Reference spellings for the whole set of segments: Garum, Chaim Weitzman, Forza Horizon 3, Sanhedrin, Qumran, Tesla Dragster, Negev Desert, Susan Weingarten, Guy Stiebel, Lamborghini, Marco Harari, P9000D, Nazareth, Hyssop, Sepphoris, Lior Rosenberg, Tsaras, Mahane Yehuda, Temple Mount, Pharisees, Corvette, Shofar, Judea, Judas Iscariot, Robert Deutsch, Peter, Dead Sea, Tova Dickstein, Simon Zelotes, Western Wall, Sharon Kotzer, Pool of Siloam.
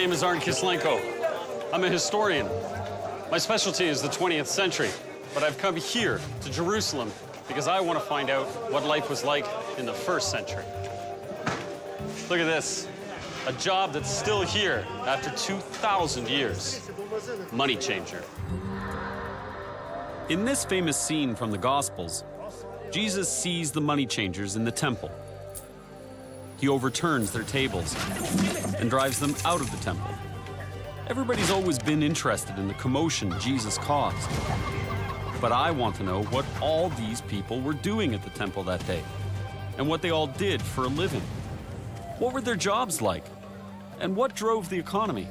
name is Arne Kislenko. I'm a historian. My specialty is the 20th century, but I've come here to Jerusalem because I want to find out what life was like in the first century. Look at this, a job that's still here after 2,000 years, money changer. In this famous scene from the Gospels, Jesus sees the money changers in the temple. He overturns their tables and drives them out of the temple. Everybody's always been interested in the commotion Jesus caused. But I want to know what all these people were doing at the temple that day and what they all did for a living. What were their jobs like? And what drove the economy?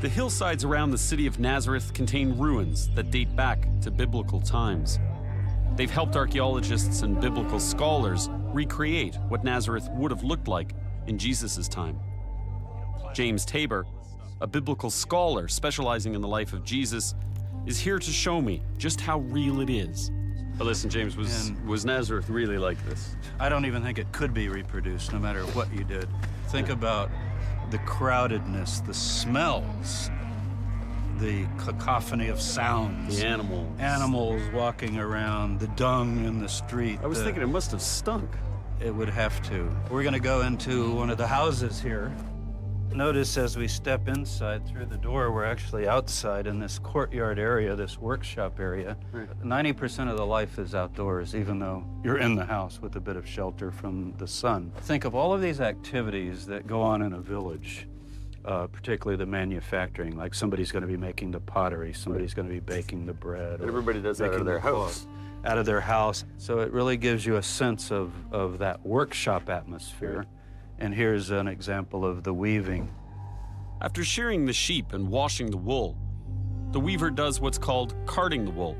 The hillsides around the city of Nazareth contain ruins that date back to biblical times. They've helped archaeologists and biblical scholars recreate what Nazareth would have looked like in Jesus' time. James Tabor, a biblical scholar specializing in the life of Jesus, is here to show me just how real it is. But listen, James, was Nazareth really like this? I don't even think it could be reproduced, no matter what you did. Think about the crowdedness, the smells, the cacophony of sounds. The animals. Animals walking around, the dung in the street. I was thinking it must have stunk. It would have to. We're gonna go into one of the houses here. Notice as we step inside through the door, we're actually outside in this courtyard area, this workshop area. 90% of the life is outdoors, even though you're in the house with a bit of shelter from the sun. Think of all of these activities that go on in a village, particularly the manufacturing, like somebody's going to be making the pottery, somebody's going to be baking the bread. Everybody does that out of their house. Out of their house. So it really gives you a sense of that workshop atmosphere. And here's an example of the weaving. After shearing the sheep and washing the wool, the weaver does what's called carding the wool,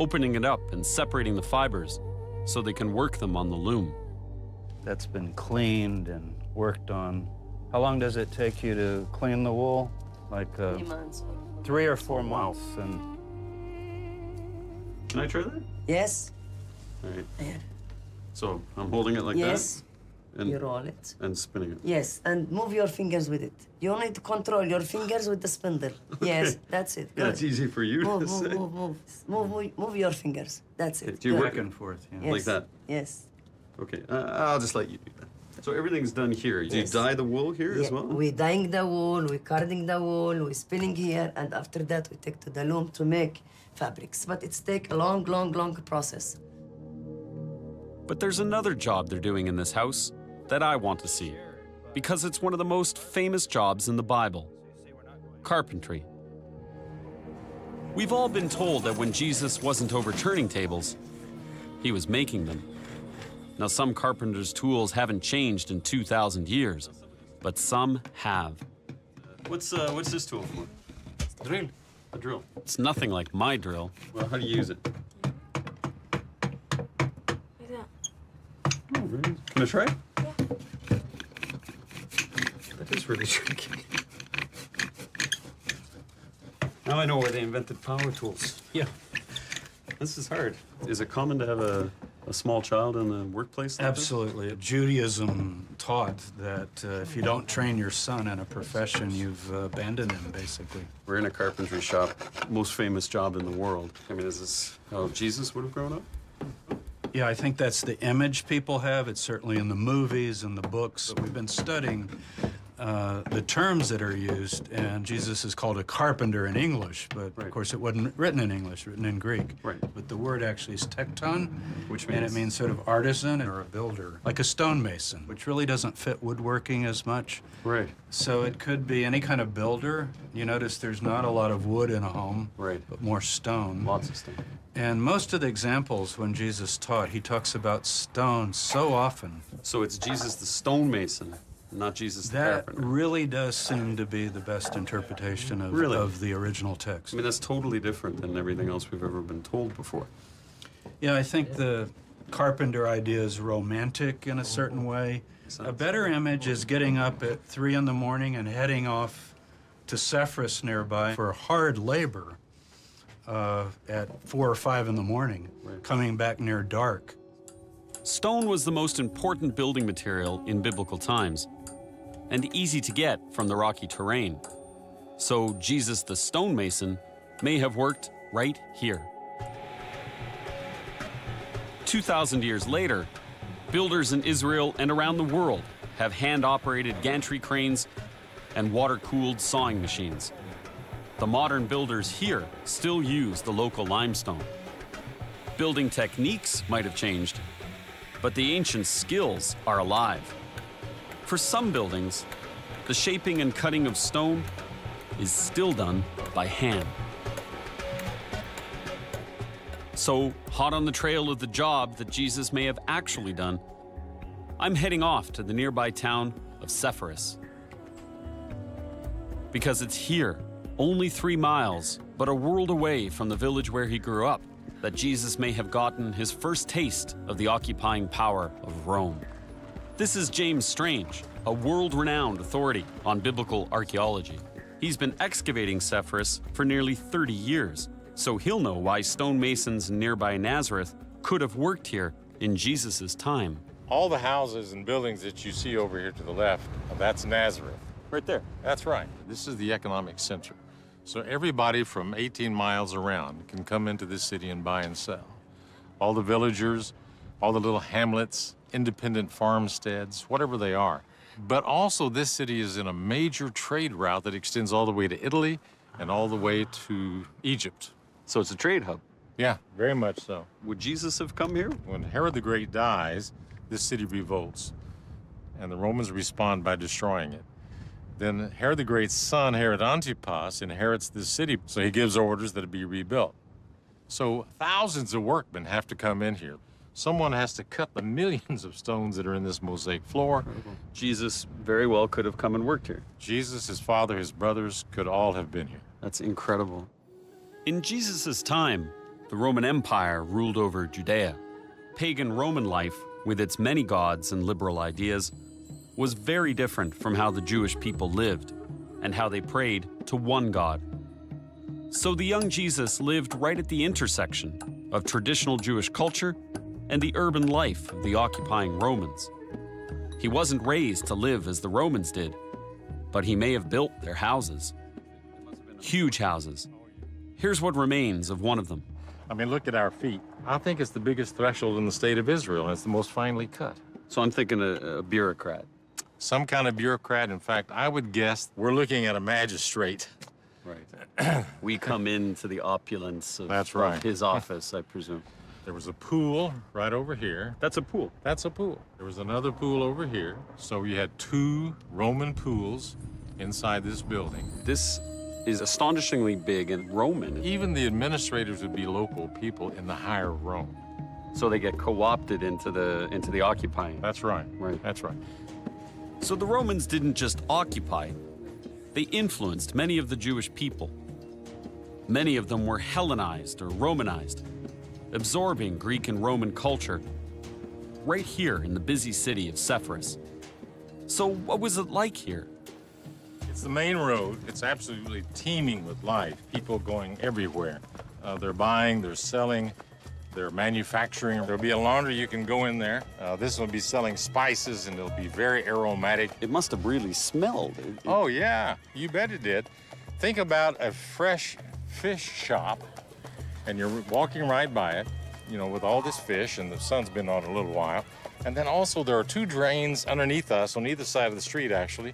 opening it up and separating the fibers so they can work them on the loom. That's been cleaned and worked on. How long does it take you to clean the wool? Like 3 months. 3 or 4 months. And can I try that? Yes. All right. Yeah. So I'm holding it like that? Yes. And you roll it. And spinning it. Yes, and move your fingers with it. You only need to control your fingers with the spindle. Okay. Yes, that's it. That's easy for you to say. Move your fingers. That's it. Do you work and forth, yeah. Yes. Like that? Yes. Okay, I'll just let you do that. So everything's done here. Yes. Do you dye the wool here as well? We're dyeing the wool, we're carding the wool, we're spinning here, and after that we take to the loom to make fabrics. But it's take a long, long, long process. But there's another job they're doing in this house that I want to see, because it's one of the most famous jobs in the Bible, carpentry. We've all been told that when Jesus wasn't overturning tables, he was making them. Now, some carpenters' tools haven't changed in 2,000 years, but some have. What's this tool for? Drill. A drill. It's nothing like my drill. Well, how do you use it? Can I try? Yeah. That is really tricky. Now I know why they invented power tools. Yeah. This is hard. Is it common to have a small child in the workplace? Like absolutely. This? Judaism taught that if you don't train your son in a profession, you've abandoned him, basically. We're in a carpentry shop, most famous job in the world. I mean, is this how Jesus would have grown up? Yeah, I think that's the image people have. It's certainly in the movies and the books. But we've been studying the terms that are used, and Jesus is called a carpenter in English, but of course it wasn't written in English, written in Greek. Right. But the word actually is tekton, which means, and it means sort of artisan or a builder, like a stonemason, which really doesn't fit woodworking as much. Right. So it could be any kind of builder. You notice there's not a lot of wood in a home, but more stone. Lots of stone. And most of the examples when Jesus taught, he talks about stone so often. So it's Jesus the stonemason, not Jesus the carpenter. That really does seem to be the best interpretation of the original text. I mean, that's totally different than everything else we've ever been told before. Yeah, I think the carpenter idea is romantic in a certain way. A better image is getting up at 3 in the morning and heading off to Sepphoris nearby for hard labor at 4 or 5 in the morning, right, coming back near dark. Stone was the most important building material in biblical times and easy to get from the rocky terrain. So Jesus the stonemason may have worked right here. 2,000 years later, builders in Israel and around the world have hand-operated gantry cranes and water-cooled sawing machines. The modern builders here still use the local limestone. Building techniques might have changed, but the ancient skills are alive. For some buildings, the shaping and cutting of stone is still done by hand. So, hot on the trail of the job that Jesus may have actually done, I'm heading off to the nearby town of Sepphoris. Because it's here, only 3 miles, but a world away from the village where he grew up, that Jesus may have gotten his first taste of the occupying power of Rome. This is James Strange, a world-renowned authority on biblical archaeology. He's been excavating Sepphoris for nearly 30 years, so he'll know why stonemasons in nearby Nazareth could have worked here in Jesus' time. All the houses and buildings that you see over here to the left, that's Nazareth. Right there. That's right. This is the economic center. So everybody from 18 miles around can come into this city and buy and sell. All the villagers, all the little hamlets, independent farmsteads, whatever they are. But also this city is in a major trade route that extends all the way to Italy and all the way to Egypt. So it's a trade hub. Yeah, very much so. Would Jesus have come here? When Herod the Great dies, this city revolts, and the Romans respond by destroying it. Then Herod the Great's son, Herod Antipas, inherits this city, so he gives orders that it be rebuilt. So thousands of workmen have to come in here. Someone has to cut the millions of stones that are in this mosaic floor. Jesus very well could have come and worked here. Jesus, his father, his brothers could all have been here. That's incredible. In Jesus' time, the Roman Empire ruled over Judea. Pagan Roman life, with its many gods and liberal ideas, was very different from how the Jewish people lived and how they prayed to one God. So the young Jesus lived right at the intersection of traditional Jewish culture and the urban life of the occupying Romans. He wasn't raised to live as the Romans did, but he may have built their houses. Huge houses. Here's what remains of one of them. I mean, look at our feet. I think it's the biggest threshold in the state of Israel, and it's the most finely cut. So I'm thinking a bureaucrat. Some kind of bureaucrat. In fact, I would guess we're looking at a magistrate. Right. We come into the opulence of, that's right, of his office, I presume. There was a pool right over here. That's a pool. That's a pool. There was another pool over here. So you had 2 Roman pools inside this building. This is astonishingly big and Roman. Even the administrators would be local people in the higher Rome. So they get co-opted into the occupying. That's right. Right. That's right. So the Romans didn't just occupy. They influenced many of the Jewish people. Many of them were Hellenized or Romanized, absorbing Greek and Roman culture right here in the busy city of Sepphoris. So what was it like here? It's the main road. It's absolutely teeming with life, people going everywhere. They're buying, they're selling, they're manufacturing. There'll be a laundry you can go in there. This will be selling spices, and it'll be very aromatic. It must have really smelled. Oh, yeah, you bet it did. Think about a fresh fish shop, and you're walking right by it, you know, with all this fish, and the sun's been on a little while. And then also there are 2 drains underneath us, on either side of the street, actually,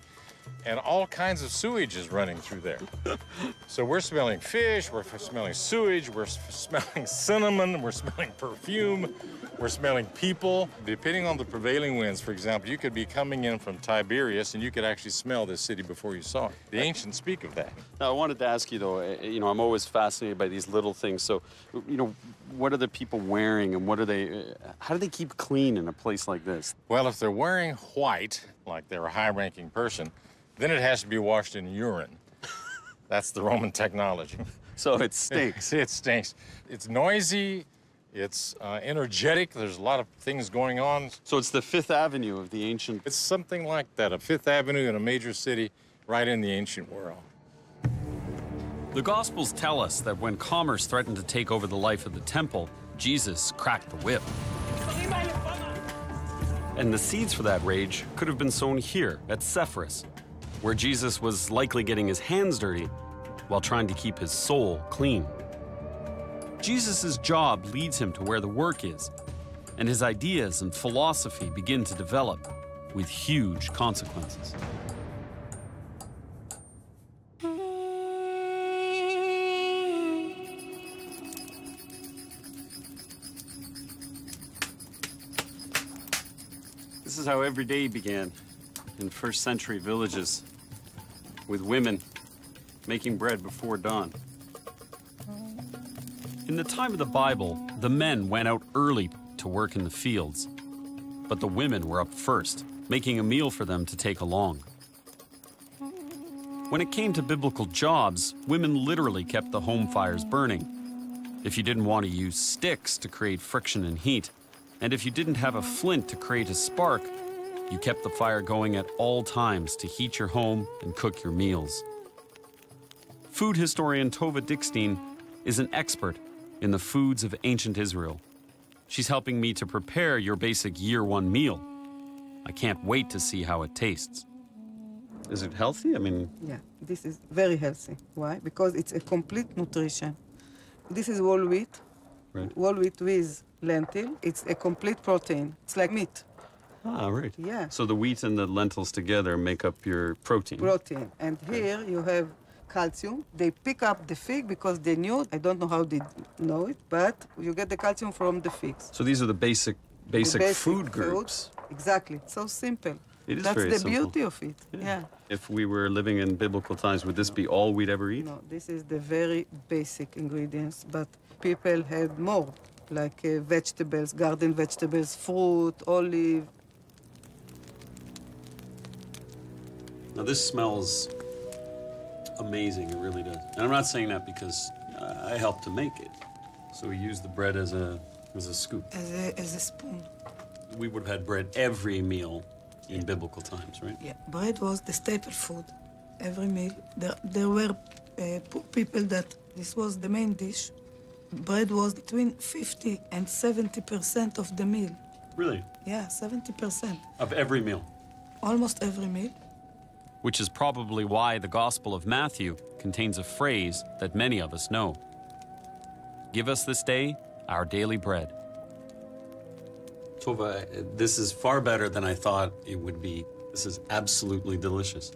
and all kinds of sewage is running through there. So we're smelling fish, we're smelling sewage, we're smelling cinnamon, we're smelling perfume, we're smelling people. Depending on the prevailing winds, for example, you could be coming in from Tiberias and you could actually smell this city before you saw it. The ancients speak of that. Now, I wanted to ask you, though, you know, I'm always fascinated by these little things. So, you know, what are the people wearing and what are they, how do they keep clean in a place like this? Well, if they're wearing white, like they're a high-ranking person, then it has to be washed in urine. That's the Roman technology. So it stinks. It stinks. It's noisy. It's energetic. There's a lot of things going on. So it's the Fifth Avenue of the ancient... It's something like that, a Fifth Avenue in a major city right in the ancient world. The Gospels tell us that when commerce threatened to take over the life of the temple, Jesus cracked the whip. And the seeds for that rage could have been sown here at Sepphoris, where Jesus was likely getting his hands dirty while trying to keep his soul clean. Jesus' job leads him to where the work is, and his ideas and philosophy begin to develop with huge consequences. This is how every day began in first century villages, with women making bread before dawn. In the time of the Bible, the men went out early to work in the fields, but the women were up first, making a meal for them to take along. When it came to biblical jobs, women literally kept the home fires burning. If you didn't want to use sticks to create friction and heat, and if you didn't have a flint to create a spark, you kept the fire going at all times to heat your home and cook your meals. Food historian Tova Dickstein is an expert in the foods of ancient Israel. She's helping me to prepare your basic year-one meal. I can't wait to see how it tastes. Is it healthy? I mean... Yeah, this is very healthy. Why? Because it's a complete nutrition. This is whole wheat. Right. Whole wheat with lentil. It's a complete protein. It's like meat. Ah, right. Yeah. So the wheat and the lentils together make up your protein. Protein. And here you have calcium. They pick up the fig because they knew, I don't know how they know it, but you get the calcium from the figs. So these are the basic food groups. Exactly. So simple. It is very simple. That's the beauty of it. Yeah. If we were living in biblical times, would this be all we'd ever eat? No, this is the very basic ingredients, but people had more, like vegetables, garden vegetables, fruit, olive. Now this smells amazing, it really does. And I'm not saying that because I helped to make it. So we used the bread as a scoop. As a spoon. We would have had bread every meal in biblical times, right? Yeah, bread was the staple food. Every meal. There were people that this was the main dish. Bread was between 50 and 70% of the meal. Really? Yeah, 70%. Of every meal? Almost every meal. Which is probably why the Gospel of Matthew contains a phrase that many of us know. Give us this day our daily bread. Tova, this is far better than I thought it would be. This is absolutely delicious.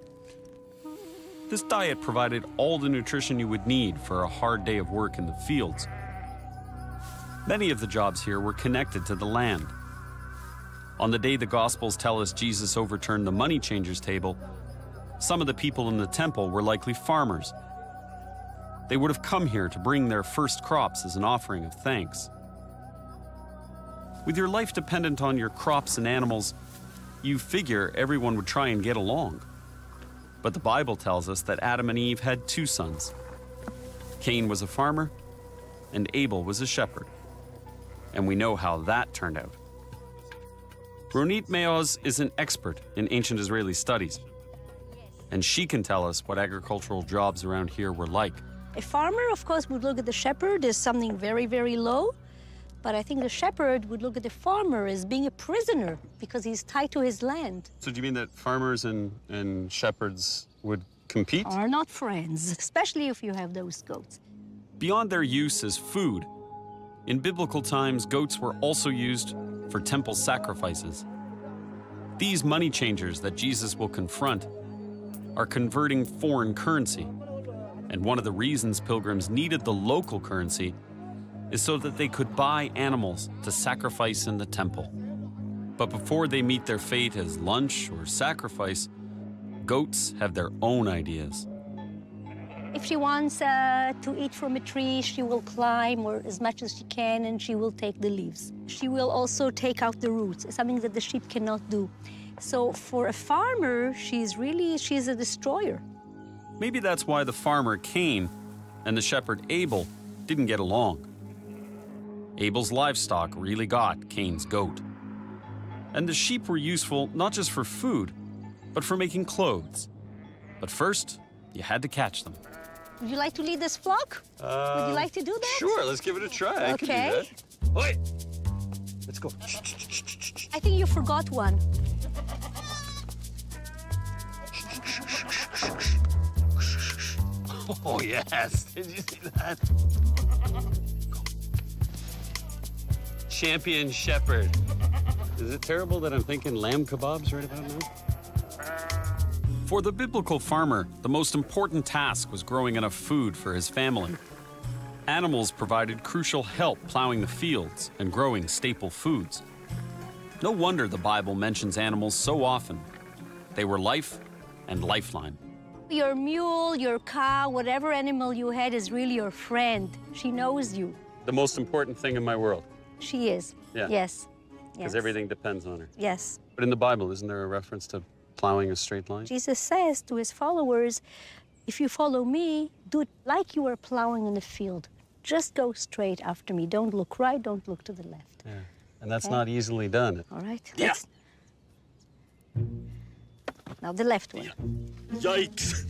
This diet provided all the nutrition you would need for a hard day of work in the fields. Many of the jobs here were connected to the land. On the day the Gospels tell us Jesus overturned the money changers' table, some of the people in the temple were likely farmers. They would have come here to bring their first crops as an offering of thanks. With your life dependent on your crops and animals, you figure everyone would try and get along. But the Bible tells us that Adam and Eve had two sons. Cain was a farmer, and Abel was a shepherd. And we know how that turned out. Ronit Meoz is an expert in ancient Israeli studies, and she can tell us what agricultural jobs around here were like. A farmer, of course, would look at the shepherd as something very, very low, but I think the shepherd would look at the farmer as being a prisoner because he's tied to his land. So do you mean that farmers and shepherds would compete? Are not friends, especially if you have those goats. Beyond their use as food, in biblical times, goats were also used for temple sacrifices. These money changers that Jesus will confront are converting foreign currency. And one of the reasons pilgrims needed the local currency is so that they could buy animals to sacrifice in the temple. But before they meet their fate as lunch or sacrifice, goats have their own ideas. If she wants to eat from a tree, she will climb or as much as she can, and she will take the leaves. She will also take out the roots, something that the sheep cannot do. So for a farmer, she's a destroyer. Maybe that's why the farmer Cain and the shepherd Abel didn't get along. Abel's livestock really got Cain's goat. And the sheep were useful not just for food, but for making clothes. But first, you had to catch them. Would you like to lead this flock? Would you like to do that? Sure, let's give it a try. Okay. I can do that. Oi! Let's go. I think you forgot one. Oh, yes. Did you see that? Champion shepherd. Is it terrible that I'm thinking lamb kebabs right about now? For the biblical farmer, the most important task was growing enough food for his family. Animals provided crucial help plowing the fields and growing staple foods. No wonder the Bible mentions animals so often. They were life and lifeline. Your mule, your cow, whatever animal you had is really your friend. She knows you. The most important thing in my world. She is, yeah. Yes. Because everything depends on her. Yes. But in the Bible, isn't there a reference to plowing a straight line? Jesus says to his followers, if you follow me, do it like you are plowing in the field. Just go straight after me. Don't look right, don't look to the left. Yeah. And that's not easily done. All right. Yeah. Let's... Now the left one. Yikes.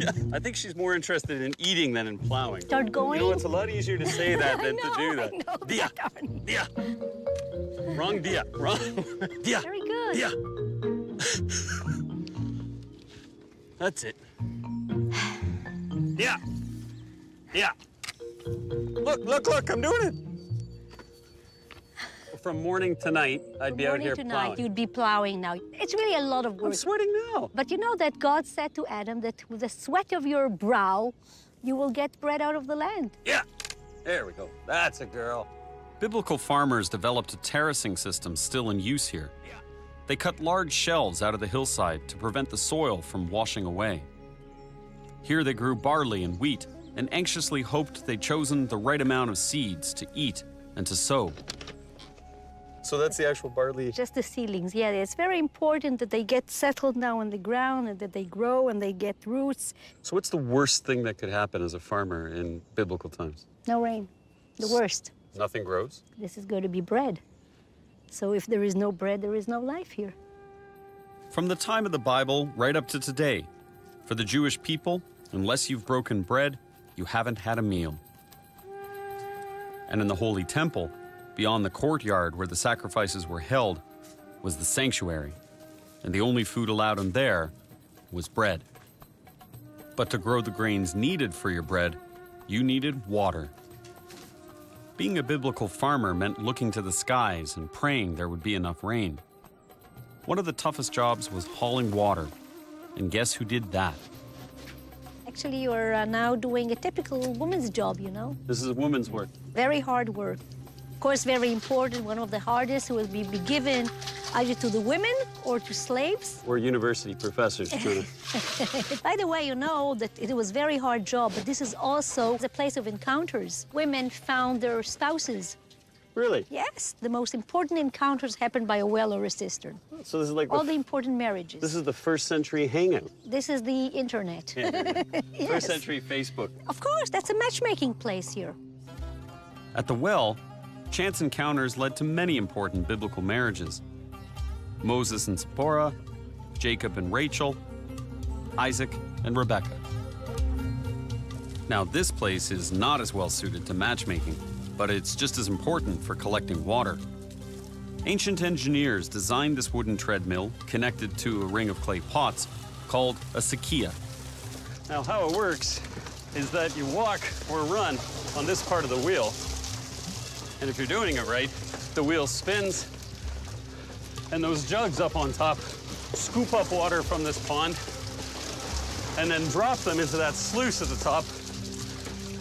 Yeah. I think she's more interested in eating than in plowing. Start going. You know, it's a lot easier to say that than to do that. I know. Dia. Dia. Wrong dia. Wrong. Dia. Very good. Dia. That's it. Yeah. Yeah. Look, look, look, I'm doing it. From morning to night, I'd be out here plowing. Morning to night, you'd be plowing now. It's really a lot of work. I'm sweating now. But you know that God said to Adam that with the sweat of your brow, you will get bread out of the land. Yeah, there we go. That's a girl. Biblical farmers developed a terracing system still in use here. Yeah. They cut large shelves out of the hillside to prevent the soil from washing away. Here they grew barley and wheat and anxiously hoped they'd chosen the right amount of seeds to eat and to sow. So that's the actual barley? Just the seedlings, yeah. It's very important that they get settled now on the ground and that they grow and they get roots. So what's the worst thing that could happen as a farmer in biblical times? No rain. The worst. Nothing grows? This is going to be bread. So if there is no bread, there is no life here. From the time of the Bible right up to today, for the Jewish people, unless you've broken bread, you haven't had a meal. And in the Holy Temple, beyond the courtyard where the sacrifices were held was the sanctuary, and the only food allowed in there was bread. But to grow the grains needed for your bread, you needed water. Being a biblical farmer meant looking to the skies and praying there would be enough rain. One of the toughest jobs was hauling water, and guess who did that? Actually, you're now doing a typical woman's job, you know? This is a woman's work. Very hard work. Of course, very important, one of the hardest will be given either to the women or to slaves. Or university professors, too. By the way, you know that it was a very hard job, but this is also the place of encounters. Women found their spouses. Really? Yes. The most important encounters happened by a well or a cistern. So this is like... All the important marriages. This is the first century hangout. This is the internet. Yes. First century Facebook. Of course, that's a matchmaking place here. At the well, chance encounters led to many important biblical marriages. Moses and Zipporah, Jacob and Rachel, Isaac and Rebekah. Now, this place is not as well suited to matchmaking, but it's just as important for collecting water. Ancient engineers designed this wooden treadmill connected to a ring of clay pots called a sequia. Now, how it works is that you walk or run on this part of the wheel. And if you're doing it right, the wheel spins, and those jugs up on top scoop up water from this pond and then drop them into that sluice at the top.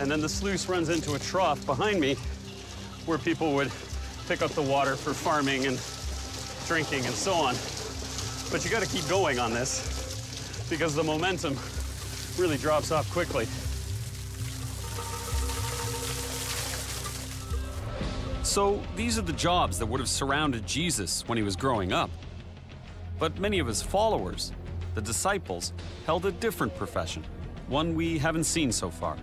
And then the sluice runs into a trough behind me where people would pick up the water for farming and drinking and so on. But you got to keep going on this because the momentum really drops off quickly. So these are the jobs that would have surrounded Jesus when he was growing up. But many of his followers, the disciples, held a different profession, one we haven't seen so far.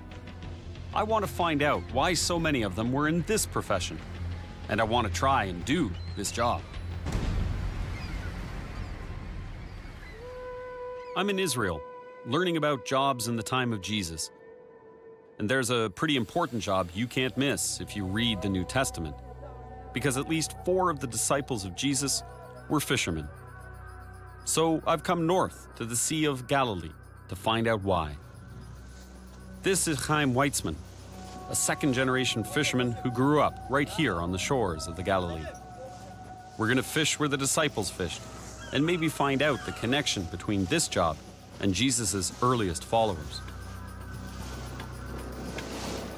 I want to find out why so many of them were in this profession, and I want to try and do this job. I'm in Israel, learning about jobs in the time of Jesus, And there's a pretty important job you can't miss if you read the New Testament, because at least 4 of the disciples of Jesus were fishermen. So I've come north to the Sea of Galilee to find out why. This is Chaim Weitzman, a second-generation fisherman who grew up right here on the shores of the Galilee. We're going to fish where the disciples fished and maybe find out the connection between this job and Jesus' earliest followers.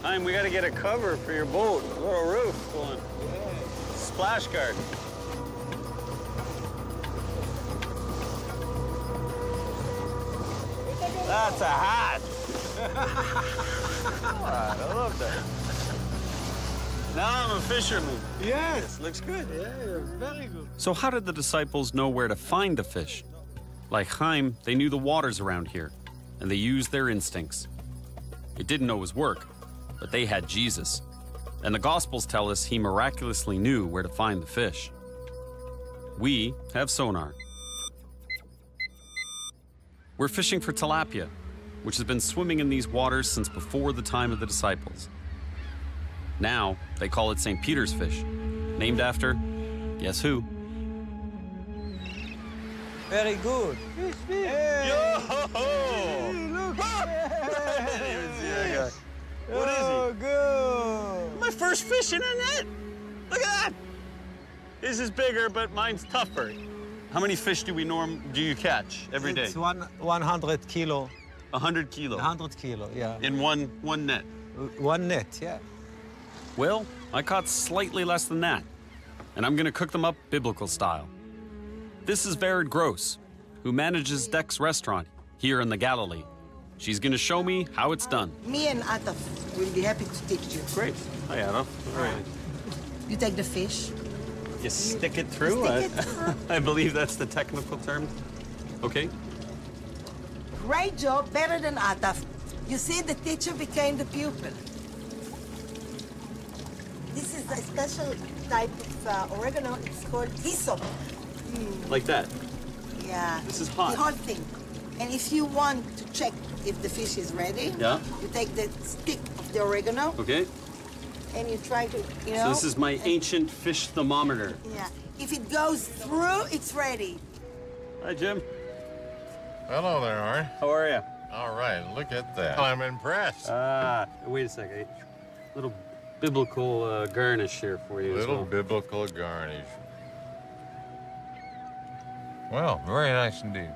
Chaim, we got to get a cover for your boat, a little roof going. Yeah. Splash guard. That's a hat. God, I love that. Now I'm a fisherman. Yes, looks good. Yeah, very good. So how did the disciples know where to find the fish? Like Chaim, they knew the waters around here, and they used their instincts. It didn't always work, but they had Jesus. And the Gospels tell us he miraculously knew where to find the fish. We have sonar. We're fishing for tilapia, which has been swimming in these waters since before the time of the disciples. Now, they call it St. Peter's fish, named after, guess who? Very good. Fish, fish. Hey. Yo-ho-ho! Look! I didn't even see that guy. What is he? Oh, good! My first fish in a net! Look at that! His is bigger, but mine's tougher. How many fish do you catch every day? It's 100 kilo. 100 kilo? 100 kilo, yeah. In one net? One net, yeah. Well, I caught slightly less than that, and I'm going to cook them up biblical style. This is Vered Gross, who manages Deck's restaurant here in the Galilee. She's going to show me how it's done. Me and Ataf will be happy to take you. Great. Hi, Ataf. All right. You take the fish. You stick it through? Stick it through. I believe that's the technical term. Okay. Great job, better than Ataf. You see, the teacher became the pupil. This is a special type of oregano. It's called hyssop. Like that? Yeah. This is hot. The whole thing. And if you want to check if the fish is ready, yeah, you take the stick of the oregano. Okay. And you try to, you know. So this is my ancient fish thermometer. Yeah. If it goes through, it's ready. Hi, Jim. Hello there, Arne. How are you? All right. Look at that. I'm impressed. Wait a second. A little biblical garnish here for you. A little biblical garnish. Well, very nice indeed.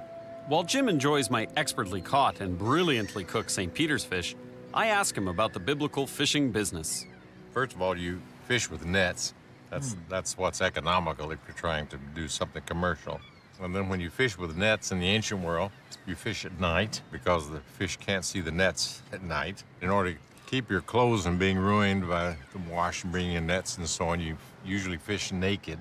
While Jim enjoys my expertly caught and brilliantly cooked St. Peter's fish, I ask him about the biblical fishing business. First of all, you fish with nets. That's what's economical if you're trying to do something commercial. And then when you fish with nets in the ancient world, you fish at night because the fish can't see the nets at night. In order to keep your clothes from being ruined by the wash and bringing in nets and so on, you usually fish naked.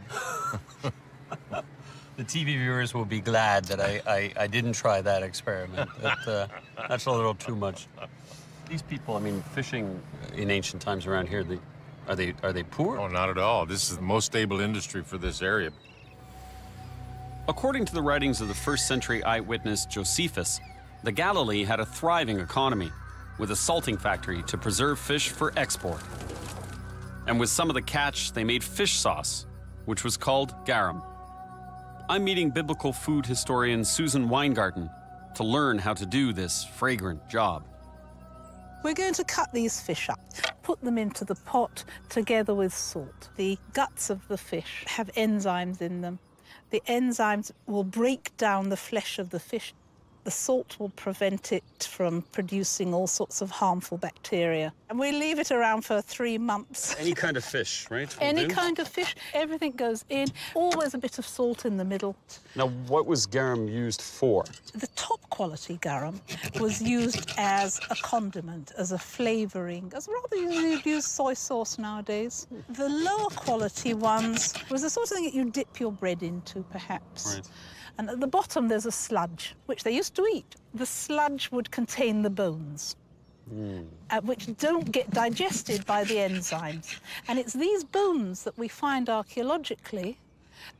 The TV viewers will be glad that I didn't try that experiment. That's a little too much. These people, I mean, fishing in ancient times around here, are they poor? Oh, not at all. This is the most stable industry for this area. According to the writings of the first-century eyewitness Josephus, the Galilee had a thriving economy with a salting factory to preserve fish for export. And with some of the catch, they made fish sauce, which was called garum. I'm meeting biblical food historian Susan Weingarten to learn how to do this fragrant job. We're going to cut these fish up, put them into the pot together with salt. The guts of the fish have enzymes in them. The enzymes will break down the flesh of the fish. The salt will prevent it from producing all sorts of harmful bacteria. And we leave it around for 3 months. Any kind of fish, right? Any kind of fish. Everything goes in. Always a bit of salt in the middle. Now, what was garum used for? The top quality garum was used as a condiment, as a flavouring, as rather you'd use soy sauce nowadays. The lower quality ones was the sort of thing that you dip your bread into, perhaps. Right. And at the bottom, there's a sludge, which they used to eat. The sludge would contain the bones, which don't get digested by the enzymes. And it's these bones that we find archaeologically,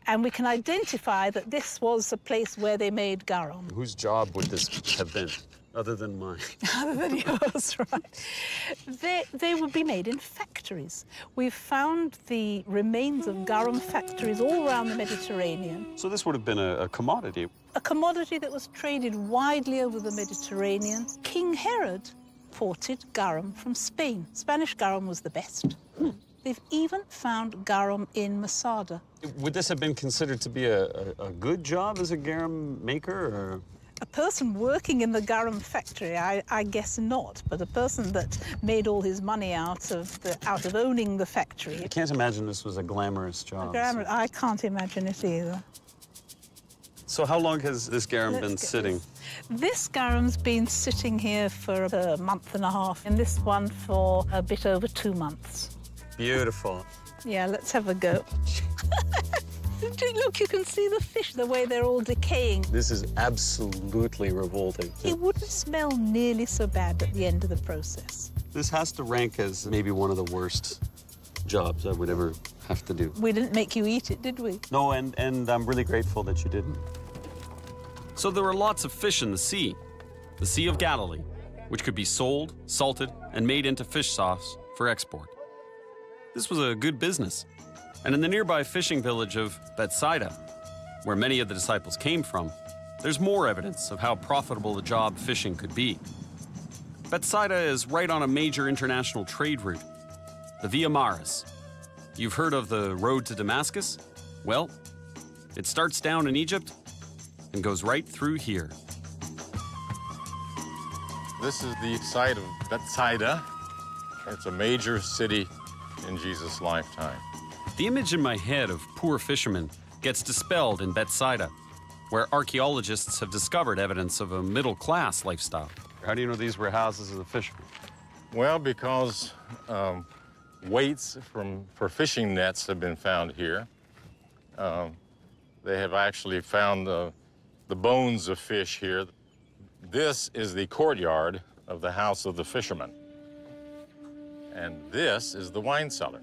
and we can identify that this was the place where they made garum. Whose job would this have been? Other than mine. Other than yours, right. They would be made in factories. We've found the remains of garum factories all around the Mediterranean. So this would have been a commodity? A commodity that was traded widely over the Mediterranean. King Herod imported garum from Spain. Spanish garum was the best. They've even found garum in Masada. Would this have been considered to be a good job as a garum maker, or...? A person working in the garum factory, I guess not, but a person that made all his money out of owning the factory. I can't imagine this was a glamorous job. I can't imagine it either. So how long has this garum been sitting? This garum's been sitting here for a month and a half, and this one for a bit over 2 months. Beautiful. Yeah, let's have a go. Look, you can see the fish, the way they're all decaying. This is absolutely revolting. It wouldn't smell nearly so bad at the end of the process. This has to rank as maybe one of the worst jobs I would ever have to do. We didn't make you eat it, did we? No, and I'm really grateful that you didn't. So there are lots of fish in the Sea of Galilee, which could be sold, salted, and made into fish sauce for export. This was a good business. And in the nearby fishing village of Bethsaida, where many of the disciples came from, there's more evidence of how profitable the job fishing could be. Bethsaida is right on a major international trade route, the Via Maris. You've heard of the road to Damascus? Well, it starts down in Egypt and goes right through here. This is the site of Bethsaida. It's a major city in Jesus' lifetime. The image in my head of poor fishermen gets dispelled in Bethsaida, where archaeologists have discovered evidence of a middle-class lifestyle. How do you know these were houses of the fishermen? Well, because weights for fishing nets have been found here. They have actually found the bones of fish here. This is the courtyard of the house of the fishermen. And this is the wine cellar.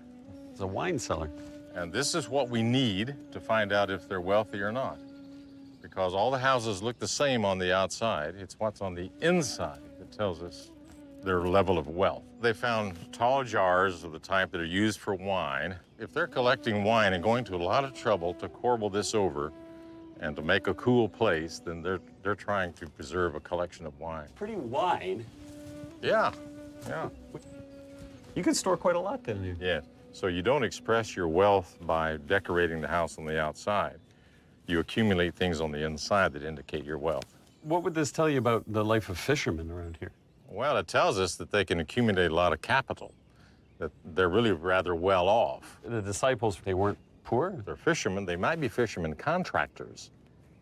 It's a wine cellar. And this is what we need to find out if they're wealthy or not. Because all the houses look the same on the outside. It's what's on the inside that tells us their level of wealth. They found tall jars of the type that are used for wine. If they're collecting wine and going to a lot of trouble to corbel this over and to make a cool place, then they're trying to preserve a collection of wine. Pretty wine. Yeah, yeah. You can store quite a lot, then, you? Yeah. So you don't express your wealth by decorating the house on the outside. You accumulate things on the inside that indicate your wealth. What would this tell you about the life of fishermen around here? Well, it tells us that they can accumulate a lot of capital, that they're really rather well off. The disciples, they weren't poor? They're fishermen. They might be fishermen contractors.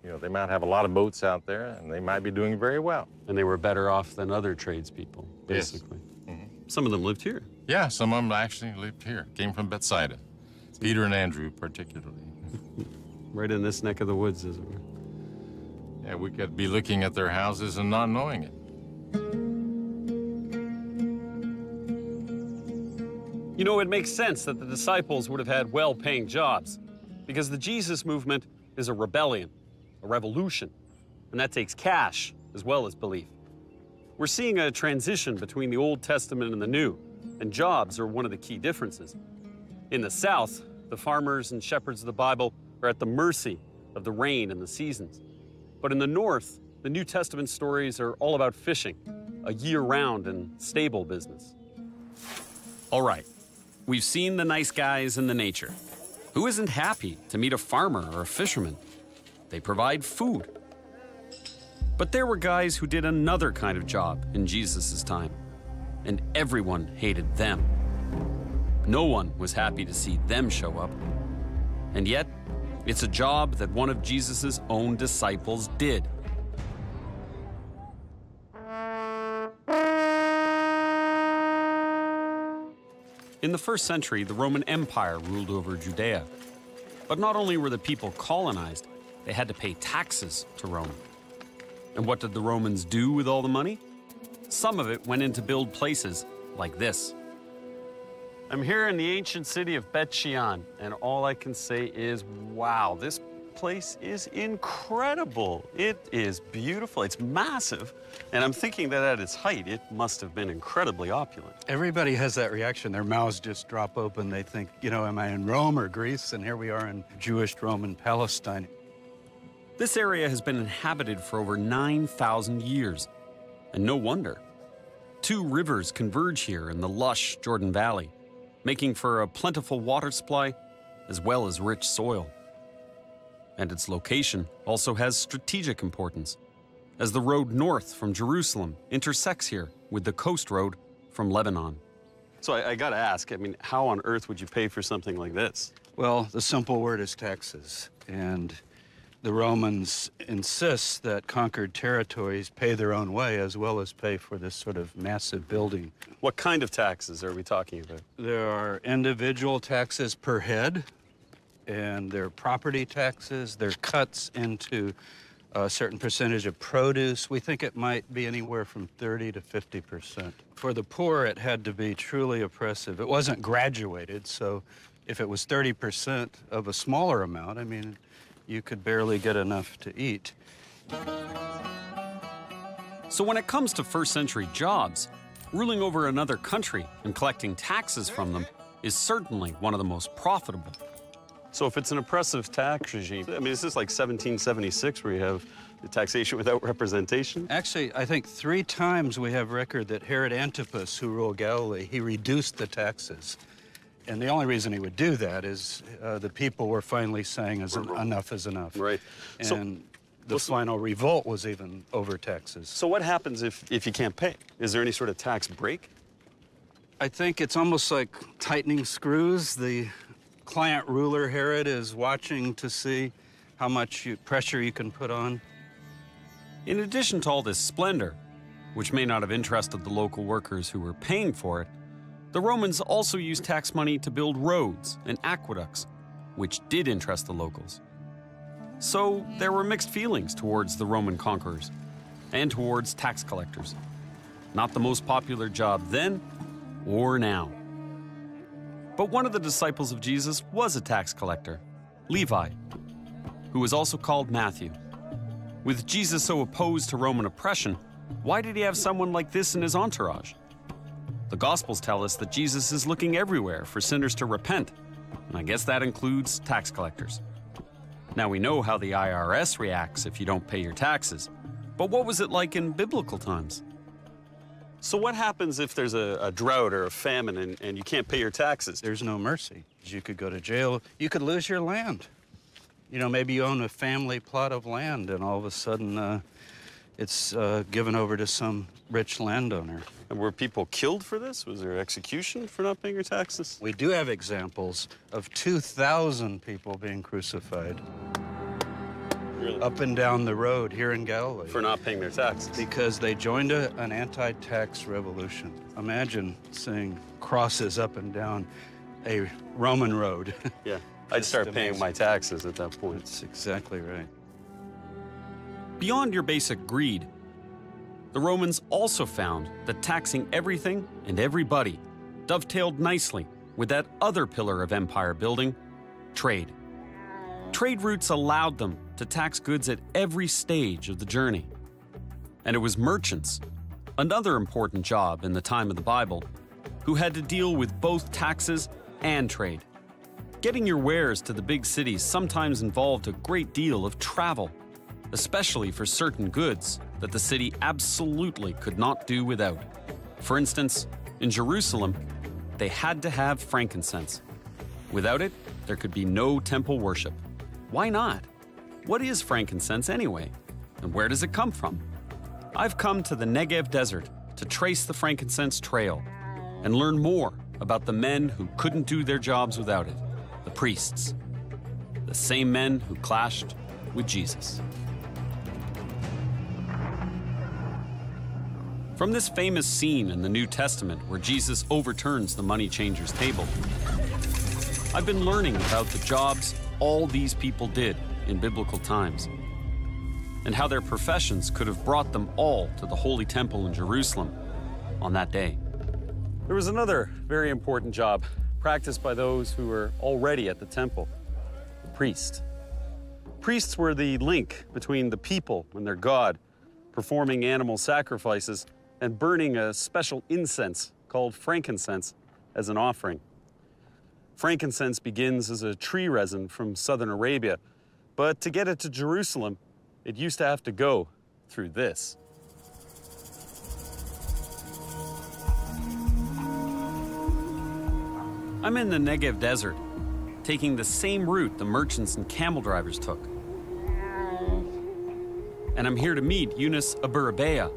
You know, they might have a lot of boats out there, and they might be doing very well. And they were better off than other tradespeople, basically. Yes. Mm-hmm. Some of them lived here. Yeah, some of them actually lived here, came from Bethsaida. Peter and Andrew, particularly. Right in this neck of the woods, as it were. Yeah, we could be looking at their houses and not knowing it. You know, it makes sense that the disciples would have had well-paying jobs, because the Jesus movement is a rebellion, a revolution, and that takes cash as well as belief. We're seeing a transition between the Old Testament and the New, and jobs are one of the key differences. In the South, the farmers and shepherds of the Bible are at the mercy of the rain and the seasons. But in the North, the New Testament stories are all about fishing, a year-round and stable business. All right, we've seen the nice guys in the nature. Who isn't happy to meet a farmer or a fisherman? They provide food. But there were guys who did another kind of job in Jesus' time, and everyone hated them. No one was happy to see them show up. And yet, it's a job that one of Jesus' own disciples did. In the first century, the Roman Empire ruled over Judea. But not only were the people colonized, they had to pay taxes to Rome. And what did the Romans do with all the money? Some of it went in to build places like this. I'm here in the ancient city of Bet Shean, and all I can say is, wow, this place is incredible. It is beautiful. It's massive. And I'm thinking that at its height, it must have been incredibly opulent. Everybody has that reaction. Their mouths just drop open. They think, you know, am I in Rome or Greece? And here we are in Jewish Roman Palestine. This area has been inhabited for over 9,000 years. And no wonder. Two rivers converge here in the lush Jordan Valley, making for a plentiful water supply as well as rich soil. And its location also has strategic importance, as the road north from Jerusalem intersects here with the coast road from Lebanon. So I gotta ask, I mean, how on earth would you pay for something like this? Well, the simple word is taxes. And the Romans insist that conquered territories pay their own way as well as pay for this sort of massive building. What kind of taxes are we talking about? There are individual taxes per head, and there are property taxes. There are cuts into a certain percentage of produce. We think it might be anywhere from 30% to 50%. For the poor, it had to be truly oppressive. It wasn't graduated, so if it was 30% of a smaller amount, I mean, you could barely get enough to eat. So when it comes to first-century jobs, ruling over another country and collecting taxes from them is certainly one of the most profitable. So if it's an oppressive tax regime, I mean, is this like 1776 where you have the taxation without representation? Actually, I think 3 times we have record that Herod Antipas, who ruled Galilee, he reduced the taxes. And the only reason he would do that is the people were finally saying enough is enough. Right. And so, the final revolt was even over taxes. So what happens if you can't pay? Is there any sort of tax break? I think it's almost like tightening screws. The client ruler, Herod, is watching to see how much pressure you can put on. In addition to all this splendor, which may not have interested the local workers who were paying for it, the Romans also used tax money to build roads and aqueducts, which did interest the locals. So there were mixed feelings towards the Roman conquerors and towards tax collectors. Not the most popular job then or now. But one of the disciples of Jesus was a tax collector, Levi, who was also called Matthew. With Jesus so opposed to Roman oppression, why did he have someone like this in his entourage? The Gospels tell us that Jesus is looking everywhere for sinners to repent, and I guess that includes tax collectors. Now, we know how the IRS reacts if you don't pay your taxes, but what was it like in biblical times? So what happens if there's a drought or a famine and you can't pay your taxes? There's no mercy. You could go to jail. You could lose your land. You know, maybe you own a family plot of land, and all of a sudden it's given over to some rich landowner. And were people killed for this? Was there execution for not paying your taxes? We do have examples of 2,000 people being crucified. Really? Up and down the road here in Galilee. For not paying their taxes? Because they joined an anti-tax revolution. Imagine seeing crosses up and down a Roman road. Yeah, I'd start paying my taxes at that point. That's exactly right. Beyond your basic greed, the Romans also found that taxing everything and everybody dovetailed nicely with that other pillar of empire building, trade. Trade routes allowed them to tax goods at every stage of the journey. And it was merchants, another important job in the time of the Bible, who had to deal with both taxes and trade. Getting your wares to the big cities sometimes involved a great deal of travel, especially for certain goods that the city absolutely could not do without. For instance, in Jerusalem, they had to have frankincense. Without it, there could be no temple worship. Why not? What is frankincense anyway? And where does it come from? I've come to the Negev Desert to trace the frankincense trail and learn more about the men who couldn't do their jobs without it, the priests, the same men who clashed with Jesus. From this famous scene in the New Testament where Jesus overturns the money changer's table, I've been learning about the jobs all these people did in biblical times and how their professions could have brought them all to the Holy Temple in Jerusalem on that day. There was another very important job practiced by those who were already at the temple, the priest. Priests were the link between the people and their God, performing animal sacrifices and burning a special incense called frankincense as an offering. Frankincense begins as a tree resin from southern Arabia, but to get it to Jerusalem, it used to have to go through this. I'm in the Negev Desert, taking the same route the merchants and camel drivers took. And I'm here to meet Yunus Aburabaya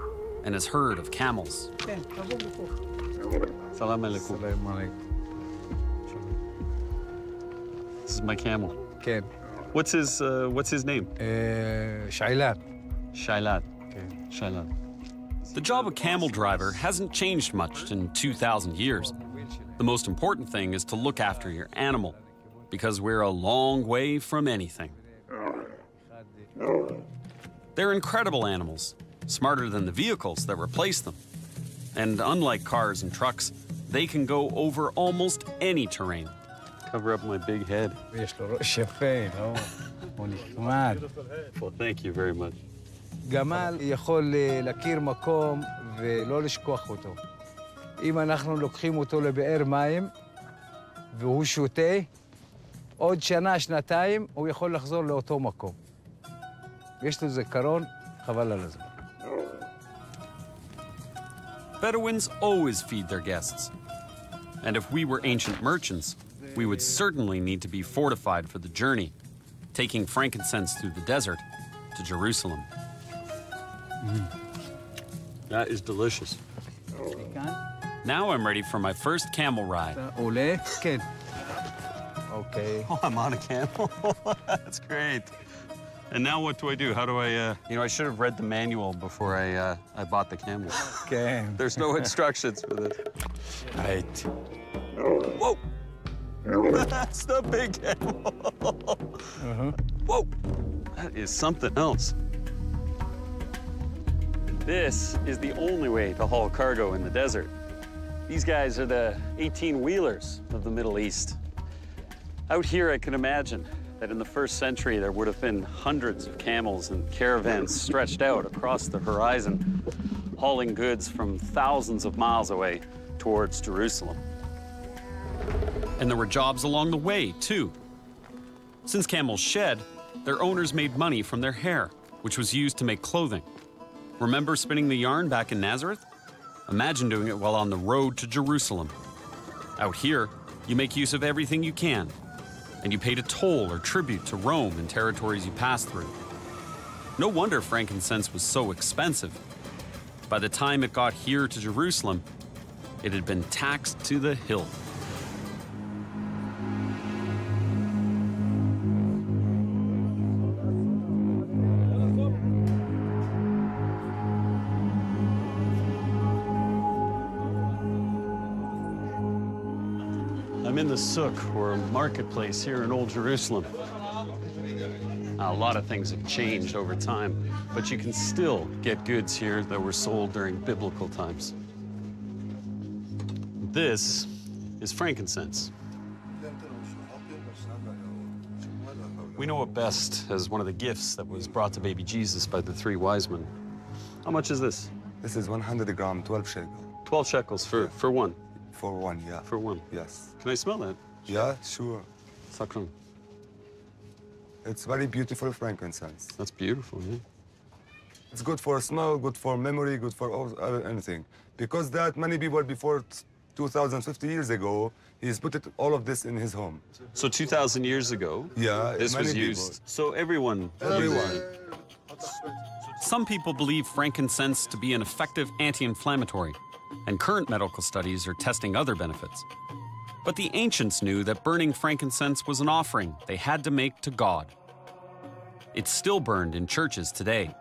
and his herd of camels. Salam alaikum. This is my camel. Ken. What's his name? Shailat. Shailat. Okay. Shailat. The job of camel driver hasn't changed much in 2,000 years. The most important thing is to look after your animal, because we're a long way from anything. They're incredible animals, smarter than the vehicles that replace them. And unlike cars and trucks, they can go over almost any terrain. Cover up my big head. Well, thank you very much. Bedouins always feed their guests. And if we were ancient merchants, we would certainly need to be fortified for the journey, taking frankincense through the desert to Jerusalem. That is delicious. Now I'm ready for my first camel ride. Okay. Oh, I'm on a camel. That's great. And now what do I do? How do I, I should have read the manual before I bought the camel. Okay. There's no instructions for this. Right. Whoa! That's the big camel. Whoa! That is something else. This is the only way to haul cargo in the desert. These guys are the 18-wheelers of the Middle East. Out here, I can imagine that in the first century, there would have been hundreds of camels and caravans stretched out across the horizon, hauling goods from thousands of miles away towards Jerusalem. And there were jobs along the way, too. Since camels shed, their owners made money from their hair, which was used to make clothing. Remember spinning the yarn back in Nazareth? Imagine doing it while on the road to Jerusalem. Out here, you make use of everything you can, and you paid a toll or tribute to Rome in territories you passed through. No wonder frankincense was so expensive. By the time it got here to Jerusalem, it had been taxed to the hilt. I'm in the souk, or marketplace, here in Old Jerusalem. A lot of things have changed over time, but you can still get goods here that were sold during biblical times. This is frankincense. We know it best as one of the gifts that was brought to baby Jesus by the three wise men. How much is this? This is 100 grams, 12 shekels. 12 shekels for one? For one, yeah. For one? Yes. Can I smell that? Yeah, sure. Sakran. It's very beautiful frankincense. That's beautiful, yeah. It's good for smell, good for memory, good for anything. Because that many people before 2,050 years ago, he's put it, all of this in his home. So 2,000 years ago, yeah, this was used. People. So everyone. Some people believe frankincense to be an effective anti-inflammatory, and current medical studies are testing other benefits. But the ancients knew that burning frankincense was an offering they had to make to God. It's still burned in churches today.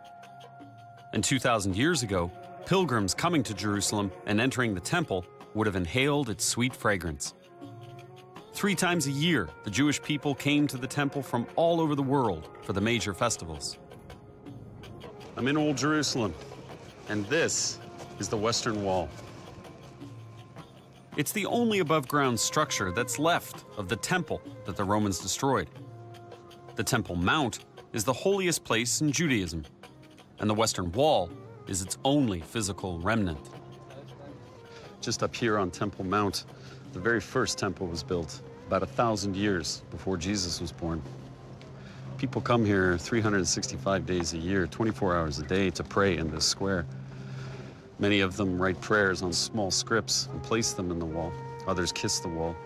And 2,000 years ago, pilgrims coming to Jerusalem and entering the temple would have inhaled its sweet fragrance. 3 times a year, the Jewish people came to the temple from all over the world for the major festivals. I'm in Old Jerusalem, and this is the Western Wall. It's the only above-ground structure that's left of the temple that the Romans destroyed. The Temple Mount is the holiest place in Judaism, and the Western Wall is its only physical remnant. Just up here on Temple Mount, the very first temple was built about 1,000 years before Jesus was born. People come here 365 days a year, 24 hours a day to pray in this square. Many of them write prayers on small scripts and place them in the wall. Others kiss the wall.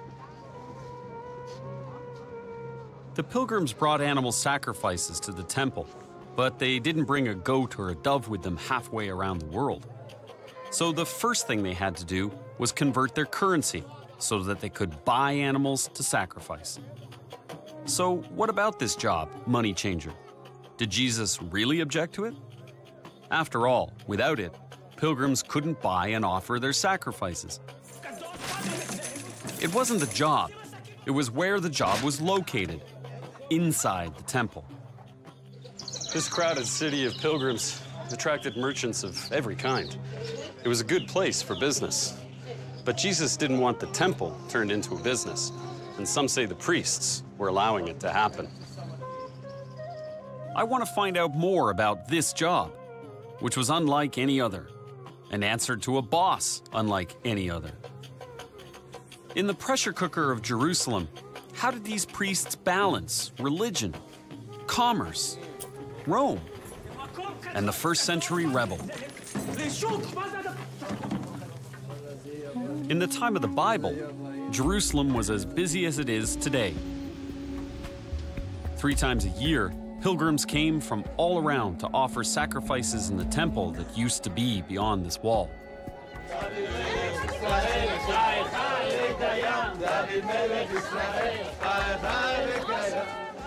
The pilgrims brought animal sacrifices to the temple, but they didn't bring a goat or a dove with them halfway around the world. So the first thing they had to do was convert their currency so that they could buy animals to sacrifice. So what about this job, money changer? Did Jesus really object to it? After all, without it, pilgrims couldn't buy and offer their sacrifices. It wasn't the job, it was where the job was located, inside the temple. This crowded city of pilgrims attracted merchants of every kind. It was a good place for business. But Jesus didn't want the temple turned into a business, and some say the priests were allowing it to happen. I want to find out more about this job, which was unlike any other, and answered to a boss unlike any other. In the pressure cooker of Jerusalem, how did these priests balance religion, commerce, Rome, and the first century rebel? In the time of the Bible, Jerusalem was as busy as it is today. 3 times a year, pilgrims came from all around to offer sacrifices in the temple that used to be beyond this wall.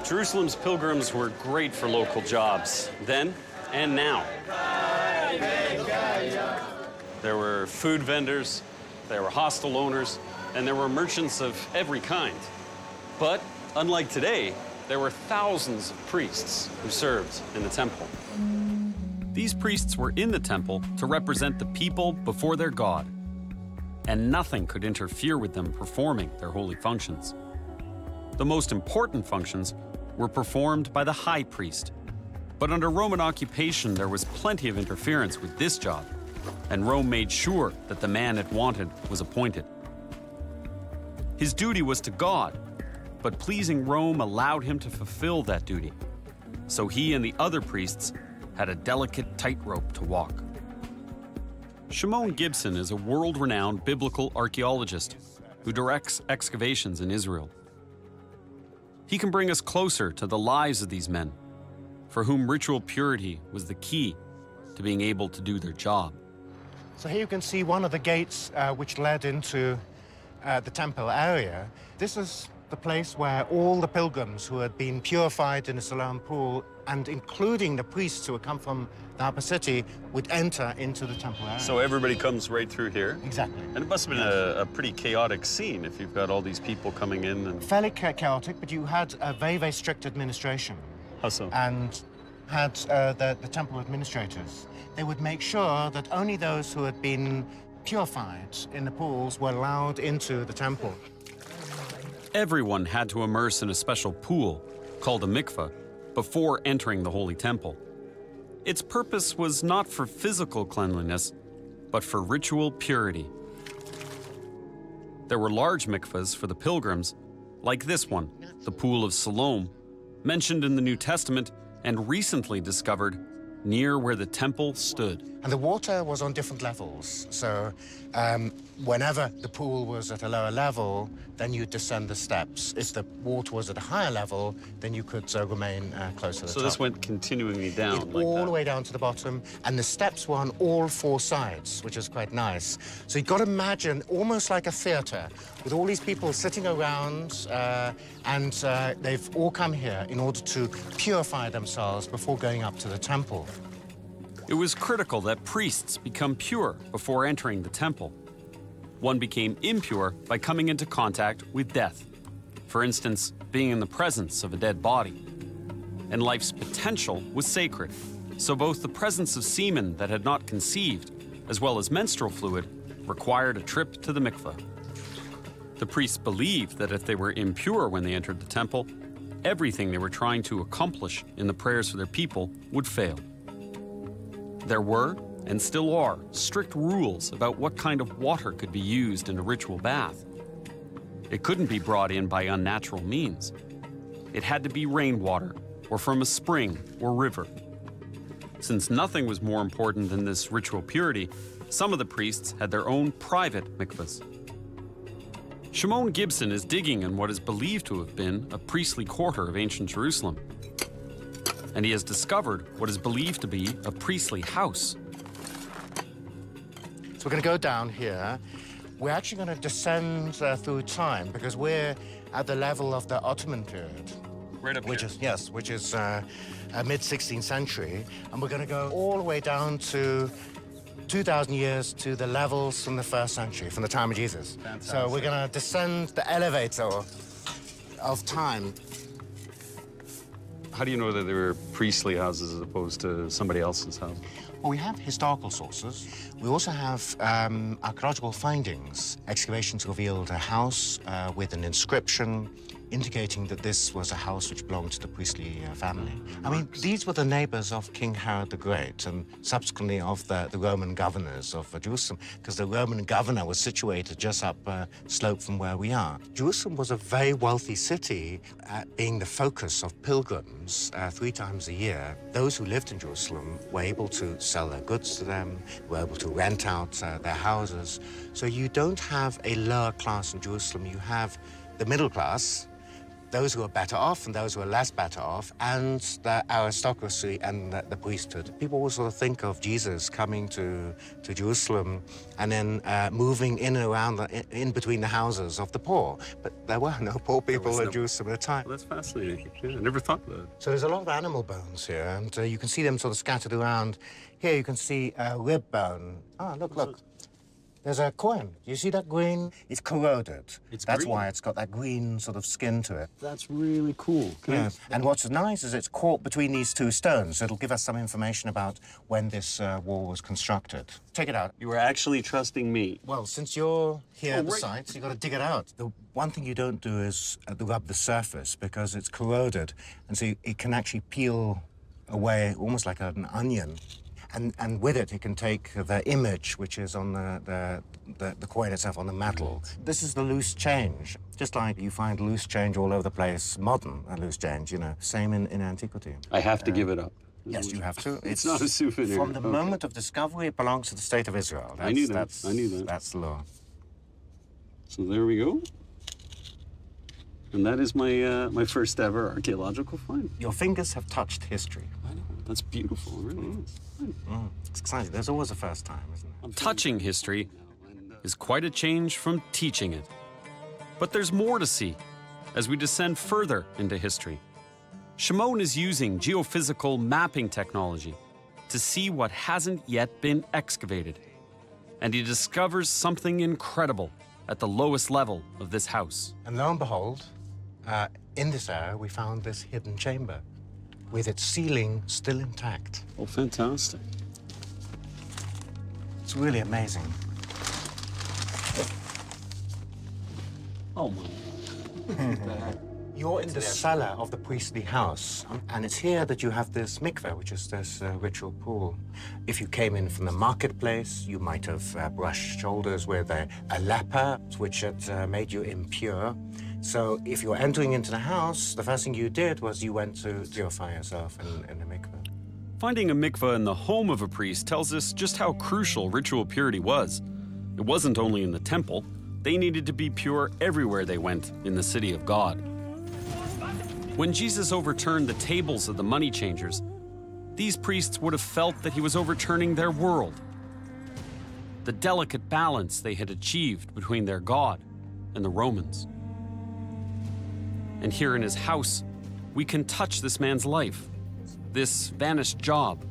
Jerusalem's pilgrims were great for local jobs, then and now. There were food vendors, there were hostel owners, and there were merchants of every kind. But unlike today, there were thousands of priests who served in the temple. These priests were in the temple to represent the people before their God, and nothing could interfere with them performing their holy functions. The most important functions were performed by the high priest, but under Roman occupation there was plenty of interference with this job, and Rome made sure that the man it wanted was appointed. His duty was to God, but pleasing Rome allowed him to fulfill that duty. So he and the other priests had a delicate tightrope to walk. Shimon Gibson is a world-renowned biblical archaeologist who directs excavations in Israel. He can bring us closer to the lives of these men, for whom ritual purity was the key to being able to do their job. So here you can see one of the gates which led into the temple area. This is the place where all the pilgrims who had been purified in the Siloam pool, and including the priests who had come from the upper city, would enter into the temple area. So everybody comes right through here? Exactly. And it must have been a pretty chaotic scene if you've got all these people coming in. And... fairly chaotic, but you had a very, very strict administration. How so? And had the temple administrators. They would make sure that only those who had been purified in the pools were allowed into the temple. Everyone had to immerse in a special pool, called a mikveh, before entering the Holy Temple. Its purpose was not for physical cleanliness, but for ritual purity. There were large mikvahs for the pilgrims, like this one, the Pool of Siloam, mentioned in the New Testament and recently discovered near where the temple stood. And the water was on different levels, so whenever the pool was at a lower level, then you'd descend the steps. If the water was at a higher level, then you could remain close to the top. So this went continually down like all that? The way down to the bottom, and the steps were on all 4 sides, which is quite nice. So you've got to imagine almost like a theater, with all these people sitting around, and they've all come here in order to purify themselves before going up to the temple. It was critical that priests become pure before entering the temple. One became impure by coming into contact with death, for instance, being in the presence of a dead body. And life's potential was sacred, so both the presence of semen that had not conceived, as well as menstrual fluid, required a trip to the mikveh. The priests believed that if they were impure when they entered the temple, everything they were trying to accomplish in the prayers for their people would fail. There were, and still are, strict rules about what kind of water could be used in a ritual bath. It couldn't be brought in by unnatural means. It had to be rainwater, or from a spring or river. Since nothing was more important than this ritual purity, some of the priests had their own private mikvahs. Shimon Gibson is digging in what is believed to have been a priestly quarter of ancient Jerusalem, and he has discovered what is believed to be a priestly house. So we're going to go down here. We're actually going to descend through time, because we're at the level of the Ottoman period. Right up here. Yes, which is mid-16th century. And we're going to go all the way down to 2,000 years to the levels from the first century, from the time of Jesus. Fantastic. So we're going to descend the elevator of time. How do you know that they were priestly houses as opposed to somebody else's house? Well, we have historical sources. We also have archaeological findings. Excavations revealed a house with an inscription indicating that this was a house which belonged to the priestly family. I mean, these were the neighbors of King Herod the Great and subsequently of the Roman governors of Jerusalem, because the Roman governor was situated just up a slope from where we are. Jerusalem was a very wealthy city, being the focus of pilgrims 3 times a year. Those who lived in Jerusalem were able to sell their goods to them, were able to rent out their houses. So you don't have a lower class in Jerusalem. You have the middle class, those who are better off and those who are less better off, and the aristocracy and the priesthood. People will sort of think of Jesus coming to Jerusalem and then moving in and around, in between the houses of the poor. But there were no poor people in Jerusalem at the time. Well, that's fascinating. Yeah, I never thought of that. So there's a lot of animal bones here, and you can see them sort of scattered around. Here you can see a rib bone. Ah, look, look. There's a coin. Do you see that green? It's corroded. That's why it's got that green sort of skin to it. That's really cool. Yeah. And what's nice is it's caught between these two stones. It'll give us some information about when this wall was constructed. Take it out. You were actually trusting me. Well, since you're here at the site, you've got to dig it out. The one thing you don't do is rub the surface, because it's corroded. And so it can actually peel away almost like an onion. And with it, it can take the image, which is on the coin itself, on the metal. This is the loose change. Just like you find loose change all over the place, modern loose change, you know. Same in antiquity. I have to give it up. Yes, you have to. It's not a souvenir. From the moment of discovery, it belongs to the state of Israel. That's, I knew that. I knew that. That's the law. So there we go. And that is my, my first ever archaeological find. Your fingers have touched history. I know. That's beautiful, it really is. It's exciting. There's always a first time, isn't it? Touching history is quite a change from teaching it. But there's more to see as we descend further into history. Shimon is using geophysical mapping technology to see what hasn't yet been excavated. And he discovers something incredible at the lowest level of this house. And lo and behold, in this area, we found this hidden chamber, with its ceiling still intact. Oh, fantastic. It's really amazing. Oh, my. You're in the cellar of the priestly house, and it's here that you have this mikveh, which is this ritual pool. If you came in from the marketplace, you might have brushed shoulders with a leper, which had made you impure. So if you're entering into the house, the first thing you did was you went to purify yourself in a mikveh. Finding a mikveh in the home of a priest tells us just how crucial ritual purity was. It wasn't only in the temple. They needed to be pure everywhere they went in the city of God. When Jesus overturned the tables of the money changers, these priests would have felt that he was overturning their world. The delicate balance they had achieved between their God and the Romans. And here in his house, we can touch this man's life, this vanished job,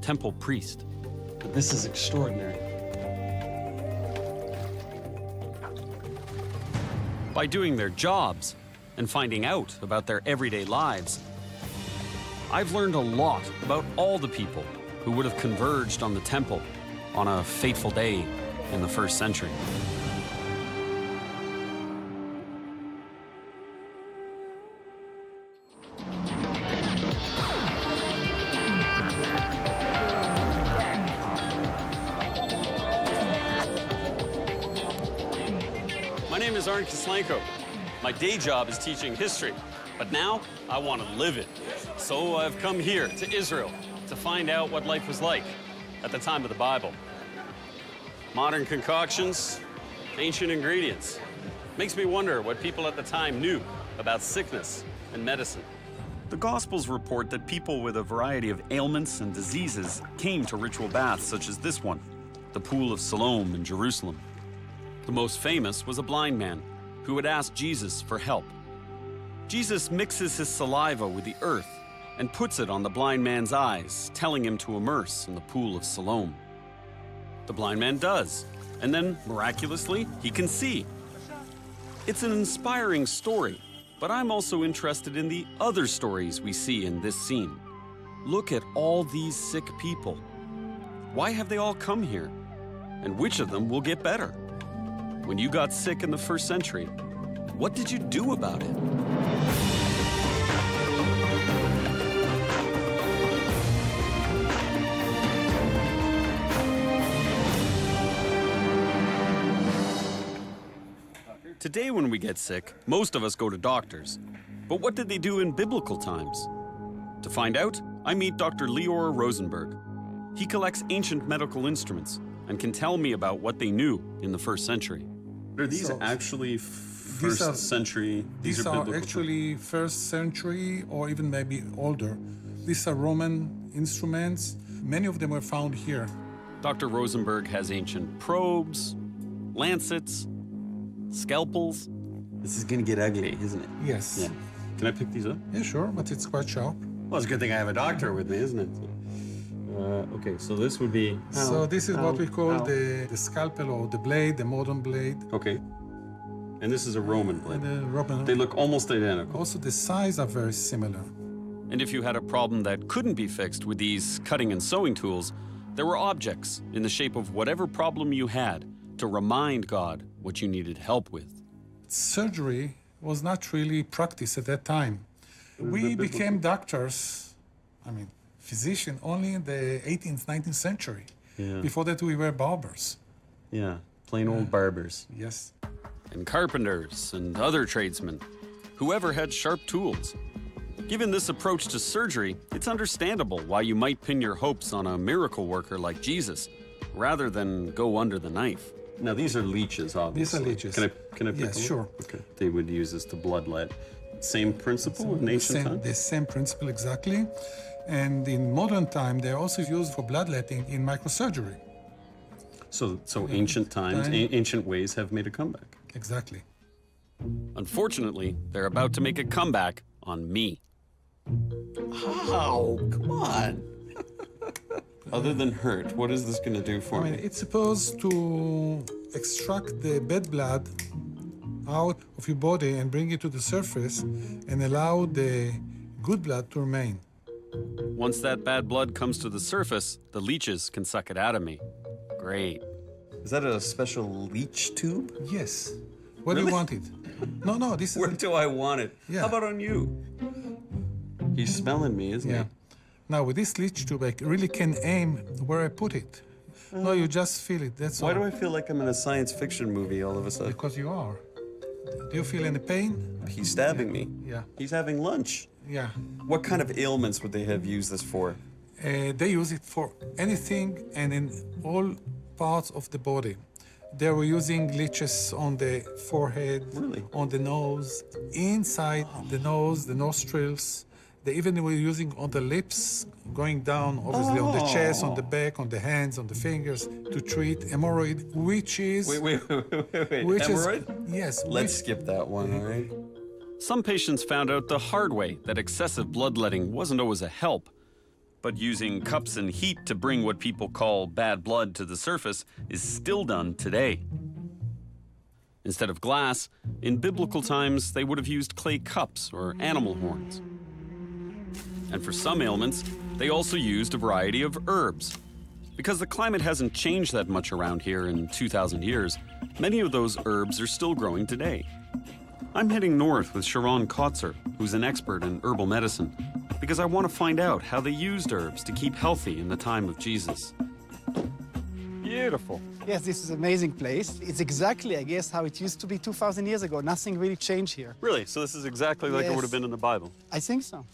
temple priest. But this is extraordinary. By doing their jobs and finding out about their everyday lives, I've learned a lot about all the people who would have converged on the temple on a fateful day in the first century. Arne Kislenko. My day job is teaching history, but now I want to live it. So I've come here to Israel to find out what life was like at the time of the Bible. Modern concoctions, ancient ingredients. Makes me wonder what people at the time knew about sickness and medicine. The Gospels report that people with a variety of ailments and diseases came to ritual baths such as this one, the Pool of Siloam in Jerusalem. The most famous was a blind man who had asked Jesus for help. Jesus mixes his saliva with the earth and puts it on the blind man's eyes, telling him to immerse in the Pool of Siloam. The blind man does, and then miraculously, he can see. It's an inspiring story. But I'm also interested in the other stories we see in this scene. Look at all these sick people. Why have they all come here? And which of them will get better? When you got sick in the first century, what did you do about it? Today when we get sick, most of us go to doctors. But what did they do in biblical times? To find out, I meet Dr. Lior Rosenberg. He collects ancient medical instruments and can tell me about what they knew in the first century. Are these actually first century? These are biblical actually terms. First century or even maybe older. These are Roman instruments. Many of them were found here. Dr. Rosenberg has ancient probes, lancets, scalpels. This is gonna get ugly, isn't it? Yes. Yeah. Can I pick these up? Yeah, sure, but it's quite sharp. Well, it's a good thing I have a doctor with me, isn't it? Okay, so this would be... So this is what we call the scalpel or the blade, the modern blade. Okay. And this is a Roman blade. They look almost identical. Also, the size are very similar. And if you had a problem that couldn't be fixed with these cutting and sewing tools, there were objects in the shape of whatever problem you had to remind God what you needed help with. Surgery was not really practiced at that time. We became doctors, I mean, physicians, only in the 18th, 19th century. Yeah. Before that, we were barbers. Yeah, plain old barbers. Yes. And carpenters and other tradesmen, whoever had sharp tools. Given this approach to surgery, it's understandable why you might pin your hopes on a miracle worker like Jesus, rather than go under the knife. Now, these are leeches, obviously. These are leeches. Can I pick them? Yes, sure. Okay. They would use this to bloodlet. Same principle in ancient time? The same principle, exactly. And in modern time, they're also used for bloodletting in microsurgery. So ancient times, ancient ways have made a comeback. Exactly. Unfortunately, they're about to make a comeback on me. How? Come on. Other than hurt, what is this going to do for me? It's supposed to extract the bad blood out of your body and bring it to the surface and allow the good blood to remain. Once that bad blood comes to the surface, the leeches can suck it out of me. Great. Is that a special leech tube? Yes. Where do you want it? No, this is... Where do I want it? Yeah. How about on you? He's smelling me, isn't he? Now, with this leech tube, I really can aim where I put it. No, you just feel it, that's all. Why do I feel like I'm in a science fiction movie all of a sudden? Because you are. Do you feel any pain? He's stabbing me. Yeah. He's having lunch. Yeah. What kind of ailments would they have used this for? They use it for anything and in all parts of the body. They were using leeches on the forehead, on the nose, inside the nose, the nostrils. They even were using on the lips, going down, obviously, on the chest, on the back, on the hands, on the fingers, to treat hemorrhoid, which is... Wait. Hemorrhoid? Yes. Let's skip that one, all right? Some patients found out the hard way that excessive bloodletting wasn't always a help. But using cups and heat to bring what people call bad blood to the surface is still done today. Instead of glass, in biblical times, they would have used clay cups or animal horns. And for some ailments, they also used a variety of herbs. Because the climate hasn't changed that much around here in 2,000 years, many of those herbs are still growing today. I'm heading north with Sharon Kotzer, who's an expert in herbal medicine, because I want to find out how they used herbs to keep healthy in the time of Jesus. Beautiful. Yes, this is an amazing place. It's exactly, I guess, how it used to be 2,000 years ago. Nothing really changed here. Really? So this is exactly like it would have been in the Bible? I think so.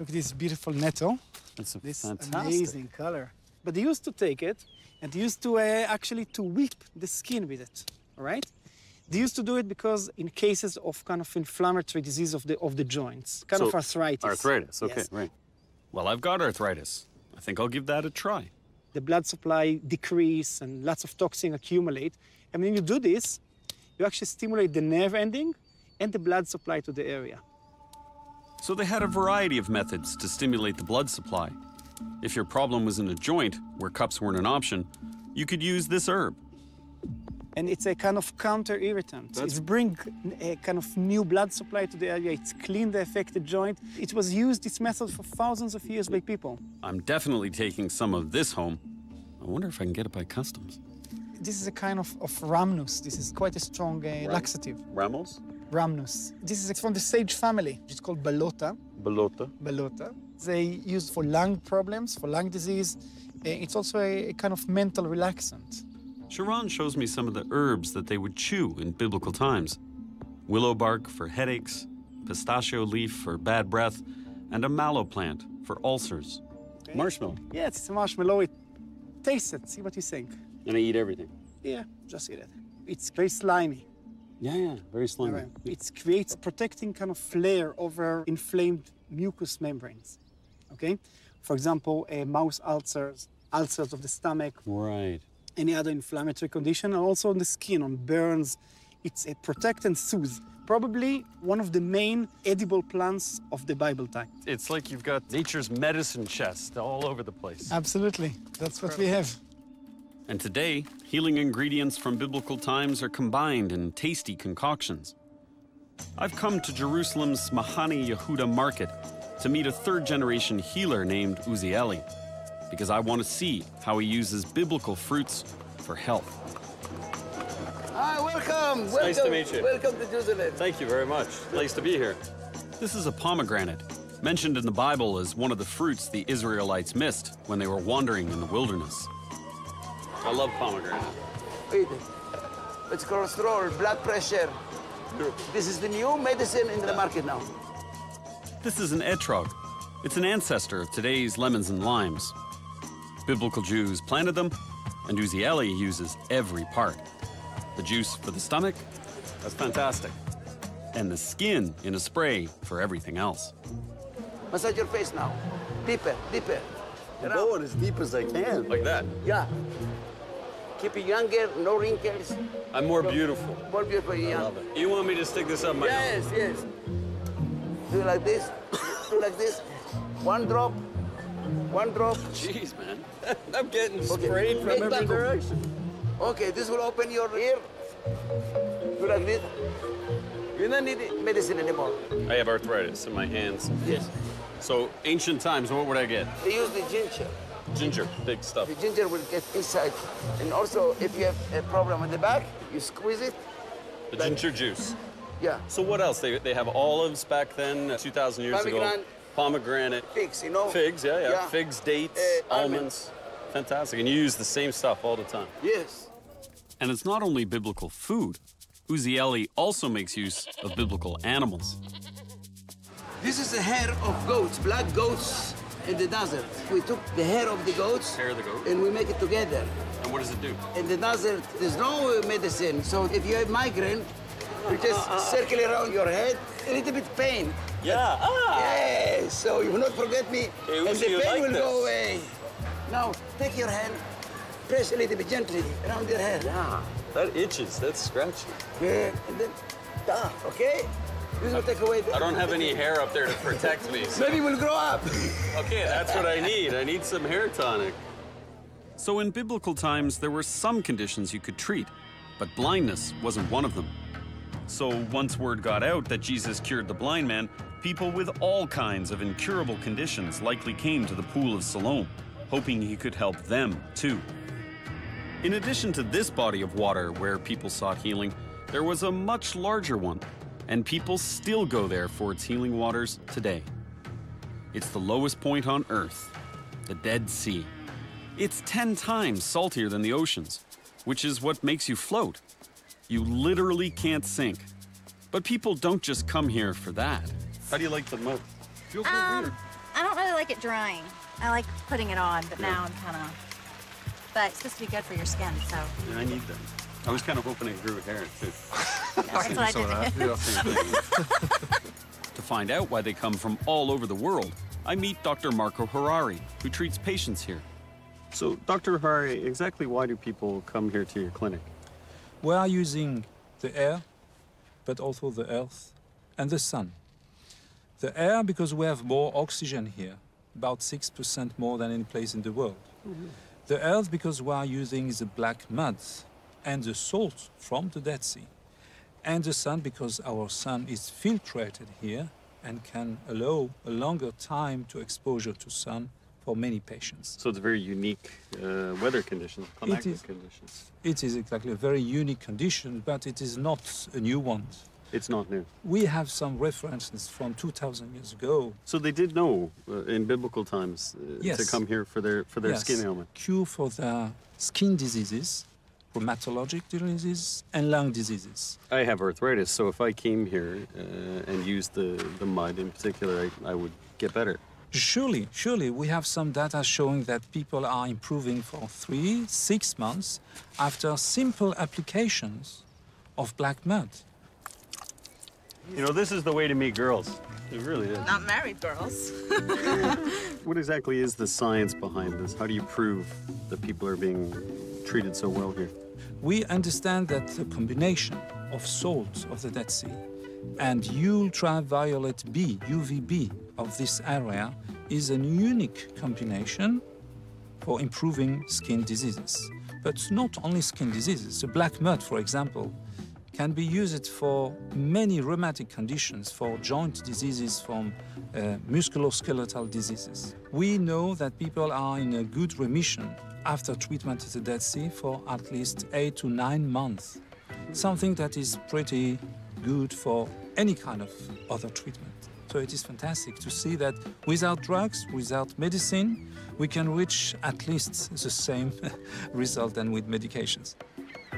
Look at this beautiful nettle. It's fantastic. Amazing color. But they used to take it, and they used to actually to whip the skin with it, all right? They used to do it because in cases of kind of inflammatory disease of the joints, kind of arthritis. Arthritis, okay, yes. Right. Well, I've got arthritis. I think I'll give that a try. The blood supply decrease and lots of toxin accumulate. And when you do this, you actually stimulate the nerve ending and the blood supply to the area. So they had a variety of methods to stimulate the blood supply. If your problem was in a joint, where cups weren't an option, you could use this herb. And it's a kind of counter-irritant. It's bring a kind of new blood supply to the area. It's clean the affected joint. It was used, this method, for thousands of years by people. I'm definitely taking some of this home. I wonder if I can get it by customs. This is a kind of rhamnus. This is quite a strong laxative. Ramos? Rhamnus. This is from the sage family. It's called balota. Balota. Balota. They used for lung problems, for lung disease. It's also a kind of mental relaxant. Sharon shows me some of the herbs that they would chew in biblical times. Willow bark for headaches, pistachio leaf for bad breath, and a mallow plant for ulcers. Okay. Marshmallow. Yeah, it's a marshmallow. It tastes it. See what you think. And I eat everything. Yeah, just eat it. It's very slimy. Yeah, very slimy. Right. It creates a protecting kind of layer over inflamed mucous membranes. Okay? For example, mouse ulcers, ulcers of the stomach. Right. Any other inflammatory condition, and also on the skin, on burns. It's a protect and soothe. Probably one of the main edible plants of the Bible time. It's like you've got nature's medicine chest all over the place. Absolutely, that's what we have. And today, healing ingredients from biblical times are combined in tasty concoctions. I've come to Jerusalem's Smahani Yehuda market to meet a third-generation healer named Uzi-Eli, because I want to see how he uses biblical fruits for health. Hi, welcome! It's nice to meet you. Welcome to Jerusalem. Thank you very much. Nice to be here. This is a pomegranate, mentioned in the Bible as one of the fruits the Israelites missed when they were wandering in the wilderness. I love pomegranate. Eat it. It's cholesterol, blood pressure. This is the new medicine in the market now. This is an etrog. It's an ancestor of today's lemons and limes. Biblical Jews planted them, and Uzi-Eli uses every part. The juice for the stomach. That's fantastic. And the skin in a spray for everything else. Massage your face now. Deeper, deeper. I'm going as deep as I can. Like that? Yeah. Keep it younger, no wrinkles. I'm more beautiful. More beautiful, yeah. I love it. You want me to stick this up my nose? Yes, yes. Do like this. Do like this. One drop. One drop. Jeez, man. I'm getting sprayed from every direction. Okay, this will open your ear. Do like this. You don't need medicine anymore. I have arthritis in my hands. Yes. So, ancient times, what would I get? They use the ginger. Ginger, big stuff. The ginger will get inside. And also, if you have a problem in the back, you squeeze it. The ginger juice. Yeah. So what else? They have olives back then, 2,000 years ago. Pomegranate. Figs, you know? Figs, yeah. Figs, dates, almonds. Fantastic. And you use the same stuff all the time. Yes. And it's not only biblical food. Uzi-Eli also makes use of biblical animals. This is the hair of goats, black goats in the desert. We took the hair of the goats, and we make it together. And what does it do? In the desert, there's no medicine. So if you have migraine, you just circle around your head, a little bit pain. Yeah. Yeah, so you will not forget me, and the pain will go away. Now, take your hand, press a little bit gently around your head. Yeah, that itches, that's scratchy. Yeah, and then, okay? This will take away the... I don't have any hair up there to protect me, so... Maybe we'll grow up. Okay, that's what I need. I need some hair tonic. So in biblical times, there were some conditions you could treat, but blindness wasn't one of them. So once word got out that Jesus cured the blind man, people with all kinds of incurable conditions likely came to the Pool of Siloam, hoping he could help them too. In addition to this body of water where people sought healing, there was a much larger one, and people still go there for its healing waters today. It's the lowest point on Earth, the Dead Sea. It's 10 times saltier than the oceans, which is what makes you float. You literally can't sink. But people don't just come here for that. How do you like the mud? I don't really like it drying. I like putting it on, but now I'm kind of... But it's supposed to be good for your skin, so... Yeah, I need them. I was kind of hoping it grew hair, too. That's what I did. To find out why they come from all over the world, I meet Dr. Marco Harari, who treats patients here. So, Dr. Harari, exactly why do people come here to your clinic? We are using the air, but also the earth and the sun. The air, because we have more oxygen here, about 6% more than any place in the world. Mm-hmm. The earth, because we are using the black mud and the salt from the Dead Sea. And the sun, because our sun is filtrated here and can allow a longer time to exposure to sun for many patients. So it's very unique weather conditions, climatic conditions. It is exactly a very unique condition, but it is not a new one. It's not new. We have some references from 2,000 years ago. So they did know in biblical times to come here for their skin ailment. Cure for their skin diseases, rheumatologic diseases, and lung diseases. I have arthritis, so if I came here and used the mud in particular, I would get better. Surely, surely. We have some data showing that people are improving for 3-6 months after simple applications of black mud. You know, this is the way to meet girls. It really is. Not married girls. What exactly is the science behind this? How do you prove that people are being treated so well here? We understand that the combination of salt of the Dead Sea and ultraviolet B, UVB, of this area is a unique combination for improving skin diseases. But not only skin diseases. The black mud, for example, can be used for many rheumatic conditions, for joint diseases, from musculoskeletal diseases. We know that people are in a good remission after treatment at the Dead Sea for at least 8 to 9 months, something that is pretty good for any kind of other treatment. So it is fantastic to see that without drugs, without medicine, we can reach at least the same result than with medications.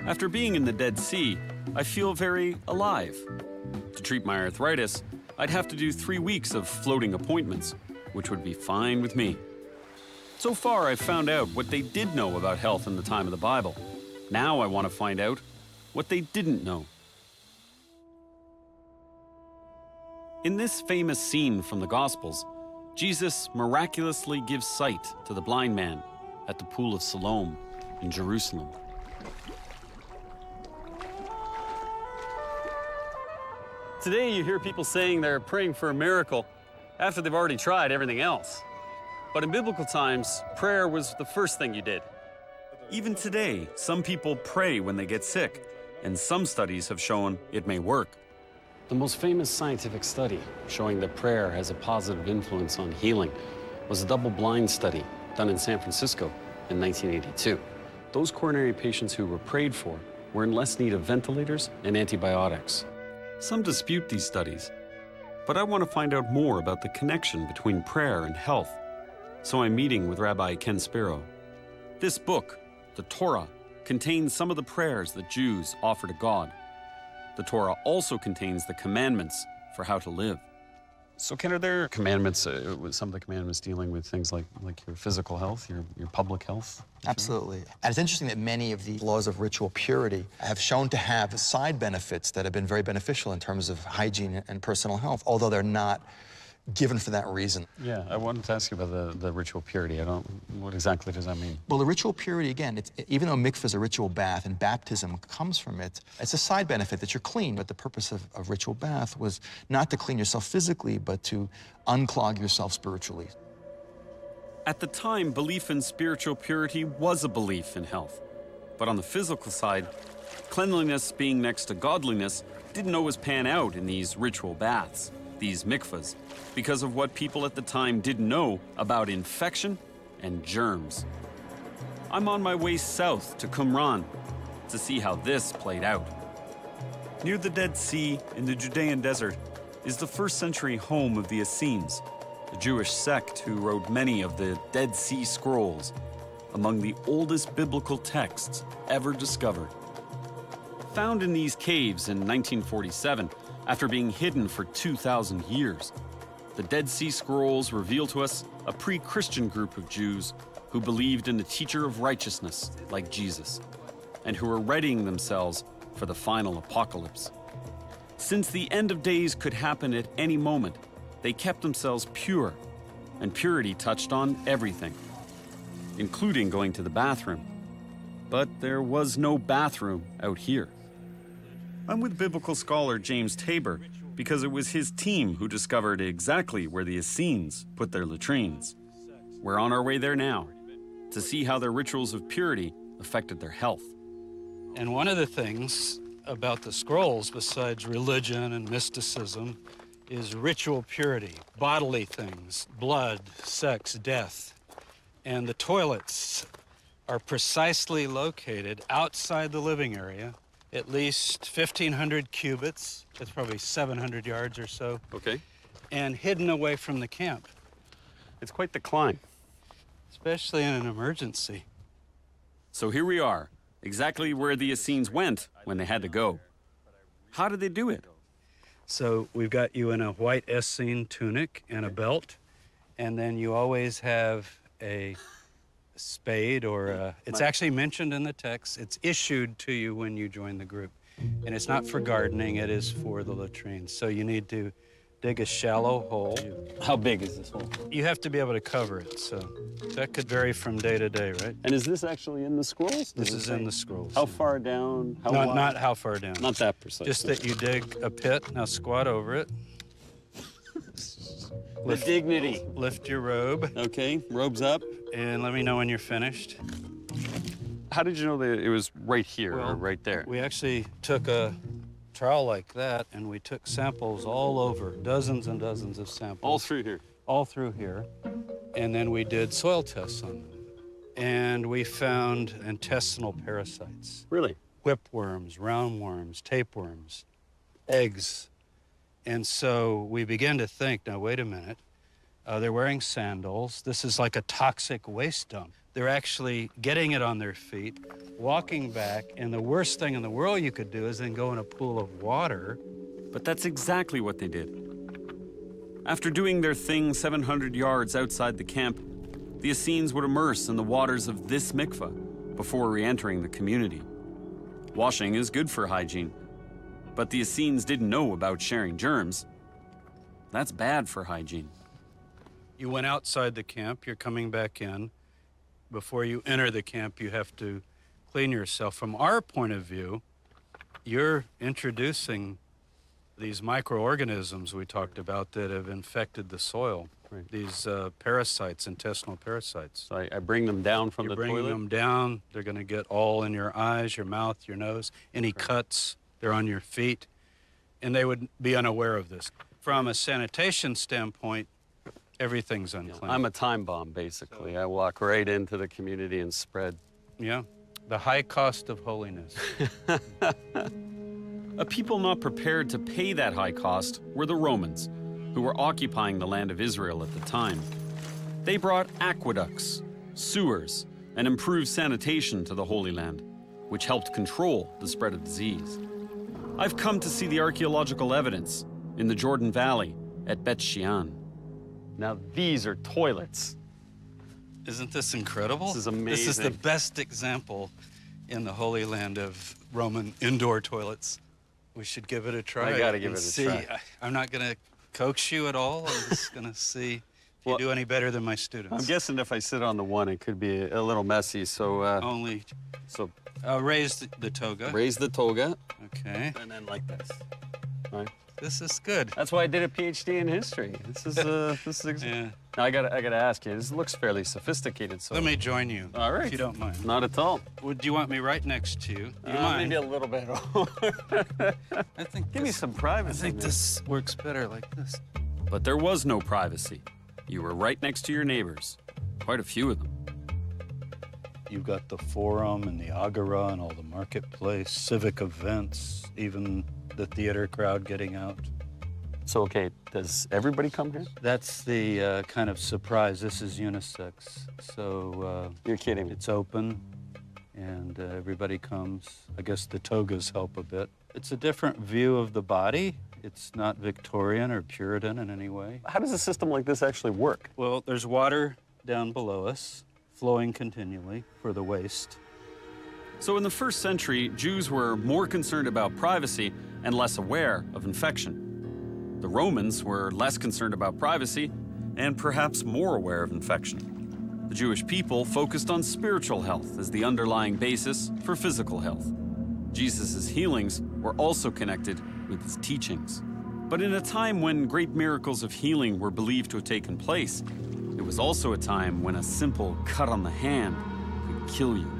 After being in the Dead Sea, I feel very alive. To treat my arthritis, I'd have to do 3 weeks of floating appointments, which would be fine with me. So far, I've found out what they did know about health in the time of the Bible. Now I want to find out what they didn't know. In this famous scene from the Gospels, Jesus miraculously gives sight to the blind man at the Pool of Siloam in Jerusalem. Today, you hear people saying they're praying for a miracle after they've already tried everything else. But in biblical times, prayer was the first thing you did. Even today, some people pray when they get sick, and some studies have shown it may work. The most famous scientific study showing that prayer has a positive influence on healing was a double-blind study done in San Francisco in 1982. Those coronary patients who were prayed for were in less need of ventilators and antibiotics. Some dispute these studies, but I want to find out more about the connection between prayer and health. So I'm meeting with Rabbi Ken Spiro. This book, the Torah, contains some of the prayers that Jews offer to God. The Torah also contains the commandments for how to live. So Ken, are there commandments, some of the commandments dealing with things like your physical health, your public health? Absolutely. And it's interesting that many of the laws of ritual purity have shown to have side benefits that have been very beneficial in terms of hygiene and personal health, although they're not given for that reason. Yeah, I wanted to ask you about the ritual purity. What exactly does that mean? Well, the ritual purity, again, even though mikveh is a ritual bath and baptism comes from it, it's a side benefit that you're clean. But the purpose of ritual bath was not to clean yourself physically, but to unclog yourself spiritually. At the time, belief in spiritual purity was a belief in health. But on the physical side, cleanliness being next to godliness didn't always pan out in these ritual baths, these mikvahs, because of what people at the time didn't know about infection and germs. I'm on my way south to Qumran to see how this played out. Near the Dead Sea in the Judean desert is the first century home of the Essenes, a Jewish sect who wrote many of the Dead Sea Scrolls, among the oldest biblical texts ever discovered. Found in these caves in 1947, after being hidden for 2,000 years, the Dead Sea Scrolls reveal to us a pre-Christian group of Jews who believed in a teacher of righteousness like Jesus, and who were readying themselves for the final apocalypse. Since the end of days could happen at any moment, they kept themselves pure, and purity touched on everything, including going to the bathroom. But there was no bathroom out here. I'm with biblical scholar James Tabor because it was his team who discovered exactly where the Essenes put their latrines. We're on our way there now to see how their rituals of purity affected their health. And one of the things about the scrolls, besides religion and mysticism, is ritual purity, bodily things, blood, sex, death. And the toilets are precisely located outside the living area, at least 1,500 cubits. That's probably 700 yards or so. Okay. And hidden away from the camp. It's quite the climb. Especially in an emergency. So here we are, exactly where the Essenes went when they had to go. How did they do it? So we've got you in a white Essene tunic and a belt, and then you always have a spade or a, it's actually mentioned in the text, it's issued to you when you join the group. And it's not for gardening, it is for the latrines. So you need to dig a shallow hole. How big is this hole? You have to be able to cover it, so that could vary from day to day, right? And is this actually in the scrolls? This is in the scrolls. How far down? How wide? Not how far down. Not that precise. Just that you dig a pit, now squat over it. With dignity. Lift your robe. Okay, robe's up. And let me know when you're finished. How did you know that it was right here or right there? We actually took a trowel like that, and we took samples all over, dozens and dozens of samples. All through here? All through here. And then we did soil tests on them. And we found intestinal parasites. Really? Whipworms, roundworms, tapeworms, eggs. And so we began to think, now wait a minute, they're wearing sandals. This is like a toxic waste dump. They're actually getting it on their feet, walking back, and the worst thing in the world you could do is then go in a pool of water. But that's exactly what they did. After doing their thing 700 yards outside the camp, the Essenes would immerse in the waters of this mikveh before re-entering the community. Washing is good for hygiene, but the Essenes didn't know about sharing germs. That's bad for hygiene. You went outside the camp, you're coming back in. Before you enter the camp, you have to clean yourself. From our point of view, you're introducing these microorganisms we talked about that have infected the soil. Right. These parasites, intestinal parasites. So I bring them down from the toilet? You bring them down. They're going to get all in your eyes, your mouth, your nose, any cuts. They're on your feet. And they would be unaware of this. From a sanitation standpoint, everything's unclean. Yeah, I'm a time bomb, basically. So I walk right into the community and spread. Yeah, the high cost of holiness. A people not prepared to pay that high cost were the Romans, who were occupying the land of Israel at the time. They brought aqueducts, sewers, and improved sanitation to the Holy Land, which helped control the spread of disease. I've come to see the archaeological evidence in the Jordan Valley at Bet Shean. Now, these are toilets. Isn't this incredible? This is amazing. This is the best example in the Holy Land of Roman indoor toilets. We should give it a try. I gotta give it a try. I'm not gonna coax you at all. I'm just gonna see if you do any better than my students. I'm guessing if I sit on the one, it could be a little messy, so... raise the toga. Raise the toga. Okay. And then like this. All right. This is good. That's why I did a PhD in history. This is yeah. Now I gotta ask you. This looks fairly sophisticated. So let me join you. All right. If you don't mind. Not at all. Would you want me right next to you? Do you mind? Maybe a little bit. I think. Give me some privacy. I think this works better like this. But there was no privacy. You were right next to your neighbors. Quite a few of them. You've got the forum and the agora and all the marketplace, civic events, even the theater crowd getting out. So, okay, does everybody come here? That's the kind of surprise. This is unisex. So you're kidding me. It's open, and everybody comes. I guess the togas help a bit. It's a different view of the body. It's not Victorian or Puritan in any way. How does a system like this actually work? Well, there's water down below us, flowing continually for the waste. So in the first century, Jews were more concerned about privacy and less aware of infection. The Romans were less concerned about privacy and perhaps more aware of infection. The Jewish people focused on spiritual health as the underlying basis for physical health. Jesus' healings were also connected with his teachings. But in a time when great miracles of healing were believed to have taken place, it was also a time when a simple cut on the hand could kill you.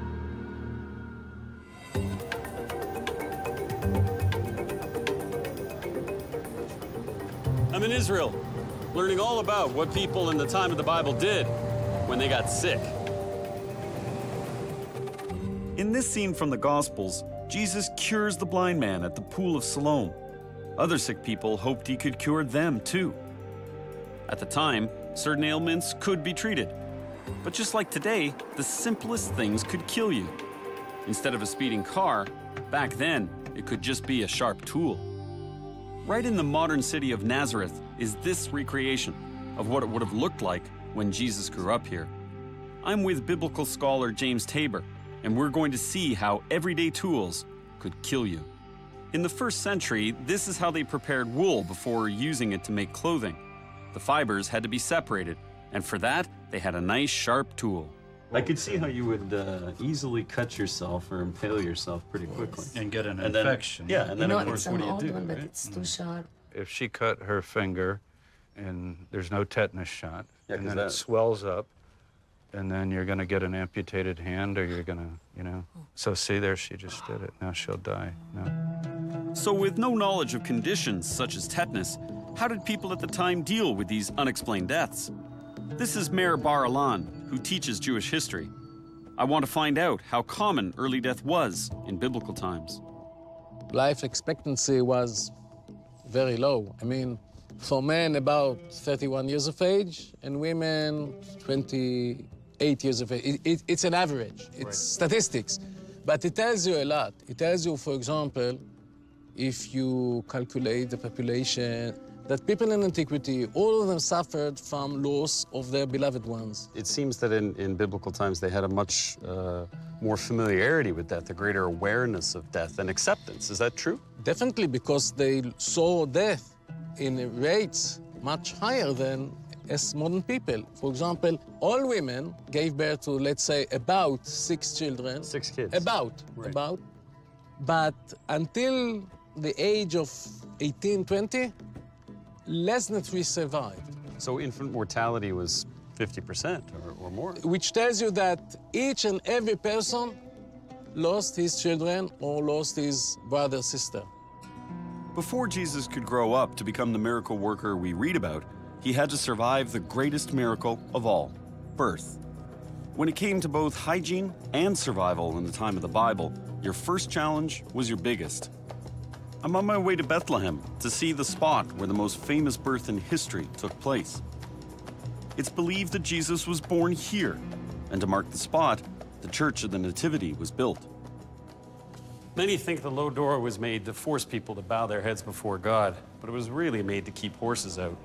I'm in Israel, learning all about what people in the time of the Bible did when they got sick. In this scene from the Gospels, Jesus cures the blind man at the Pool of Siloam. Other sick people hoped he could cure them too. At the time, certain ailments could be treated. But just like today, the simplest things could kill you. Instead of a speeding car, back then, it could just be a sharp tool. Right in the modern city of Nazareth is this recreation of what it would have looked like when Jesus grew up here. I'm with biblical scholar James Tabor, and we're going to see how everyday tools could kill you. In the first century, this is how they prepared wool before using it to make clothing. The fibers had to be separated, and for that, they had a nice sharp tool. I could see how you would easily cut yourself or impale yourself pretty quickly. Yes. And get an infection. Then, yeah, and then, of course, what do you do? It's an old one, but it's too sharp. If she cut her finger, and there's no tetanus shot, and then it swells up, and then you're going to get an amputated hand, or you're going to, you know. So see there, she just did it. Now she'll die. No. So with no knowledge of conditions such as tetanus, how did people at the time deal with these unexplained deaths? This is Mayor Bar-Ilan, who teaches Jewish history. I want to find out how common early death was in biblical times. Life expectancy was very low. I mean, for men, about 31 years of age, and women, 28 years of age. It's an average. It's right. Statistics. But it tells you a lot. It tells you, for example, if you calculate the population, that people in antiquity, all of them suffered from loss of their beloved ones. It seems that in biblical times they had a much more familiarity with death, a greater awareness of death and acceptance. Is that true? Definitely, because they saw death in rates much higher than as modern people. For example, all women gave birth to, let's say, about 6 children. 6 kids. About, right. About. But until the age of 18, 20, less than 3 survived. So infant mortality was 50% or more. Which tells you that each and every person lost his children or lost his brother, sister. Before Jesus could grow up to become the miracle worker we read about, he had to survive the greatest miracle of all, birth. When it came to both hygiene and survival in the time of the Bible, your first challenge was your biggest. I'm on my way to Bethlehem to see the spot where the most famous birth in history took place. It's believed that Jesus was born here, and to mark the spot, the Church of the Nativity was built. Many think the low door was made to force people to bow their heads before God, but it was really made to keep horses out.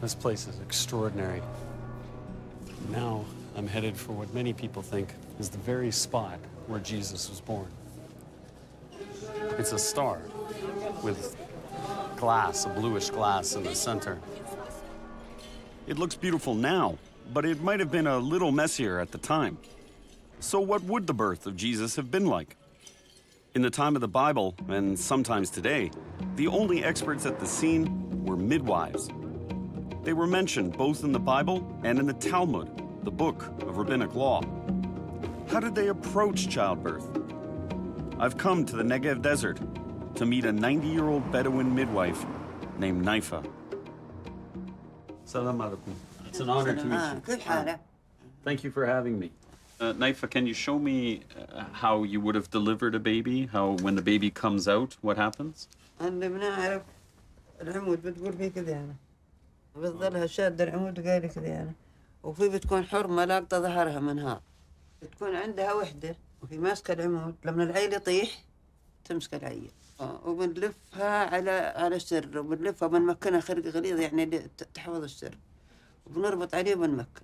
This place is extraordinary. Now I'm headed for what many people think is the very spot where Jesus was born. It's a star with glass, a bluish glass in the center. It looks beautiful now, but it might have been a little messier at the time. So what would the birth of Jesus have been like? In the time of the Bible, and sometimes today, the only experts at the scene were midwives. They were mentioned both in the Bible and in the Talmud, the book of rabbinic law. How did they approach childbirth? I've come to the Negev Desert to meet a 90-year-old Bedouin midwife named Naifa. Salam alaikum. It's an honor to meet you. Thank you for having me. Naifa, can you show me how you would have delivered a baby? How, when the baby comes out, what happens? العمود بتقول فيه كذي أنا بتظلها شادة العمود قايلة كذي أنا. وفي بتكون حرمة لاقطة ظهرها من هذا، بتكون عندها وحدة وهي ماسكة العمود، لما العيل يطيح تمسك العيل وبنلفها على سر، وبنلفها بنمكنها خرق غليظ يعني تحفظ السر، وبنربط عليه وبنمكن،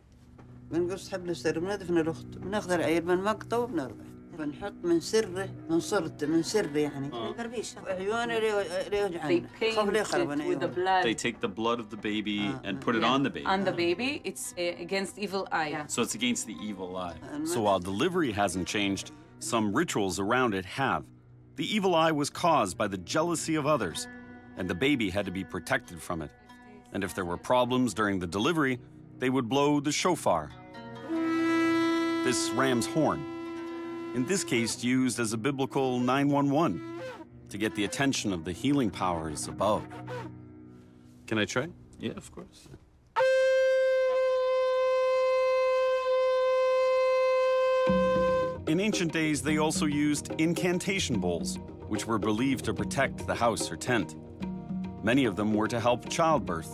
بنقص حبل السر، بندفن الأخت، بناخذ العيل بنمقطه وبنربط، بنحط من سره من صرته من سره يعني من قربيشه عيونه ليوجعنا خاف ليخربنا عيونه. They take the blood of the baby and put it on the baby. On the baby, it's against evil eye. So it's against the evil eye. So while delivery hasn't changed, some rituals around it have. The evil eye was caused by the jealousy of others, and the baby had to be protected from it. And if there were problems during the delivery, they would blow the shofar, this ram's horn, in this case used as a biblical 911 to get the attention of the healing powers above. Can I try? Yeah, of course. In ancient days, they also used incantation bowls, which were believed to protect the house or tent. Many of them were to help childbirth.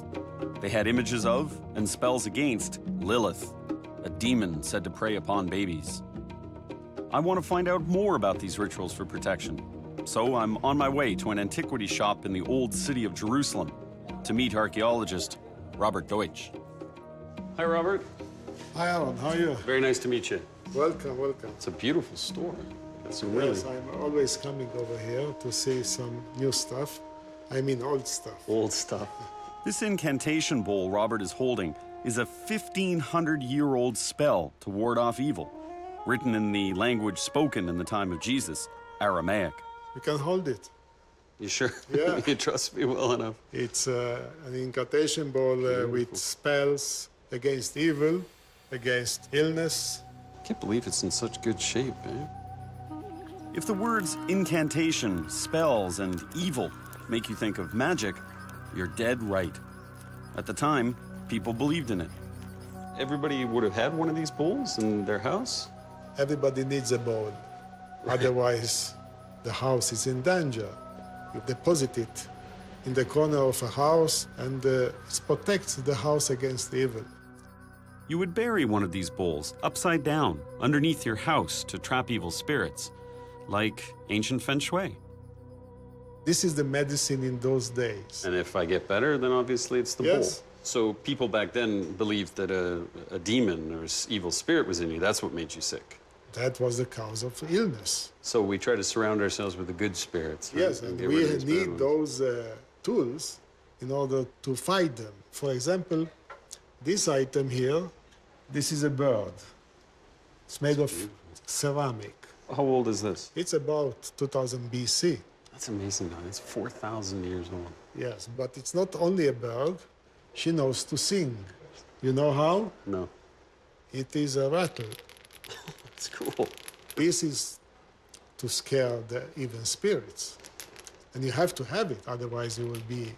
They had images of and spells against Lilith, a demon said to prey upon babies. I want to find out more about these rituals for protection, so I'm on my way to an antiquity shop in the old city of Jerusalem to meet archaeologist Robert Deutsch. Hi, Robert. Hi, Alan. How are you? Very nice to meet you. Welcome, welcome. It's a beautiful store. That's really... Yes, I'm always coming over here to see some new stuff. I mean old stuff. Old stuff. This incantation bowl Robert is holding is a 1,500-year-old spell to ward off evil, written in the language spoken in the time of Jesus, Aramaic. You can hold it. You sure? Yeah. You trust me well enough? It's an incantation bowl with spells against evil, against illness. I can't believe it's in such good shape, man. If the words incantation, spells, and evil make you think of magic, you're dead right. At the time, people believed in it. Everybody would have had one of these bowls in their house? Everybody needs a bowl. Right. Otherwise, the house is in danger. You deposit it in the corner of a house, and it protects the house against evil. You would bury one of these bowls upside down underneath your house to trap evil spirits, like ancient feng shui. This is the medicine in those days. And if I get better, then obviously it's the bowl. So people back then believed that a demon or evil spirit was in you. That's what made you sick. That was the cause of illness. So we try to surround ourselves with the good spirits. Right? Yes, and we need those tools in order to fight them. For example, this item here, this is a bird. It's made of ceramic. How old is this? It's about 2000 BC. That's amazing, man. It's 4,000 years old. Yes, but it's not only a bird. She knows to sing. You know how? No. It is a rattle. That's cool. This is to scare the evil spirits. And you have to have it, otherwise you will be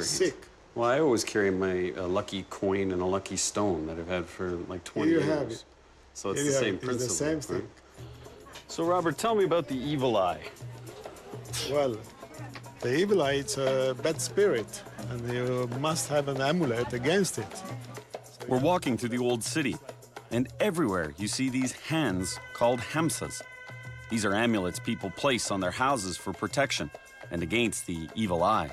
sick. Well, I always carry my lucky coin and a lucky stone that I've had for like 20 years. Have it. So it's the same principle. It's the same thing. So, Robert, tell me about the evil eye. Well, the evil eye, it's a bad spirit, and you must have an amulet against it. We're walking through the old city, and everywhere you see these hands called hamsas. These are amulets people place on their houses for protection and against the evil eye.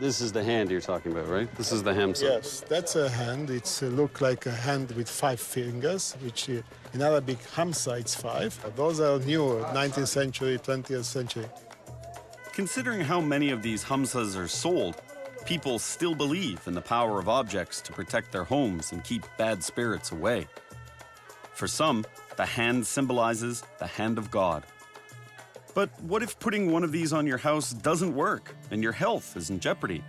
This is the hand you're talking about, right? This is the hamsa. Yes, that's a hand. It's look like a hand with 5 fingers, which in Arabic, hamsa, it's 5. Those are new, 19th century, 20th century. Considering how many of these hamsas are sold, people still believe in the power of objects to protect their homes and keep bad spirits away. For some, the hand symbolizes the hand of God. But what if putting one of these on your house doesn't work and your health is in jeopardy?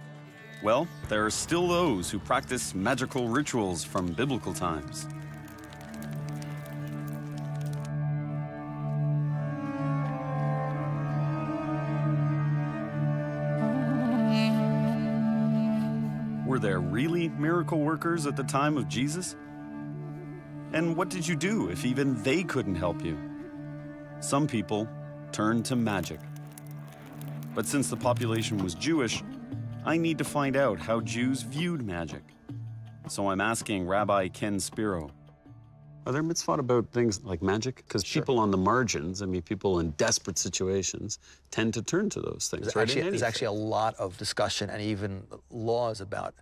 Well, there are still those who practice magical rituals from biblical times. Were there really miracle workers at the time of Jesus? And what did you do if even they couldn't help you? Some people turned to magic. But since the population was Jewish, I need to find out how Jews viewed magic. So I'm asking Rabbi Ken Spiro. Are there mitzvot about things like magic? Because people on the margins, I mean, people in desperate situations, tend to turn to those things. There's actually a lot of discussion and even laws about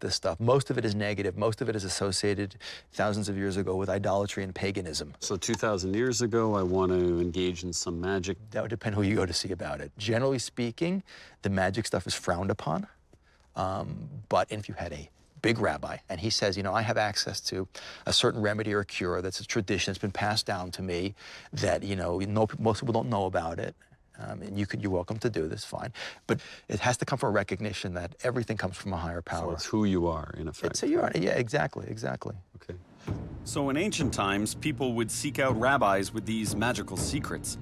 this stuff. Most of it is negative. Most of it is associated thousands of years ago with idolatry and paganism. So 2,000 years ago, I want to engage in some magic. That would depend who you go to see about it. Generally speaking, the magic stuff is frowned upon. But if you had a big rabbi, and he says, you know, I have access to a certain remedy or a cure that's a tradition that's been passed down to me that, you know, most people don't know about it. And you're welcome to do this, fine. But it has to come from a recognition that everything comes from a higher power. So it's who you are, in effect. It's who you are, yeah, exactly, exactly. Okay. So in ancient times, people would seek out rabbis with these magical secrets,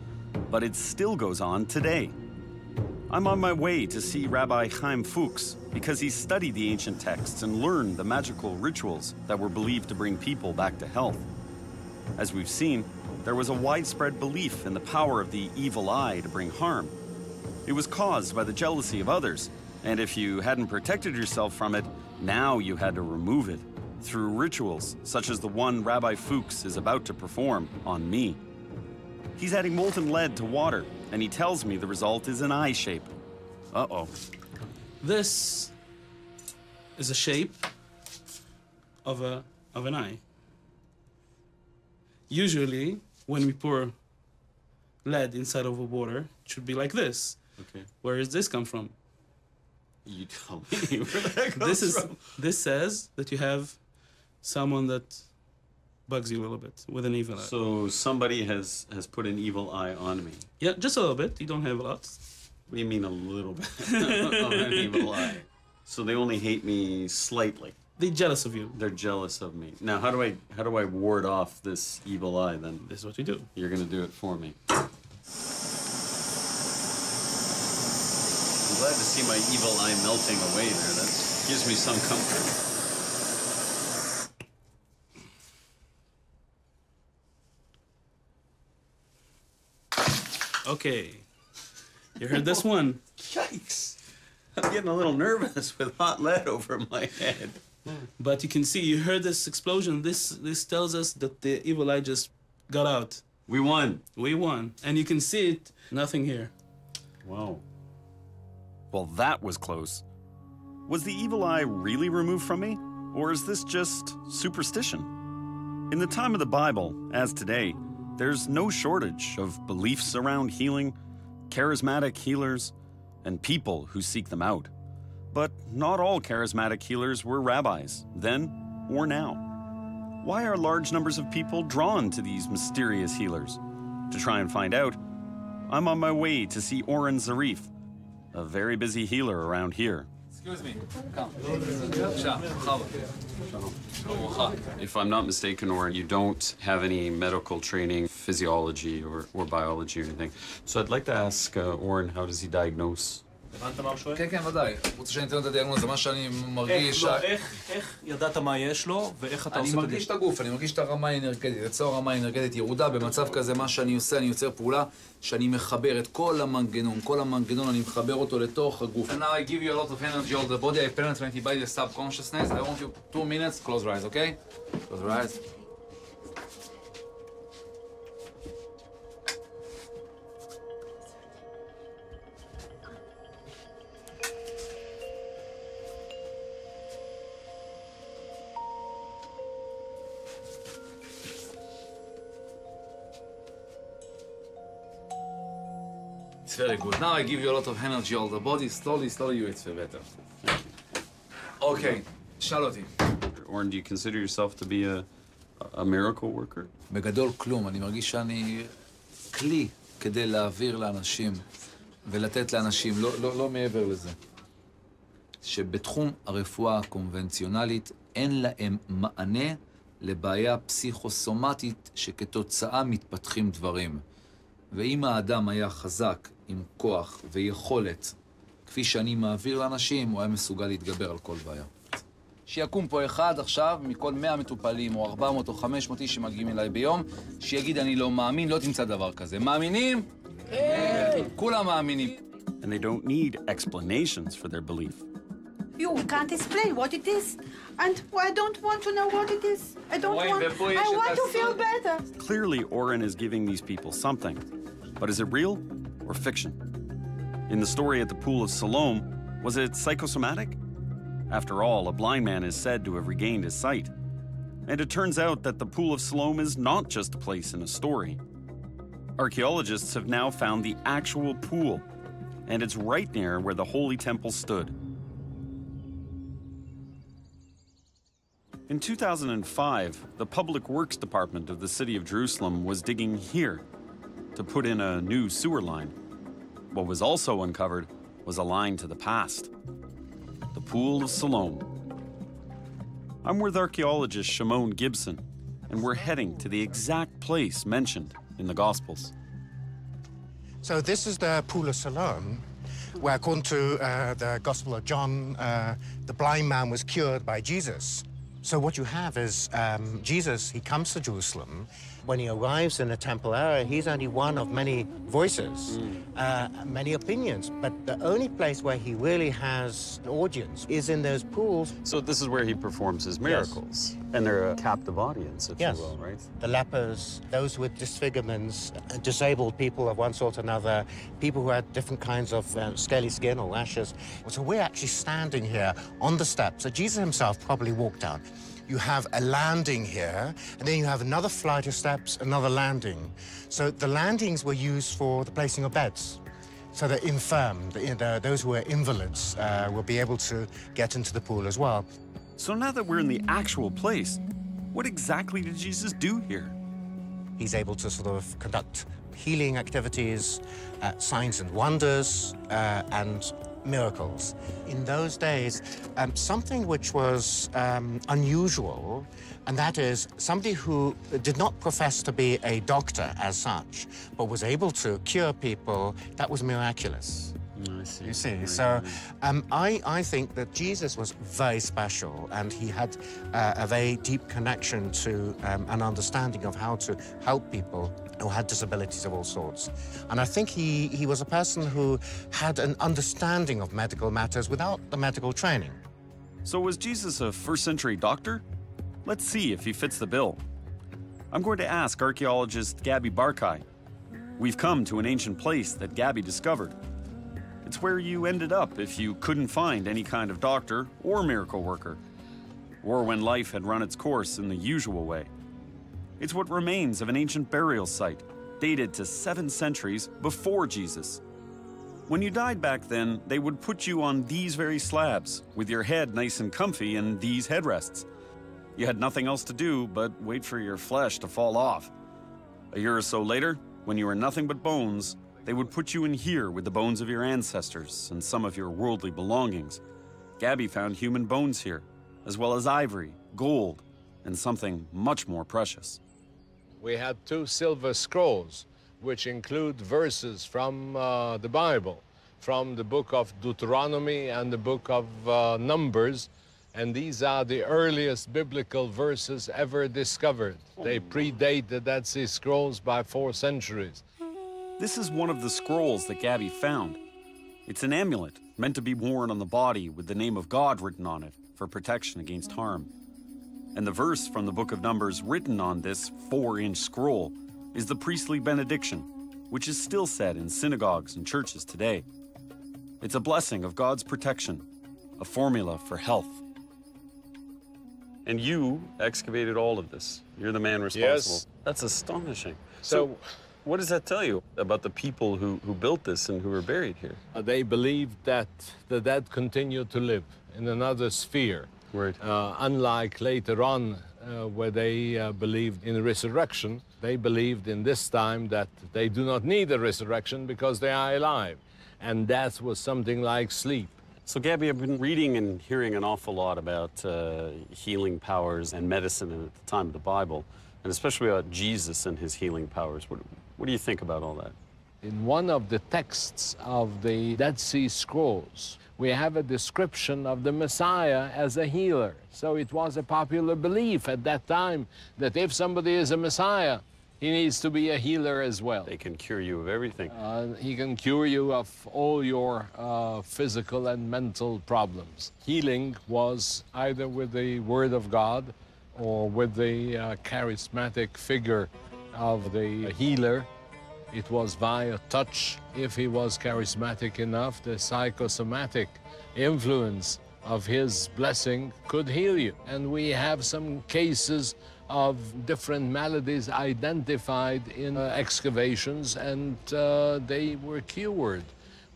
but it still goes on today. I'm on my way to see Rabbi Chaim Fuchs because he studied the ancient texts and learned the magical rituals that were believed to bring people back to health. As we've seen, there was a widespread belief in the power of the evil eye to bring harm. It was caused by the jealousy of others, and if you hadn't protected yourself from it, now you had to remove it through rituals such as the one Rabbi Fuchs is about to perform on me. He's adding molten lead to water, and he tells me the result is an eye shape. Uh-oh. This is a shape of an eye. Usually, when we pour lead inside of a water, it should be like this. Okay. Where does this come from? You tell me where that comes from. This says that you have someone that bugs you a little bit with an evil eye. So somebody has put an evil eye on me. Yeah, just a little bit. You don't have a lot. What do you mean a little bit of an evil eye? So they only hate me slightly. They're jealous of you. They're jealous of me. Now, how do I ward off this evil eye, then? This is what you do. You're going to do it for me. I'm glad to see my evil eye melting away there. That gives me some comfort. Okay. You heard this one. Yikes. I'm getting a little nervous with hot lead over my head. But you can see, you heard this explosion. This tells us that the evil eye just got out. We won. We won. And you can see it. Nothing here. Wow. Well, that was close. Was the evil eye really removed from me? Or is this just superstition? In the time of the Bible, as today, there's no shortage of beliefs around healing, charismatic healers, and people who seek them out. But not all charismatic healers were rabbis, then or now. Why are large numbers of people drawn to these mysterious healers? To try and find out, I'm on my way to see Oren Zarif, a very busy healer around here. Excuse me. Come. If I'm not mistaken, Oren, you don't have any medical training, physiology or biology or anything. So I'd like to ask Oren, how does he diagnose? And now I give you a lot of energy all the body. I penetrate by the subconsciousness. I want you 2 minutes. Close your eyes, okay? Close your eyes. Very good. Now I give you a lot of energy all the body. Slowly, slowly, it's better. Okay, Shaloti. Oren, do you consider yourself to be a miracle worker? בגדול כלום. אני מרגיש שאני כלי כדי להעביר לאנשים ולתת לאנשים, לא מעבר לזה, שבתחום הרפואה הקונבנציונלית אין להם מענה לבעיה פסיכוסומטית שכתוצאה מתפתחים דברים. ואם האדם היה חזק, עם כוח ויכולת, כפי שאני מעביר לאנשים, הוא היה מסוגל להתגבר על כל בעיה. שיקום פה אחד עכשיו מכל 100 מטופלים, או 400 או 500 איש שמגיעים אליי ביום, שיגיד אני לא מאמין, לא תמצא דבר כזה. מאמינים? כולם מאמינים. and they don't need explanations for their belief. You can't explain what it is, and I don't want to know what it is. I want to feel better. Clearly, Oren is giving these people something, but is it real or fiction? In the story at the Pool of Siloam, was it psychosomatic? After all, a blind man is said to have regained his sight. And it turns out that the Pool of Siloam is not just a place in a story. Archaeologists have now found the actual pool, and it's right near where the Holy Temple stood. In 2005, the Public Works Department of the City of Jerusalem was digging here to put in a new sewer line. What was also uncovered was a line to the past, the Pool of Siloam. I'm with archaeologist Shimon Gibson, and we're heading to the exact place mentioned in the Gospels. So this is the Pool of Siloam, where according to the Gospel of John, the blind man was cured by Jesus. So what you have is Jesus, he comes to Jerusalem. When he arrives in the temple area, he's only one of many voices, many opinions. But the only place where he really has an audience is in those pools. So this is where he performs his miracles. Yes. And they're a captive audience, if you will, right? The lepers, those with disfigurements, disabled people of one sort or another, people who had different kinds of scaly skin or lashes. So we're actually standing here on the steps that Jesus himself probably walked down. You have a landing here, and then you have another flight of steps, another landing. So the landings were used for the placing of beds. So the infirm, those who were invalids, will be able to get into the pool as well. So now that we're in the actual place, what exactly did Jesus do here? He's able to sort of conduct healing activities, signs and wonders, and miracles. In those days, something which was unusual, and that is somebody who did not profess to be a doctor as such, but was able to cure people, that was miraculous. I see. You see, so I think that Jesus was very special, and he had a very deep connection to an understanding of how to help people who had disabilities of all sorts. And I think he was a person who had an understanding of medical matters without the medical training. So was Jesus a first-century doctor? Let's see if he fits the bill. I'm going to ask archaeologist Gabi Barkai. We've come to an ancient place that Gabi discovered. It's where you ended up if you couldn't find any kind of doctor or miracle worker, or when life had run its course in the usual way. It's what remains of an ancient burial site, dated to 7 centuries before Jesus. When you died back then, they would put you on these very slabs, with your head nice and comfy in these headrests. You had nothing else to do but wait for your flesh to fall off. A year or so later, when you were nothing but bones, they would put you in here with the bones of your ancestors and some of your worldly belongings. Gabi found human bones here, as well as ivory, gold, and something much more precious. We had 2 silver scrolls, which include verses from the Bible, from the book of Deuteronomy and the book of Numbers, and these are the earliest biblical verses ever discovered. They predate the Dead Sea Scrolls by 4 centuries. This is one of the scrolls that Gabi found. It's an amulet meant to be worn on the body with the name of God written on it for protection against harm. And the verse from the book of Numbers written on this 4-inch scroll is the priestly benediction, which is still said in synagogues and churches today. It's a blessing of God's protection, a formula for health. And you excavated all of this. You're the man responsible. Yes. That's astonishing. So what does that tell you about the people who built this and who were buried here? They believed that the dead continued to live in another sphere. Right. Unlike later on, where they believed in resurrection, they believed in this time that they do not need a resurrection because they are alive. And death was something like sleep. So, Gabi, I've been reading and hearing an awful lot about healing powers and medicine at the time of the Bible, and especially about Jesus and his healing powers. What do you think about all that? In one of the texts of the Dead Sea Scrolls, we have a description of the Messiah as a healer. So it was a popular belief at that time that if somebody is a Messiah, He needs to be a healer as well. They can cure you of everything. He can cure you of all your physical and mental problems. Healing was either with the Word of God or with the charismatic figure of the healer. It was via touch, if he was charismatic enough. The psychosomatic influence of his blessing could heal you. And we have some cases of different maladies identified in excavations, and they were cured.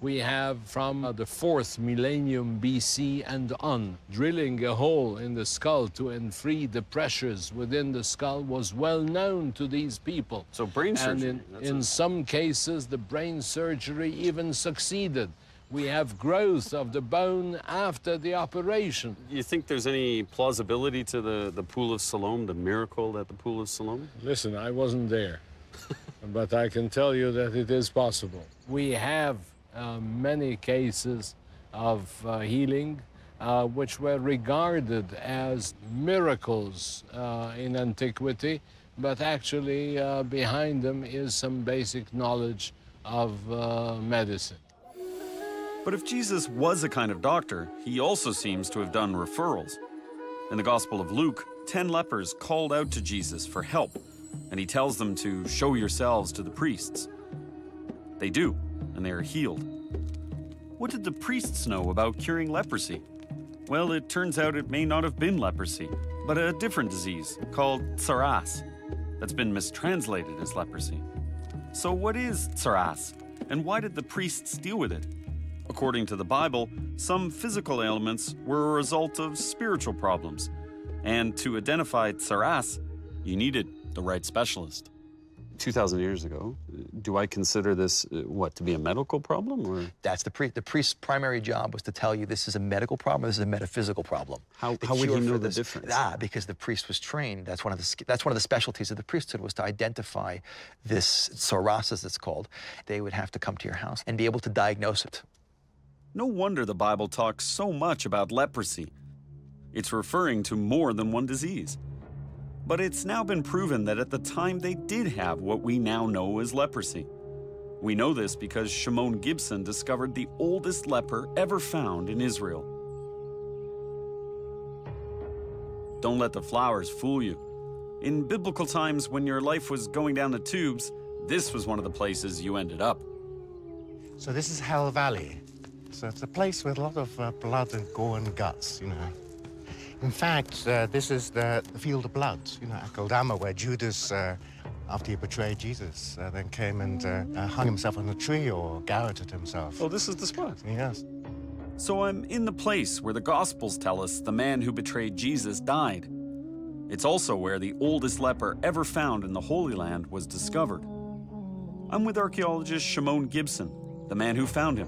We have from the 4th millennium BC and on, drilling a hole in the skull to enfree the pressures within the skull was well known to these people. So brain surgery. And in some cases, the brain surgery even succeeded. We have growth of the bone after the operation. You think there's any plausibility to the Pool of Siloam, the miracle at the Pool of Siloam? Listen, I wasn't there, but I can tell you that it is possible. We have many cases of healing which were regarded as miracles in antiquity, but actually behind them is some basic knowledge of medicine. But if Jesus was a kind of doctor, he also seems to have done referrals. In the Gospel of Luke, 10 lepers called out to Jesus for help, and he tells them to show yourselves to the priests. They do, and they are healed. What did the priests know about curing leprosy? Well, it turns out it may not have been leprosy, but a different disease called tsaras that's been mistranslated as leprosy. So what is tsaras, and why did the priests deal with it? According to the Bible, some physical ailments were a result of spiritual problems, and to identify tsaras, you needed the right specialist. 2,000 years ago, do I consider this, what, to be a medical problem? Or? That's the priest's primary job was to tell you this is a medical problem, this is a metaphysical problem. How would you know the difference? Ah, because the priest was trained. That's one of the specialties of the priesthood was to identify this tsaras, as it's called. They would have to come to your house and be able to diagnose it. No wonder the Bible talks so much about leprosy. It's referring to more than one disease. But it's now been proven that at the time they did have what we now know as leprosy. We know this because Shimon Gibson discovered the oldest leper ever found in Israel. Don't let the flowers fool you. In biblical times, when your life was going down the tubes, this was one of the places you ended up. So this is Hell Valley. So it's a place with a lot of blood and gore and guts, you know. In fact, this is the field of blood, you know, at Goldama, where Judas, after he betrayed Jesus, then came and hung himself on a tree or garroted himself. Oh, this is the spot. Yes. So I'm in the place where the Gospels tell us the man who betrayed Jesus died. It's also where the oldest leper ever found in the Holy Land was discovered. I'm with archaeologist Shimon Gibson, the man who found him.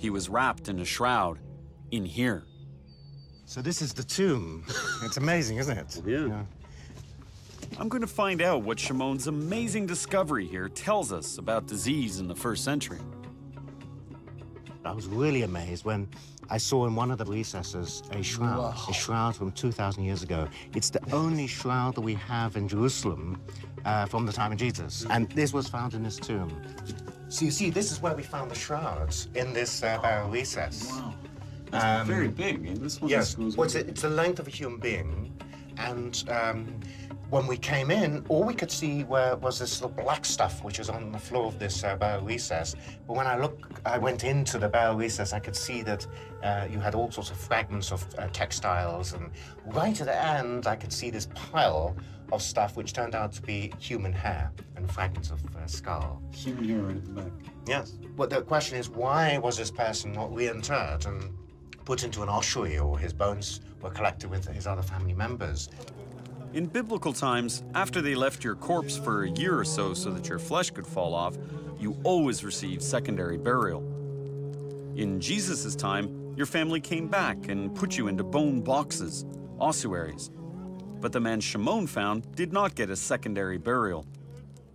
He was wrapped in a shroud, in here. So this is the tomb. It's amazing, isn't it? Yeah. Yeah. I'm going to find out what Shimon's amazing discovery here tells us about disease in the 1st century. I was really amazed when I saw in one of the recesses a shroud. Wow. A shroud from 2,000 years ago. It's the only shroud that we have in Jerusalem from the time of Jesus. And this was found in this tomb. So you see, this is where we found the shrouds, in this barrel recess. Wow. It's very big. And this one yes, well, it's the length of a human being. And when we came in, all we could see was this little black stuff which was on the floor of this barrel recess. But when I went into the barrel recess, I could see that you had all sorts of fragments of textiles. And right at the end, I could see this pile of stuff which turned out to be human hair and fragments of skull. Human hair right at the back. Yes. Well, the question is, why was this person not reinterred and put into an ossuary, or his bones were collected with his other family members? In biblical times, after they left your corpse for a year or so that your flesh could fall off, you always received secondary burial. In Jesus' time, your family came back and put you into bone boxes, ossuaries. But the man Shimon found did not get a secondary burial.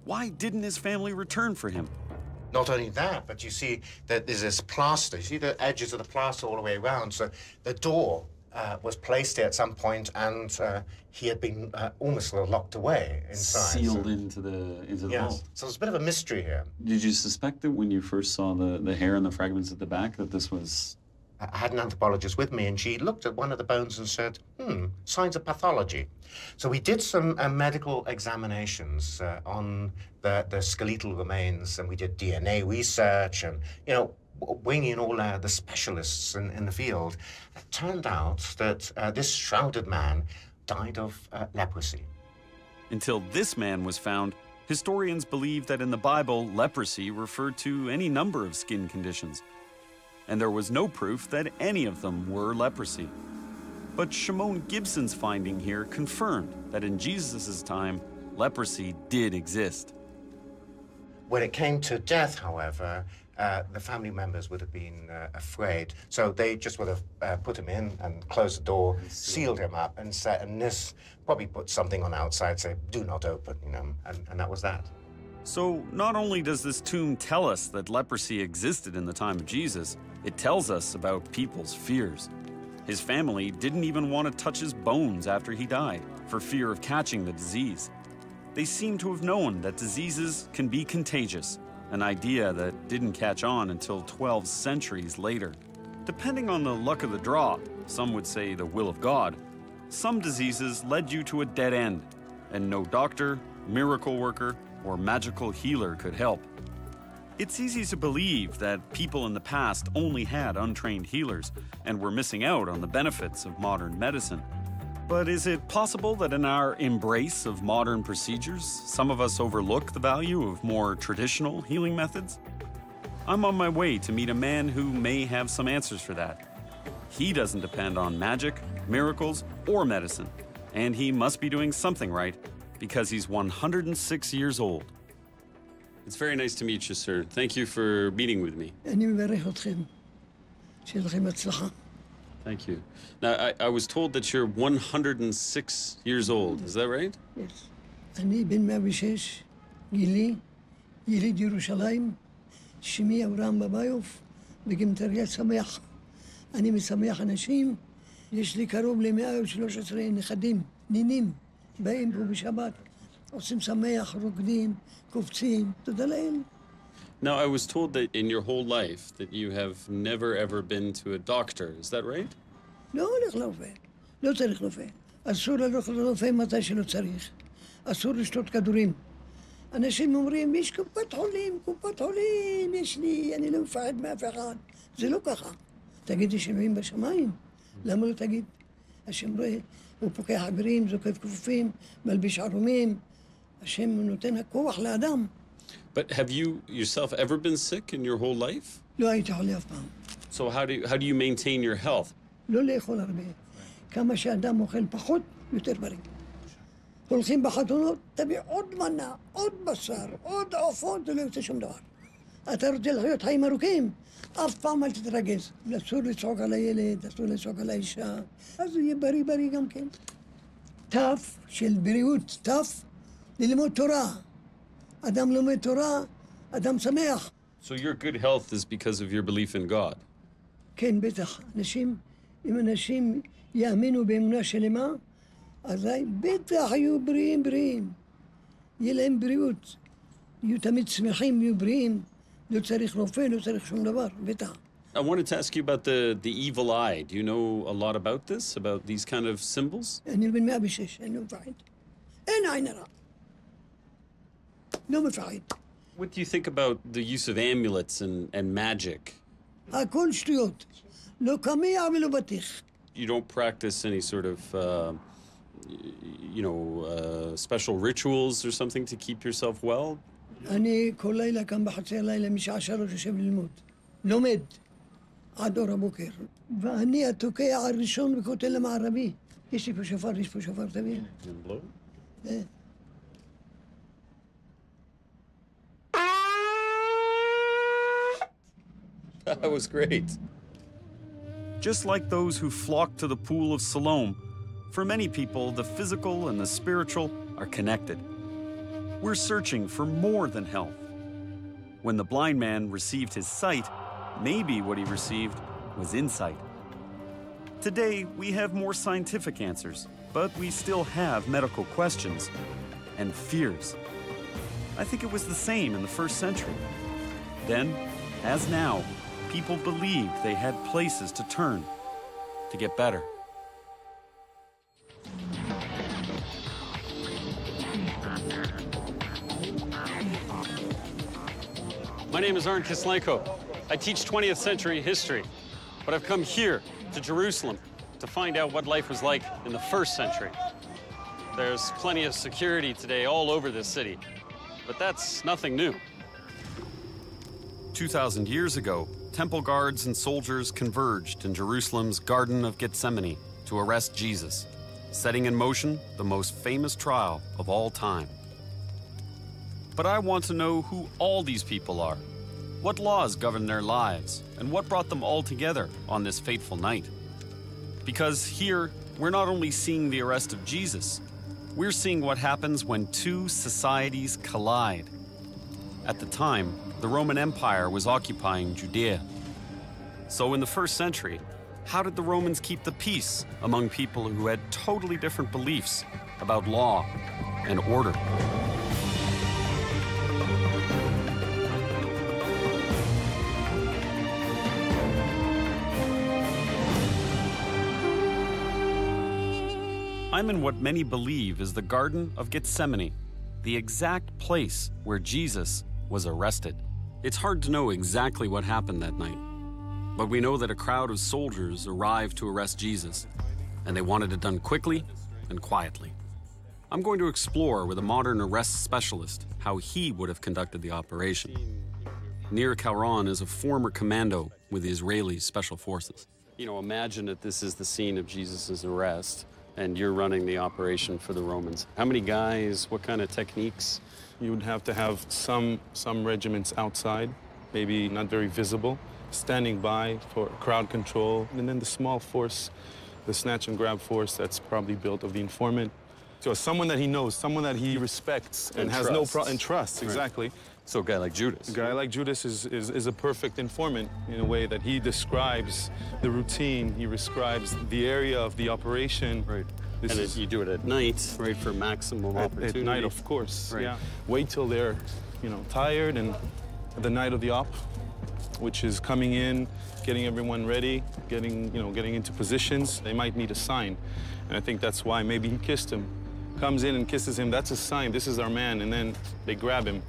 Why didn't his family return for him? Not only that, but you see that there's this plaster. You see the edges of the plaster all the way around. So the door was placed here at some point, and he had been almost locked away inside. Sealed into the vault. So there's a bit of a mystery here. Did you suspect that when you first saw the hair and the fragments at the back that this was... I had an anthropologist with me, and she looked at one of the bones and said, signs of pathology. So we did some medical examinations on the skeletal remains, and we did DNA research and, you know, winging all the specialists in the field. It turned out that this shrouded man died of leprosy. Until this man was found, historians believed that in the Bible, leprosy referred to any number of skin conditions, and there was no proof that any of them were leprosy. But Shimon Gibson's finding here confirmed that in Jesus' time, leprosy did exist. When it came to death, however, the family members would have been afraid, so they just would have put him in and closed the door, sealed him up, and said, and this probably put something on outside, say, do not open, you know, and that was that. So not only does this tomb tell us that leprosy existed in the time of Jesus, it tells us about people's fears. His family didn't even want to touch his bones after he died for fear of catching the disease. They seem to have known that diseases can be contagious, an idea that didn't catch on until 12 centuries later. Depending on the luck of the draw, some would say the will of God, some diseases led you to a dead end, and no doctor, miracle worker, or magical healer could help. It's easy to believe that people in the past only had untrained healers and were missing out on the benefits of modern medicine. But is it possible that in our embrace of modern procedures, some of us overlook the value of more traditional healing methods? I'm on my way to meet a man who may have some answers for that. He doesn't depend on magic, miracles, or medicine, and he must be doing something right, because he's 106 years old. It's very nice to meet you, sir. Thank you for meeting with me. Thank you. Now, I was told that you're 106 years old. Is that right? Yes. Now, I was told that in your whole life that you have never ever been to a doctor. Is that right? No, but have you yourself ever been sick in your whole life? So how do you maintain your health? Tough, של בריאות, tough, ללמוד תורה. אדם לומד תורה, אדם שמח. So your good health is because of your belief in God? כן, בטח. אם אנשים יאמינו באמונה שלמה, אז בטח יהיו בריאים. יהיה להם בריאות. יהיו תמיד שמחים, יהיו בריאים. לא צריך רופא, לא צריך שום דבר, בטח. I wanted to ask you about the evil eye. Do you know a lot about this, about these kind of symbols? What do you think about the use of amulets and magic? You don't practice any sort of, special rituals or something to keep yourself well? עד אור הבוקר, ואני התוקע הראשון בכותל המערבי. יש לי פה שופר, תביא. That was great. Just like those who flocked to the Pool of Siloam, for many people, the physical and the spiritual are connected. We're searching for more than health. When the blind man received his sight, maybe what he received was insight. Today, we have more scientific answers, but we still have medical questions and fears. I think it was the same in the first century. Then, as now, people believed they had places to turn to get better. My name is Arne Kislenko. I teach 20th century history, but I've come here to Jerusalem to find out what life was like in the first century. There's plenty of security today all over this city, but that's nothing new. 2,000 years ago, temple guards and soldiers converged in Jerusalem's Garden of Gethsemane to arrest Jesus, setting in motion the most famous trial of all time. But I want to know who all these people are, what laws govern their lives, and what brought them all together on this fateful night. Because here, we're not only seeing the arrest of Jesus, we're seeing what happens when two societies collide. At the time, the Roman Empire was occupying Judea. So in the first century, how did the Romans keep the peace among people who had totally different beliefs about law and order? I'm in what many believe is the Garden of Gethsemane, the exact place where Jesus was arrested. It's hard to know exactly what happened that night, but we know that a crowd of soldiers arrived to arrest Jesus, and they wanted it done quickly and quietly. I'm going to explore with a modern arrest specialist how he would have conducted the operation. Nir Kalron is a former commando with the Israeli Special Forces. You know, imagine that this is the scene of Jesus' arrest, and you're running the operation for the Romans. How many guys, what kind of techniques? You would have to have some regiments outside, maybe not very visible, standing by for crowd control, and then the small force, the snatch and grab force that's probably built of the informant. So someone that he knows, someone that he respects and has no problem, and trusts, right. Exactly. So a guy like Judas. A guy like Judas is a perfect informant in a way that he describes the routine, he describes the area of the operation. Right. And you do it at night, right, for maximum opportunity. At night, of course, right. Yeah. Wait till they're, you know, tired, and the night of the op, which is coming in, getting everyone ready, getting into positions. They might need a sign, and I think that's why maybe he kissed him. Comes in and kisses him, that's a sign, this is our man, and then they grab him.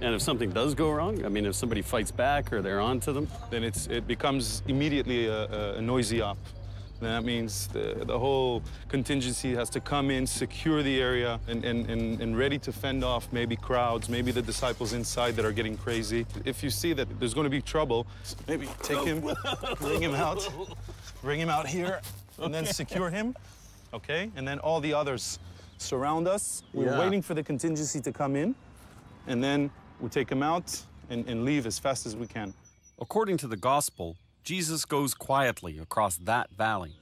And if something does go wrong, I mean, if somebody fights back or they're onto them, then it becomes immediately a noisy op. That means the whole contingency has to come in, secure the area, and ready to fend off maybe crowds, maybe the disciples inside that are getting crazy. If you see that there's going to be trouble, maybe take him, bring him out here, and then secure him, okay? And then all the others surround us. We're waiting for the contingency to come in, and then we take him out and leave as fast as we can. According to the gospel, Jesus goes quietly across that valley.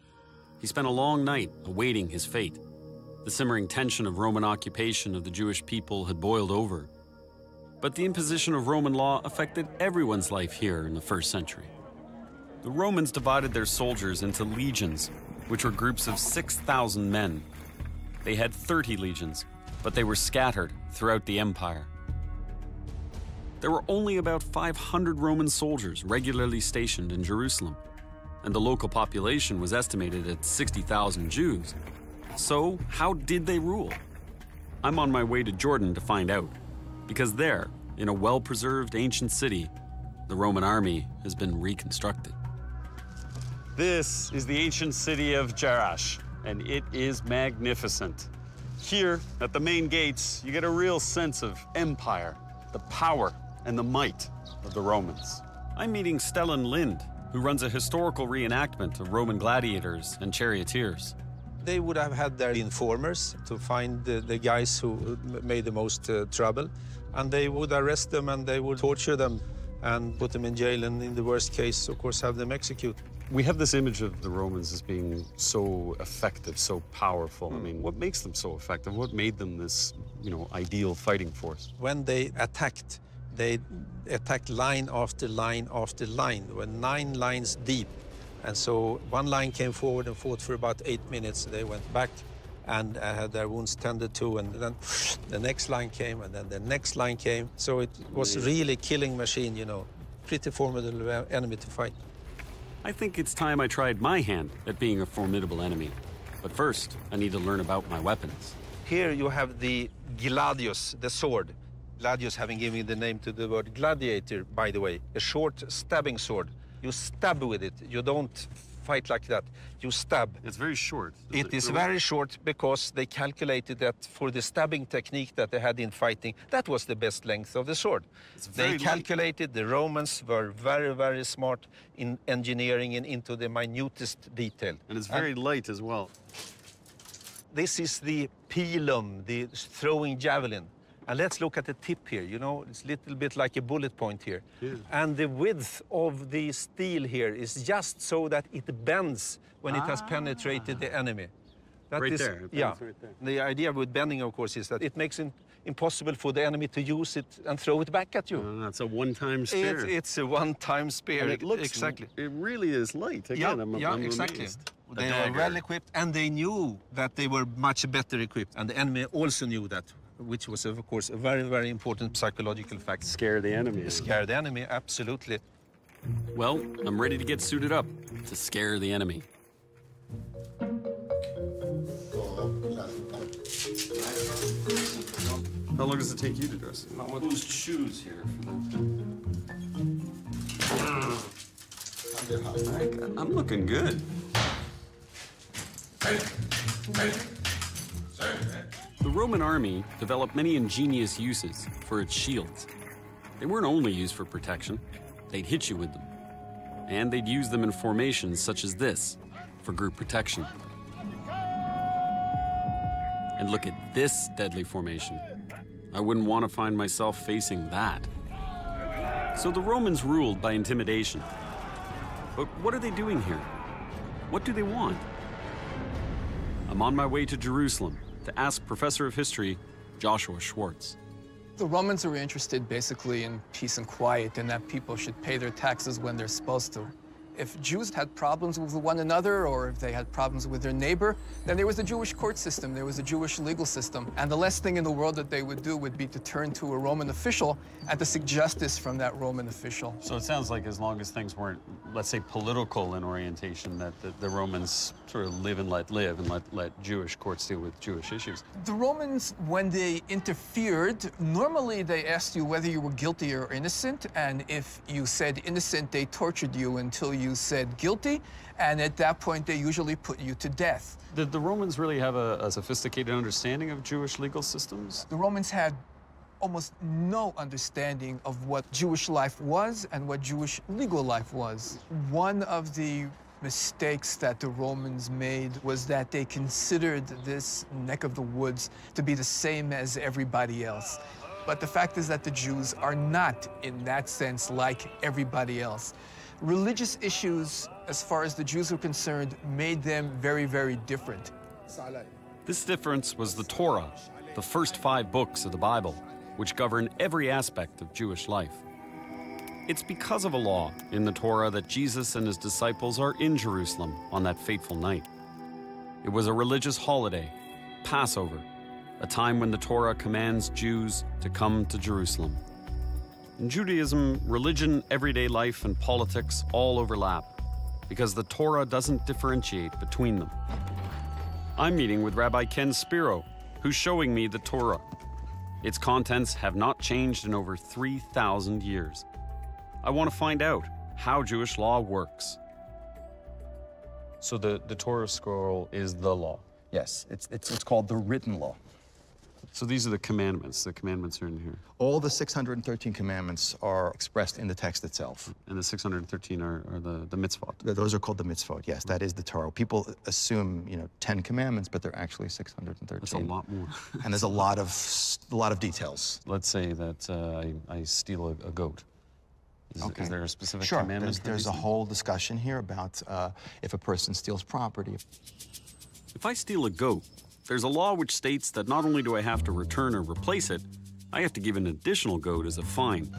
He spent a long night awaiting his fate. The simmering tension of Roman occupation of the Jewish people had boiled over. But the imposition of Roman law affected everyone's life here in the first century. The Romans divided their soldiers into legions, which were groups of 6,000 men. They had 30 legions, but they were scattered throughout the empire. There were only about 500 Roman soldiers regularly stationed in Jerusalem, and the local population was estimated at 60,000 Jews. So how did they rule? I'm on my way to Jordan to find out, because there, in a well-preserved ancient city, the Roman army has been reconstructed. This is the ancient city of Jerash, and it is magnificent. Here, at the main gates, you get a real sense of empire, the power and the might of the Romans. I'm meeting Stellan Lind, who runs a historical reenactment of Roman gladiators and charioteers. They would have had their informers to find the guys who made the most trouble, and they would arrest them and they would torture them and put them in jail, and in the worst case, of course, have them executed. We have this image of the Romans as being so effective, so powerful. I mean, what makes them so effective? What made them this, you know, ideal fighting force? When they attacked line after line after line. They were 9 lines deep, And so one line came forward and fought for about 8 minutes. They went back and had their wounds tended to, and then the next line came, and then the next line came. So it was really a killing machine, you know. Pretty formidable enemy to fight. I think it's time I tried my hand at being a formidable enemy. But first, I need to learn about my weapons. Here you have the gladius, the sword. Gladius having given the name to the word gladiator, by the way. A short stabbing sword. You stab with it. You don't fight like that. You stab. It's very short. It is very short because they calculated that for the stabbing technique that they had in fighting, that was the best length of the sword. They calculated, the Romans were very, very smart in engineering and into the minutest detail. And it's very light as well. This is the pilum, the throwing javelin. And let's look at the tip here, you know, it's a little bit like a bullet point here. Yeah. And the width of the steel here is just so that it bends when it has penetrated the enemy. That right is, there, it yeah. Right there. The idea with bending, of course, is that it makes it impossible for the enemy to use it and throw it back at you. That's a one-time spear. It's a one-time spear. And it looks, exactly. It really is light. Again, yeah, I'm exactly. Amazed. They were well equipped, and they knew that they were much better equipped. And the enemy also knew that, which was, of course, a very, very important psychological fact. Scare the enemy. Scare the enemy, absolutely. Well, I'm ready to get suited up to scare the enemy. How long does it take you to dress it? I want those shoes here for that. I'm looking good. The Roman army developed many ingenious uses for its shields. They weren't only used for protection, they'd hit you with them. And they'd use them in formations such as this for group protection. And look at this deadly formation. I wouldn't want to find myself facing that. So the Romans ruled by intimidation. But what are they doing here? What do they want? I'm on my way to Jerusalem to ask Professor of History, Joshua Schwartz. The Romans are interested basically in peace and quiet, and that people should pay their taxes when they're supposed to. If Jews had problems with one another, or if they had problems with their neighbor, then there was a Jewish court system, there was a Jewish legal system, and the last thing in the world that they would do would be to turn to a Roman official and to seek justice from that Roman official. So it sounds like as long as things weren't, let's say, political in orientation, that the Romans sort of live and let Jewish courts deal with Jewish issues. The Romans, when they interfered, normally they asked you whether you were guilty or innocent, and if you said innocent, they tortured you until you said guilty, and at that point they usually put you to death. Did the Romans really have a sophisticated understanding of Jewish legal systems? The Romans had almost no understanding of what Jewish life was and what Jewish legal life was. One of the mistakes that the Romans made was that they considered this neck of the woods to be the same as everybody else. But the fact is that the Jews are not, in that sense, like everybody else. Religious issues, as far as the Jews were concerned, made them very, very different. This difference was the Torah, the first 5 books of the Bible, which govern every aspect of Jewish life. It's because of a law in the Torah that Jesus and his disciples are in Jerusalem on that fateful night. It was a religious holiday, Passover, a time when the Torah commands Jews to come to Jerusalem. In Judaism, religion, everyday life, and politics all overlap because the Torah doesn't differentiate between them. I'm meeting with Rabbi Ken Spiro, who's showing me the Torah. Its contents have not changed in over 3,000 years. I want to find out how Jewish law works. So the Torah scroll is the law? Yes, it's called the written law. So these are the commandments. The commandments are in here. All the 613 commandments are expressed in the text itself. And the 613 are the mitzvot. Those are called the mitzvot, yes. That is the Torah. People assume, you know, 10 commandments, but they're actually 613. That's a lot more. And there's a lot of details. Let's say that I steal a goat. Is there a specific commandment? Sure. There's a whole discussion here about if a person steals property. If I steal a goat, there's a law which states that not only do I have to return or replace it, I have to give an additional goat as a fine.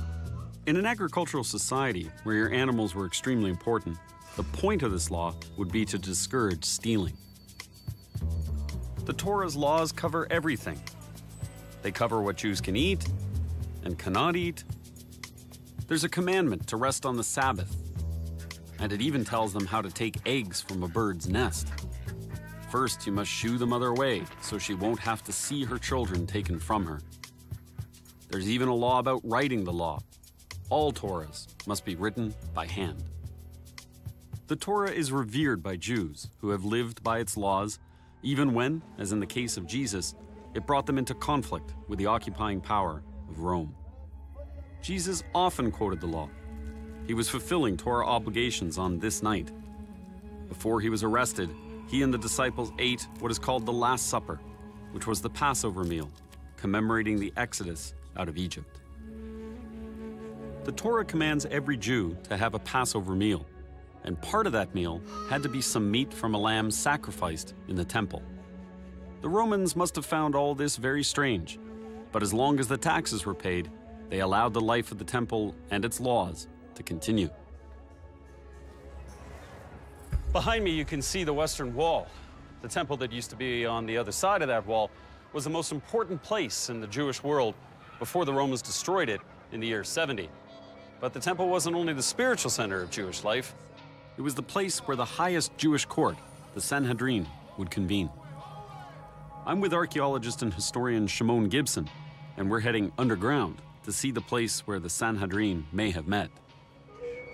In an agricultural society where your animals were extremely important, The point of this law would be to discourage stealing. The Torah's laws cover everything. They cover what Jews can eat and cannot eat. There's a commandment to rest on the Sabbath, and it even tells them how to take eggs from a bird's nest. First, you must shoo the mother away so she won't have to see her children taken from her. There's even a law about writing the law. All Torahs must be written by hand. The Torah is revered by Jews who have lived by its laws, even when, as in the case of Jesus, it brought them into conflict with the occupying power of Rome. Jesus often quoted the law. He was fulfilling Torah obligations on this night. Before he was arrested, he and the disciples ate what is called the Last Supper, which was the Passover meal, commemorating the Exodus out of Egypt. The Torah commands every Jew to have a Passover meal, and part of that meal had to be some meat from a lamb sacrificed in the temple. The Romans must have found all this very strange, but as long as the taxes were paid, they allowed the life of the temple and its laws to continue. Behind me, you can see the Western Wall. The temple that used to be on the other side of that wall was the most important place in the Jewish world before the Romans destroyed it in the year 70. But the temple wasn't only the spiritual center of Jewish life. It was the place where the highest Jewish court, the Sanhedrin, would convene. I'm with archaeologist and historian Shimon Gibson, and we're heading underground to see the place where the Sanhedrin may have met.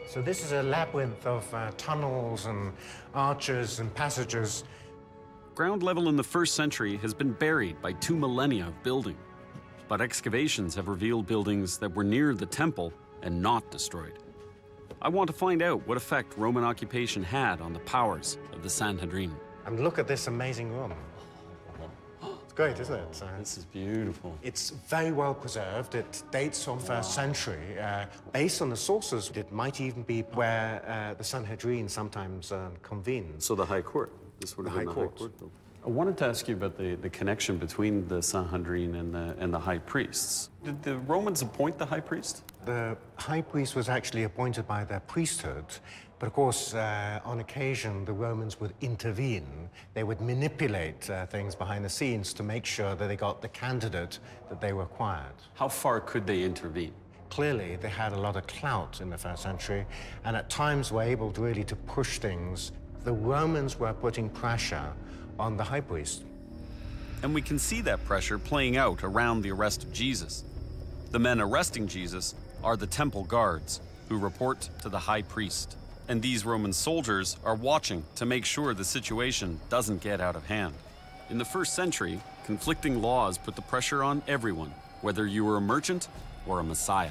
So this is a labyrinth of tunnels and arches and passages. Ground level in the first century has been buried by 2 millennia of building, but excavations have revealed buildings that were near the temple and not destroyed. I want to find out what effect Roman occupation had on the powers of the Sanhedrin. And look at this amazing room. Great, isn't it? This is beautiful. It's very well preserved. It dates from first century. Based on the sources, it might even be where the Sanhedrin sometimes convenes. So the High Court. This would have been the High Court. I wanted to ask you about the connection between the Sanhedrin and the high priests. Did the Romans appoint the high priest? The high priest was actually appointed by their priesthood. But of course, on occasion, the Romans would intervene. They would manipulate things behind the scenes to make sure that they got the candidate that they required. How far could they intervene? Clearly, they had a lot of clout in the first century, and at times were able to really to push things. The Romans were putting pressure on the high priest. And we can see that pressure playing out around the arrest of Jesus. The men arresting Jesus are the temple guards, who report to the high priest. And these Roman soldiers are watching to make sure the situation doesn't get out of hand. In the first century, conflicting laws put the pressure on everyone, whether you were a merchant or a messiah.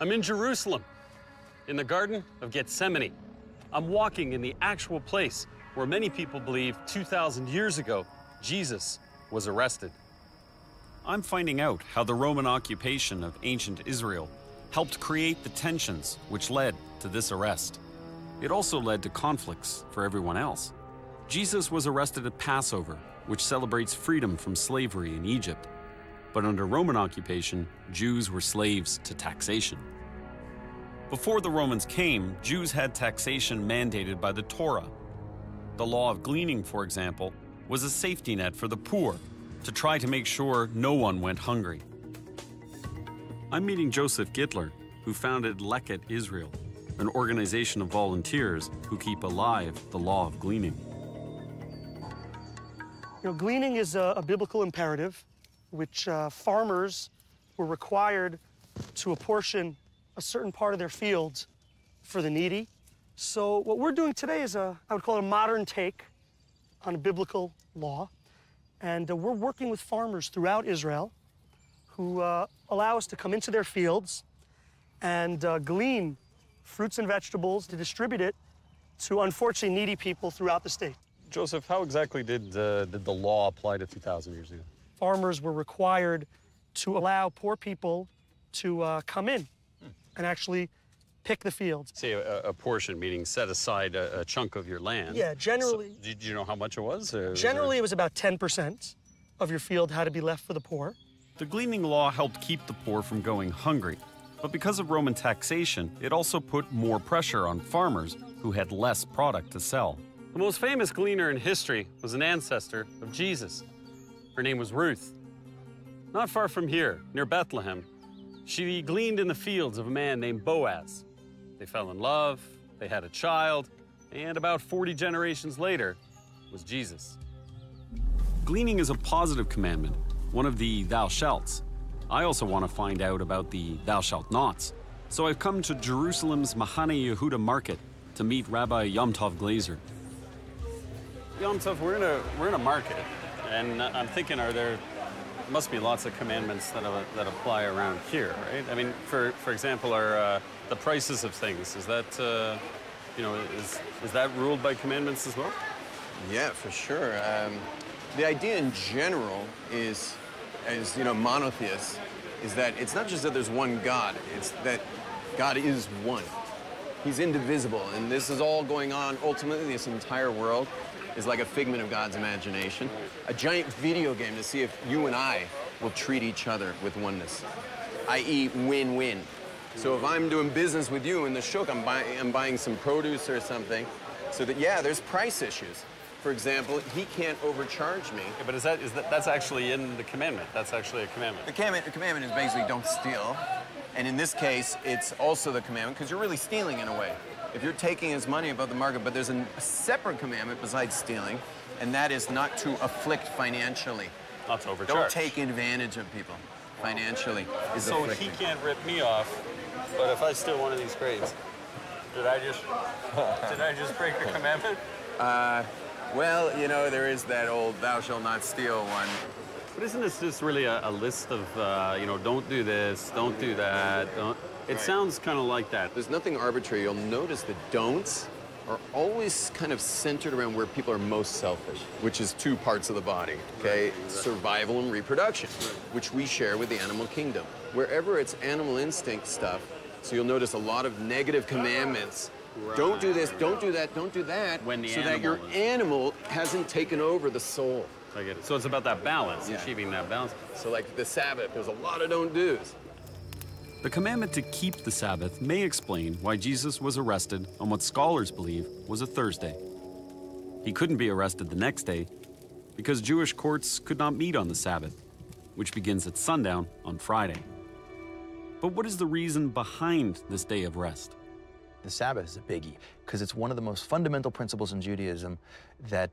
I'm in Jerusalem, in the Garden of Gethsemane. I'm walking in the actual place where many people believe 2,000 years ago, Jesus was arrested. I'm finding out how the Roman occupation of ancient Israel helped create the tensions which led to this arrest. It also led to conflicts for everyone else. Jesus was arrested at Passover, which celebrates freedom from slavery in Egypt. But under Roman occupation, Jews were slaves to taxation. Before the Romans came, Jews had taxation mandated by the Torah. The law of gleaning, for example, was a safety net for the poor to try to make sure no one went hungry. I'm meeting Joseph Gittler, who founded Leket Israel, an organization of volunteers who keep alive the law of gleaning. You know, gleaning is a biblical imperative, which farmers were required to apportion a certain part of their fields for the needy. So what we're doing today is I would call it a modern take on a biblical law. And we're working with farmers throughout Israel who allow us to come into their fields and glean fruits and vegetables to distribute it to, unfortunately, needy people throughout the state. Joseph, how exactly did the law apply to 2,000 years ago? Farmers were required to allow poor people to come in and actually pick the fields. Say a portion, meaning set aside a chunk of your land. Yeah, generally. So, did you know how much it was? Generally, it was about 10% of your field had to be left for the poor. The gleaning law helped keep the poor from going hungry, But because of Roman taxation, it also put more pressure on farmers who had less product to sell. The most famous gleaner in history was an ancestor of Jesus. Her name was Ruth. Not far from here, near Bethlehem, she gleaned in the fields of a man named Boaz. They fell in love, they had a child, and about 40 generations later was Jesus. Gleaning is a positive commandment, one of the thou shalt. I also want to find out about the thou shalt nots, so I've come to Jerusalem's Mahane Yehuda market to meet Rabbi Yom Tov Glazer. Yom Tov, we're in a market, and I'm thinking, must be lots of commandments that apply around here, right? I mean, for example, are the prices of things, is that is that ruled by commandments as well? Yeah, for sure. The idea in general is, as you know, monotheists, is that it's not just that there's one God, it's that God is one. He's indivisible, and this is all going on. Ultimately, this entire world is like a figment of God's imagination, a giant video game to see if you and I will treat each other with oneness, i.e. win-win. So if I'm doing business with you in the shuk, I'm buying some produce or something, so that, yeah, there's price issues. For example, he can't overcharge me. Yeah, but that's actually in the commandment. That's actually a commandment. The commandment is basically don't steal. And in this case, it's also the commandment, because you're really stealing in a way. If you're taking his money above the market, but there's a separate commandment besides stealing, and that is not to afflict financially. Not to overcharge. Don't take advantage of people financially. Wow. So afflicting. He can't rip me off, but if I steal one of these crates, did I just break the commandment? Well, you know, there is that old thou shalt not steal one. But isn't this just really a list of, don't do this, don't do that, don't... It sounds kind of like that. There's nothing arbitrary. You'll notice the don'ts are always kind of centered around where people are most selfish, which is two parts of the body, okay? Right, exactly. Survival and reproduction, which we share with the animal kingdom. Wherever it's animal instinct stuff, so you'll notice a lot of negative commandments. Right. Don't do this, don't do that, don't do that, so that your animal hasn't taken over the soul. I get it. So it's about that balance, achieving that balance. So like the Sabbath, there's a lot of don't do's. The commandment to keep the Sabbath may explain why Jesus was arrested on what scholars believe was a Thursday. He couldn't be arrested the next day because Jewish courts could not meet on the Sabbath, which begins at sundown on Friday. But what is the reason behind this day of rest? The Sabbath is a biggie because it's one of the most fundamental principles in Judaism that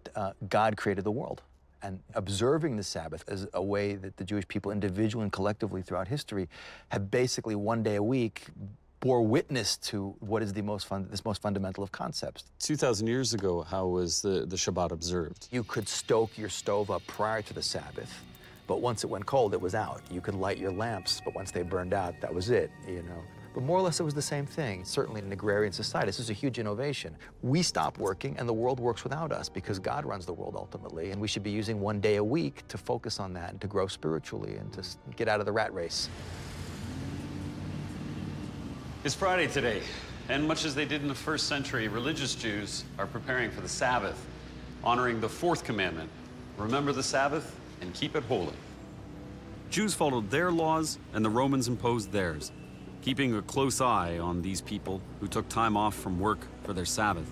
God created the world. And observing the Sabbath as a way that the Jewish people individually and collectively throughout history have basically one day a week bore witness to what is the most fundamental of concepts. 2,000 years ago, how was the Shabbat observed? You could stoke your stove up prior to the Sabbath, but once it went cold, it was out. You could light your lamps, but once they burned out, that was it, you know. But more or less, it was the same thing. Certainly in an agrarian society, this is a huge innovation. We stop working, and the world works without us because God runs the world ultimately, and we should be using one day a week to focus on that and to grow spiritually and to get out of the rat race. It's Friday today, and much as they did in the first century, religious Jews are preparing for the Sabbath, honoring the fourth commandment, remember the Sabbath and keep it holy. Jews followed their laws, and the Romans imposed theirs, keeping a close eye on these people who took time off from work for their Sabbath.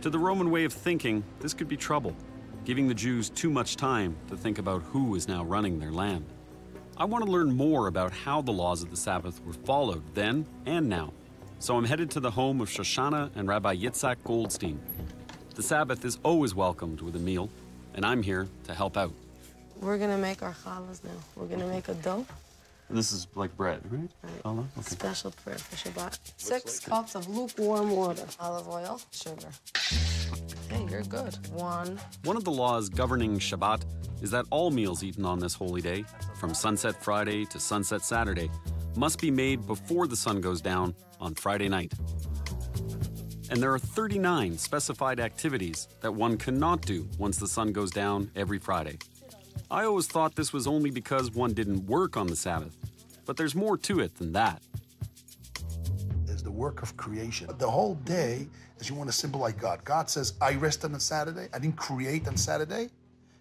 To the Roman way of thinking, this could be trouble, giving the Jews too much time to think about who is now running their land. I want to learn more about how the laws of the Sabbath were followed then and now, so I'm headed to the home of Shoshana and Rabbi Yitzhak Goldstein. The Sabbath is always welcomed with a meal, and I'm here to help out. We're gonna make our challahs now. We're gonna make a dough. This is like bread, right? Right. Allah? Okay. Special prayer for Shabbat. 6 cups of lukewarm water, olive oil, sugar. Hey, you're good. One of the laws governing Shabbat is that all meals eaten on this holy day, from sunset Friday to sunset Saturday, must be made before the sun goes down on Friday night. And there are 39 specified activities that one cannot do once the sun goes down every Friday. I always thought this was only because one didn't work on the Sabbath, but there's more to it than that. There's the work of creation. The whole day is you want to symbolize God. God says, I rested on Saturday. I didn't create on Saturday.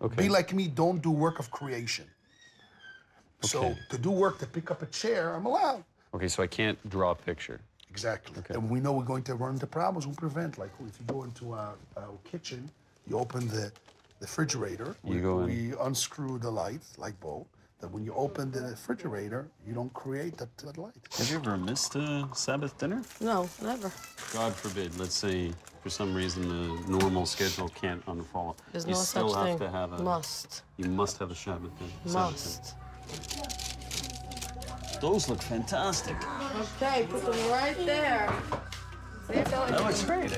Okay. Be like me, don't do work of creation. Okay. So to do work, to pick up a chair, I'm allowed. Okay, so I can't draw a picture. Exactly. Okay. And we know we're going to run into problems. We'll prevent, like, if you go into our kitchen, you open the refrigerator. We unscrew the light, like bulb. That when you open the refrigerator, you don't create that light. Have you ever missed a Sabbath dinner? No, never. God forbid. Let's say for some reason the normal schedule can't unfollow. There's no such thing. You still have to have a must. You must have a Sabbath dinner. Must. Those look fantastic. Okay, put them right there. That looks great.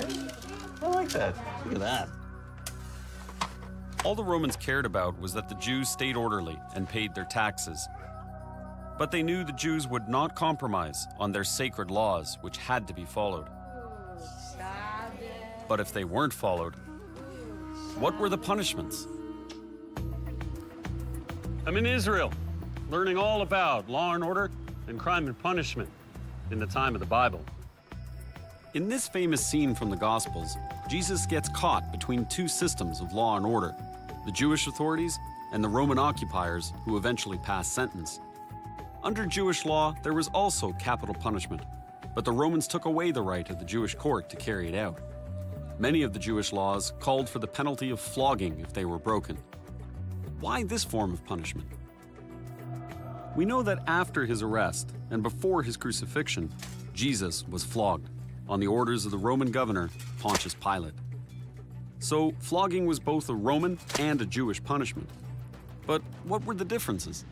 I like that. Look at that. All the Romans cared about was that the Jews stayed orderly and paid their taxes. But they knew the Jews would not compromise on their sacred laws, which had to be followed. But if they weren't followed, what were the punishments? I'm in Israel, learning all about law and order and crime and punishment in the time of the Bible. In this famous scene from the Gospels, Jesus gets caught between two systems of law and order, the Jewish authorities and the Roman occupiers who eventually passed sentence. Under Jewish law, there was also capital punishment, but the Romans took away the right of the Jewish court to carry it out. Many of the Jewish laws called for the penalty of flogging if they were broken. Why this form of punishment? We know that after his arrest and before his crucifixion, Jesus was flogged on the orders of the Roman governor, Pontius Pilate. So, flogging was both a Roman and a Jewish punishment. But what were the differences?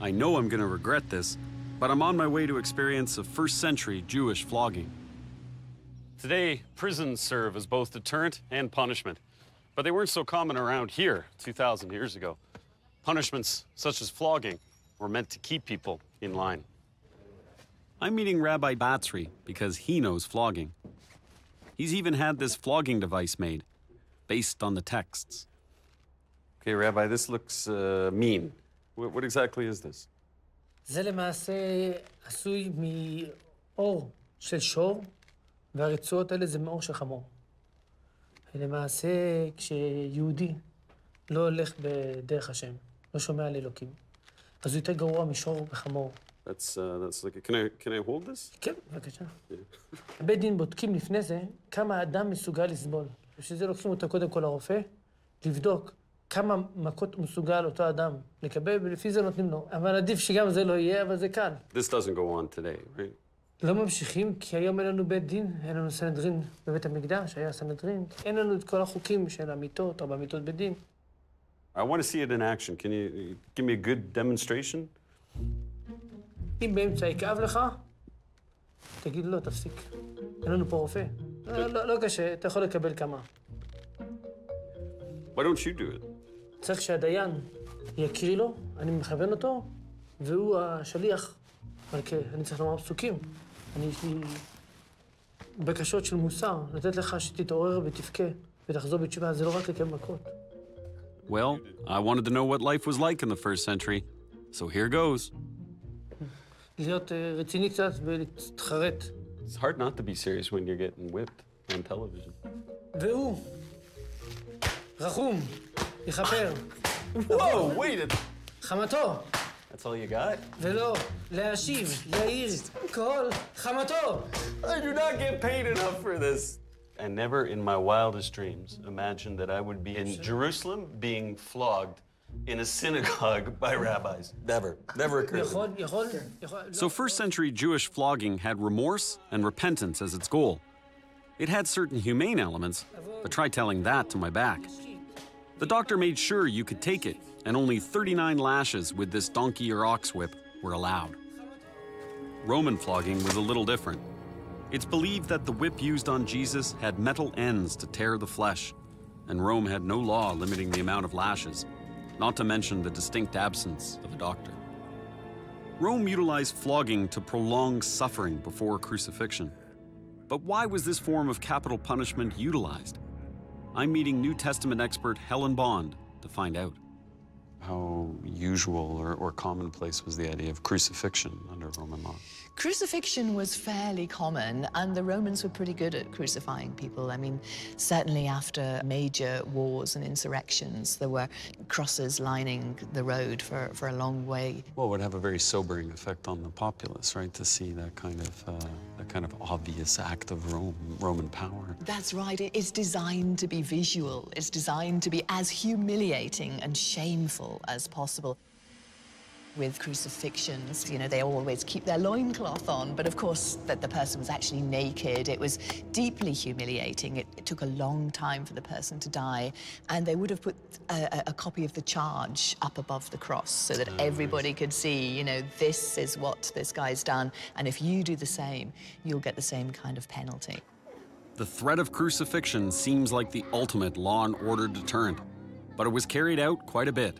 I know I'm going to regret this, but I'm on my way to experience a first-century Jewish flogging. Today, prisons serve as both deterrent and punishment, but they weren't so common around here 2,000 years ago. Punishments such as flogging were meant to keep people in line. I'm meeting Rabbi Batsri because he knows flogging. He's even had this flogging device made, based on the texts. Okay, Rabbi, this looks mean. What exactly is this? זה למעשה עשוי מאור של שור, והרצועות האלה זה מאור של חמור. למעשה, כשיהודי לא הולך בדרך השם, לא שומע על אלוקים, אז הוא יותר גרוע משור וחמור. That's like a, can I hold this? כן, בבקשה. בית דין בודקים לפני זה כמה אדם מסוגל לסבול. בשביל זה לוקחים אותו קודם כל לרופא, לבדוק כמה מכות מסוגל אותו אדם לקבל, ולפי זה נותנים לו. אבל עדיף שגם זה לא יהיה, אבל זה כאן. This doesn't go on today, right? לא ממשיכים, כי היום אין לנו בית דין, אין לנו סנהדרין בבית המקדש, היה סנהדרין. אין לנו את כל החוקים של המיתות, 4 מיתות בית דין. I want to see it in action. Can you give me a good demonstration? אם באמצע יכאב לך, תגיד לא, תפסיק. אין לנו פה רופא. לא קשה, אתה יכול לקבל כמה. Why don't you do it? צריך שהדיין יקריא לו, אני מכוון אותו, והוא השליח. אני צריך לומר פסוקים. יש לי בקשות של מוסר, לתת לך שתתעורר ותבכה ותחזור בתשובה, זה לא רק לקבל מכות. Well, I wanted to know what life was like in the first century, so here goes. It's hard not to be serious when you're getting whipped on television. Whoa, wait a... That's all you got? I do not get paid enough for this. I never in my wildest dreams imagined that I would be in Jerusalem being flogged in a synagogue by rabbis. Never occurred. So first-century Jewish flogging had remorse and repentance as its goal. It had certain humane elements, but try telling that to my back. The doctor made sure you could take it, and only 39 lashes with this donkey or ox whip were allowed. Roman flogging was a little different. It's believed that the whip used on Jesus had metal ends to tear the flesh, and Rome had no law limiting the amount of lashes, not to mention the distinct absence of a doctor. Rome utilized flogging to prolong suffering before crucifixion. But why was this form of capital punishment utilized? I'm meeting New Testament expert Helen Bond to find out. how usual or commonplace was the idea of crucifixion under Roman law? Crucifixion was fairly common, and the Romans were pretty good at crucifying people. I mean, certainly after major wars and insurrections, there were crosses lining the road for a long way. Well, it would have a very sobering effect on the populace, right, to see that kind of obvious act of Roman power. That's right. It's designed to be visual. It's designed to be as humiliating and shameful as possible. With crucifixions, you know, they always keep their loincloth on, but of course that the person was actually naked. It was deeply humiliating. It took a long time for the person to die, and they would have put a copy of the charge up above the cross so that everybody could see, you know, this is what this guy's done, and if you do the same, you'll get the same kind of penalty. The threat of crucifixion seems like the ultimate law and order deterrent, but it was carried out quite a bit.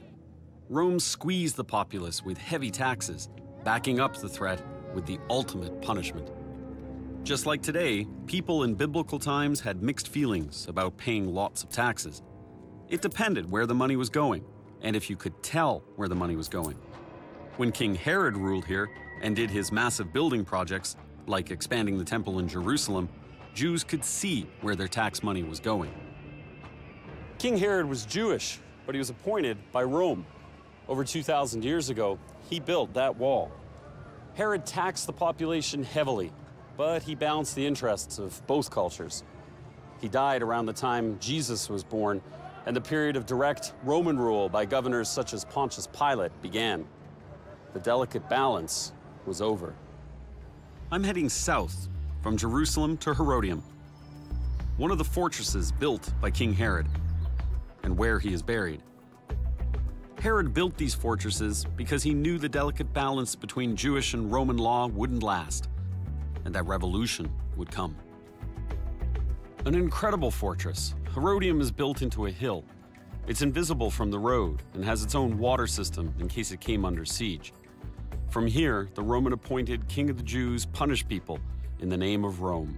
Rome squeezed the populace with heavy taxes, backing up the threat with the ultimate punishment. Just like today, people in biblical times had mixed feelings about paying lots of taxes. It depended where the money was going, and if you could tell where the money was going. When King Herod ruled here and did his massive building projects, like expanding the temple in Jerusalem, Jews could see where their tax money was going. King Herod was Jewish, but he was appointed by Rome. Over 2,000 years ago, he built that wall. Herod taxed the population heavily, but he balanced the interests of both cultures. He died around the time Jesus was born, and the period of direct Roman rule by governors such as Pontius Pilate began. The delicate balance was over. I'm heading south from Jerusalem to Herodium, one of the fortresses built by King Herod, and where he is buried. Herod built these fortresses because he knew the delicate balance between Jewish and Roman law wouldn't last, and that revolution would come. An incredible fortress, Herodium is built into a hill. It's invisible from the road and has its own water system in case it came under siege. From here, the Roman-appointed King of the Jews punished people in the name of Rome.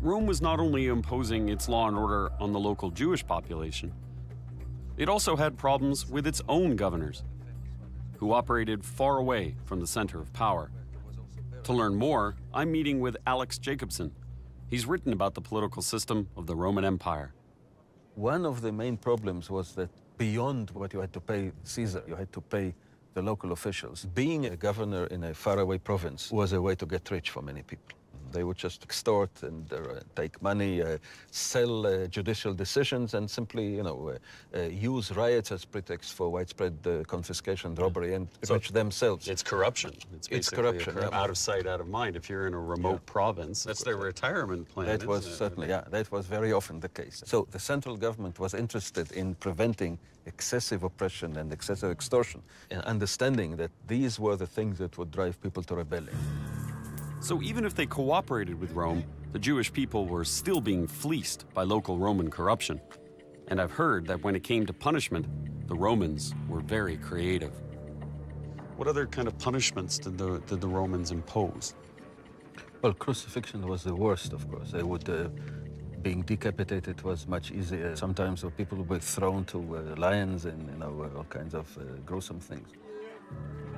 Rome was not only imposing its law and order on the local Jewish population, it also had problems with its own governors, who operated far away from the center of power. To learn more, I'm meeting with Alex Jacobson. He's written about the political system of the Roman Empire. One of the main problems was that beyond what you had to pay Caesar, you had to pay the local officials. Being a governor in a faraway province was a way to get rich for many people. They would just extort and take money, sell judicial decisions, and simply, you know, use riots as pretext for widespread confiscation, robbery, and so enrich themselves. It's corruption. It's corruption. Out of sight, out of mind. If you're in a remote province, that's their retirement plan. That was certainly, that was very often the case. So the central government was interested in preventing excessive oppression and excessive extortion, and understanding that these were the things that would drive people to rebellion. So even if they cooperated with Rome, the Jewish people were still being fleeced by local Roman corruption. And I've heard that when it came to punishment, the Romans were very creative. What other kind of punishments did the Romans impose? Well, crucifixion was the worst, of course. They would, being decapitated was much easier. Sometimes people would be thrown to lions and, you know, all kinds of gruesome things.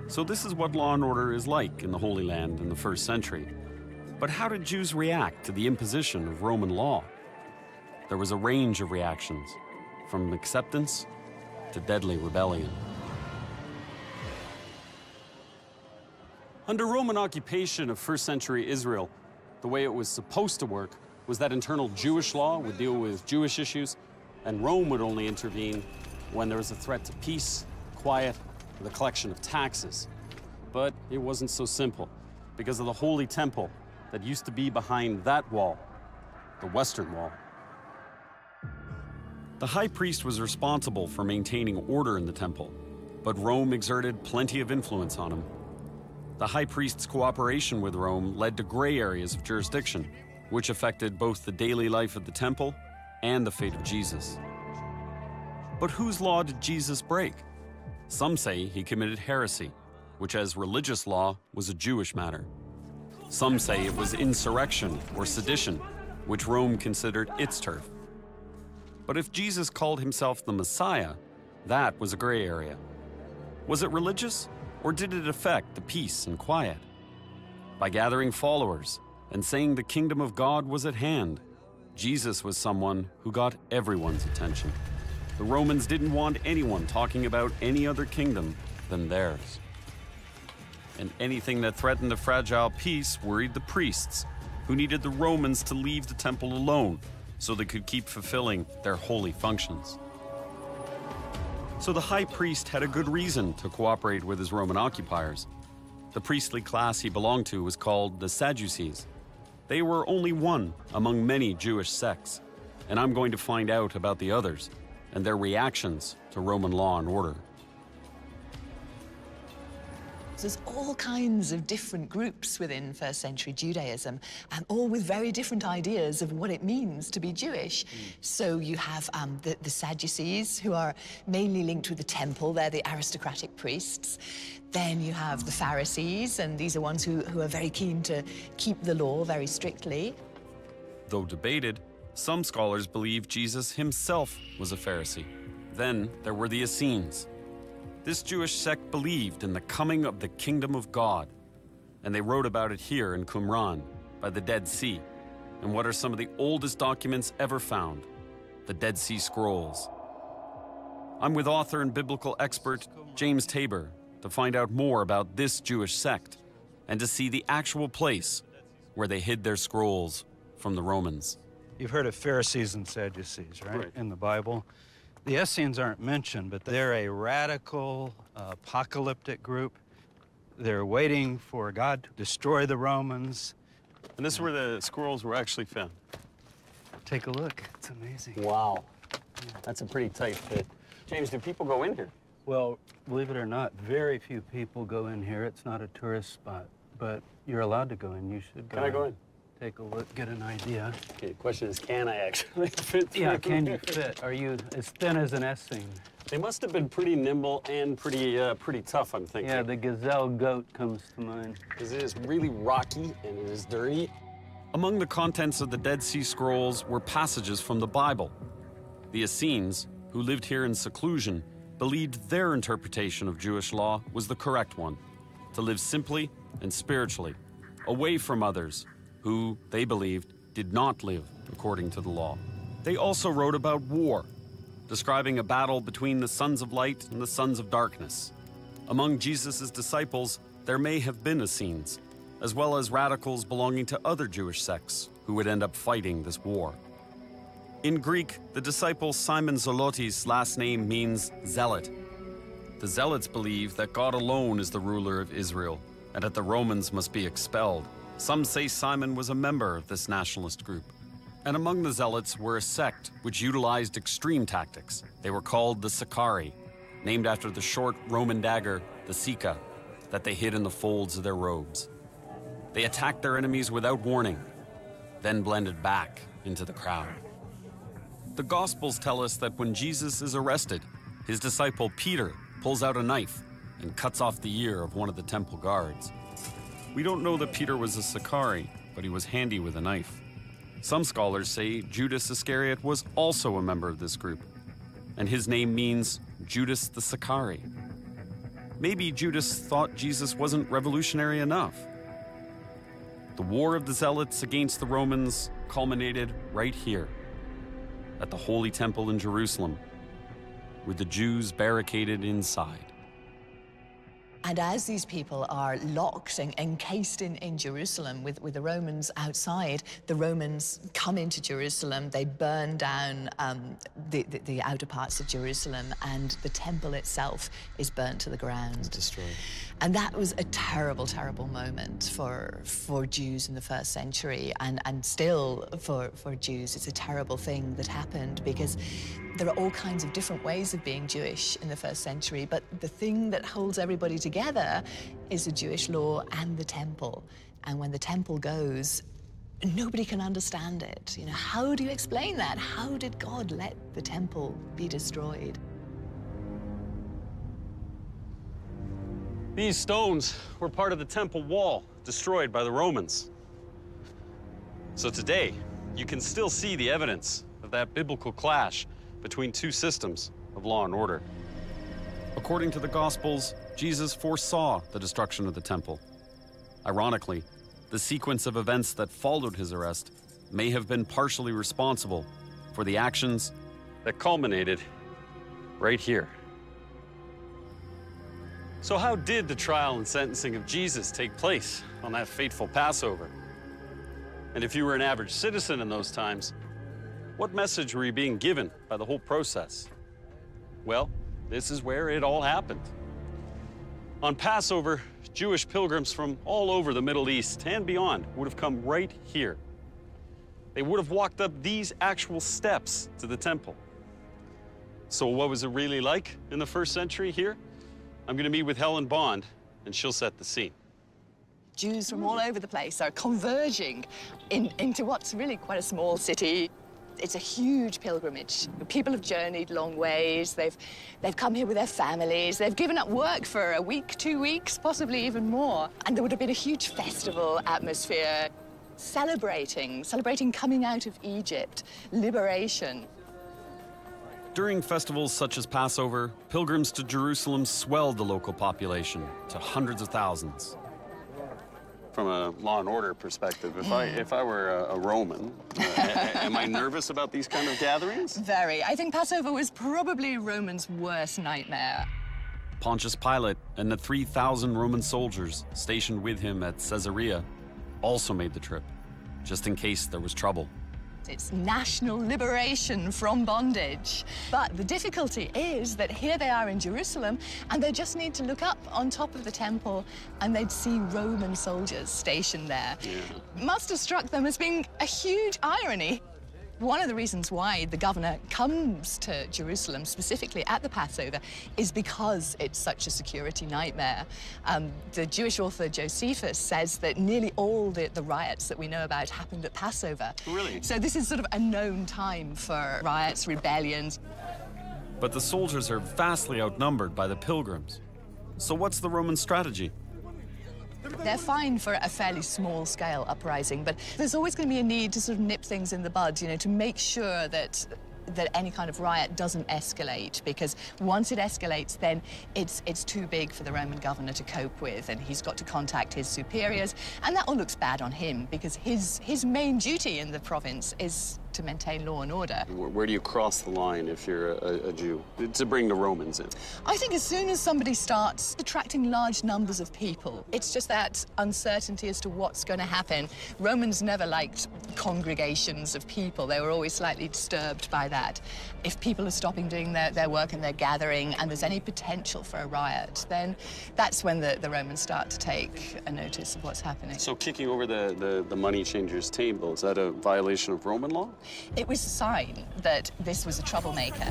So this is what law and order is like in the Holy Land in the first century. But how did Jews react to the imposition of Roman law? There was a range of reactions, from acceptance to deadly rebellion. Under Roman occupation of first century Israel, the way it was supposed to work was that internal Jewish law would deal with Jewish issues, and Rome would only intervene when there was a threat to peace, quiet, the collection of taxes. But it wasn't so simple, because of the Holy Temple that used to be behind that wall, the Western Wall. The high priest was responsible for maintaining order in the temple, but Rome exerted plenty of influence on him. The high priest's cooperation with Rome led to gray areas of jurisdiction, which affected both the daily life of the temple and the fate of Jesus. But whose law did Jesus break? Some say he committed heresy, which as religious law was a Jewish matter. Some say it was insurrection or sedition, which Rome considered its turf. But if Jesus called himself the Messiah, That was a gray area. Was it religious, or did it affect the peace and quiet? By gathering followers and saying the kingdom of God was at hand, Jesus was someone who got everyone's attention. The Romans didn't want anyone talking about any other kingdom than theirs. And anything that threatened the fragile peace worried the priests, who needed the Romans to leave the temple alone so they could keep fulfilling their holy functions. So the high priest had a good reason to cooperate with his Roman occupiers. The priestly class he belonged to was called the Sadducees. They were only one among many Jewish sects, and I'm going to find out about the others and their reactions to Roman law and order. There's all kinds of different groups within first century Judaism, and all with very different ideas of what it means to be Jewish. So you have the Sadducees, who are mainly linked with the temple. They're the aristocratic priests. Then you have the Pharisees, and these are ones who are very keen to keep the law very strictly. Though debated, some scholars believe Jesus himself was a Pharisee. Then there were the Essenes. This Jewish sect believed in the coming of the kingdom of God, and they wrote about it here in Qumran by the Dead Sea, and what are some of the oldest documents ever found, the Dead Sea Scrolls. I'm with author and biblical expert James Tabor to find out more about this Jewish sect and to see the actual place where they hid their scrolls from the Romans. You've heard of Pharisees and Sadducees, right? In the Bible. The Essenes aren't mentioned, but they're a radical, apocalyptic group. They're waiting for God to destroy the Romans. And this is where the scrolls were actually found. Take a look. It's amazing. Wow. That's a pretty tight fit. James, do people go in here? Well, believe it or not, very few people go in here. It's not a tourist spot, but you're allowed to go in. You should go in. Can I go in? Take a look, get an idea. Okay, the question is, can I actually fit? Yeah, can you fit? Are you as thin as an Essene? They must have been pretty nimble and pretty tough, I'm thinking. Yeah, the gazelle goat comes to mind. Because it is really rocky and it is dirty. Among the contents of the Dead Sea Scrolls were passages from the Bible. The Essenes, who lived here in seclusion, believed their interpretation of Jewish law was the correct one, to live simply and spiritually, away from others, who, they believed, did not live according to the law. They also wrote about war, describing a battle between the sons of light and the sons of darkness. Among Jesus' disciples, there may have been Essenes, as well as radicals belonging to other Jewish sects who would end up fighting this war. In Greek, the disciple Simon Zelotes' last name means zealot. The Zealots believe that God alone is the ruler of Israel and that the Romans must be expelled. Some say Simon was a member of this nationalist group. And among the Zealots were a sect which utilized extreme tactics. They were called the Sicarii, named after the short Roman dagger, the sica, that they hid in the folds of their robes. They attacked their enemies without warning, then blended back into the crowd. The Gospels tell us that when Jesus is arrested, his disciple Peter pulls out a knife and cuts off the ear of one of the temple guards. We don't know that Peter was a Sicarii, but he was handy with a knife. Some scholars say Judas Iscariot was also a member of this group, and his name means Judas the Sicarii. Maybe Judas thought Jesus wasn't revolutionary enough. The war of the Zealots against the Romans culminated right here, at the Holy Temple in Jerusalem, with the Jews barricaded inside. And as these people are locked and encased in Jerusalem with the Romans outside, the Romans come into Jerusalem, they burn down the outer parts of Jerusalem, and the temple itself is burnt to the ground. It's destroyed. And that was a terrible, terrible moment for Jews in the first century, and still for Jews. It's a terrible thing that happened, because there are all kinds of different ways of being Jewish in the first century, but the thing that holds everybody together is the Jewish law and the temple. And when the temple goes, nobody can understand it. You know, how do you explain that? How did God let the temple be destroyed? These stones were part of the temple wall destroyed by the Romans. So today, you can still see the evidence of that biblical clash between two systems of law and order. According to the Gospels, Jesus foresaw the destruction of the temple. Ironically, the sequence of events that followed his arrest may have been partially responsible for the actions that culminated right here. So how did the trial and sentencing of Jesus take place on that fateful Passover? And if you were an average citizen in those times, what message were you being given by the whole process? Well, this is where it all happened. On Passover, Jewish pilgrims from all over the Middle East and beyond would have come right here. They would have walked up these actual steps to the temple. So what was it really like in the first century here? I'm going to meet with Helen Bond, and she'll set the scene. Jews from all over the place are converging into what's really quite a small city. It's a huge pilgrimage. People have journeyed long ways. They've come here with their families. They've given up work for a week, 2 weeks, possibly even more. And there would have been a huge festival atmosphere, celebrating coming out of Egypt, liberation. During festivals such as Passover, pilgrims to Jerusalem swelled the local population to hundreds of thousands. From a law and order perspective, if I were a Roman, am I nervous about these kind of gatherings? Very. I think Passover was probably Rome's worst nightmare. Pontius Pilate and the 3,000 Roman soldiers stationed with him at Caesarea also made the trip, just in case there was trouble. It's national liberation from bondage. But the difficulty is that here they are in Jerusalem, and they just need to look up on top of the temple, and they'd see Roman soldiers stationed there. Yeah. Must have struck them as being a huge irony. One of the reasons why the governor comes to Jerusalem specifically at the Passover is because it's such a security nightmare. The Jewish author Josephus says that nearly all the riots that we know about happened at Passover. Really? So this is sort of a known time for riots, rebellions. But the soldiers are vastly outnumbered by the pilgrims. So what's the Roman strategy? They're fine for a fairly small-scale uprising, but there's always going to be a need to sort of nip things in the bud, you know, to make sure that any kind of riot doesn't escalate, because once it escalates, then it's too big for the Roman governor to cope with, and he's got to contact his superiors, and that all looks bad on him, because his main duty in the province is to maintain law and order. Where do you cross the line if you're a Jew? To bring the Romans in? I think as soon as somebody starts attracting large numbers of people, it's just that uncertainty as to what's going to happen. Romans never liked congregations of people. They were always slightly disturbed by that. If people are stopping doing their work and their gathering, and there's any potential for a riot, then that's when the Romans start to take a notice of what's happening. So kicking over the money changers' table, is that a violation of Roman law? It was a sign that this was a troublemaker.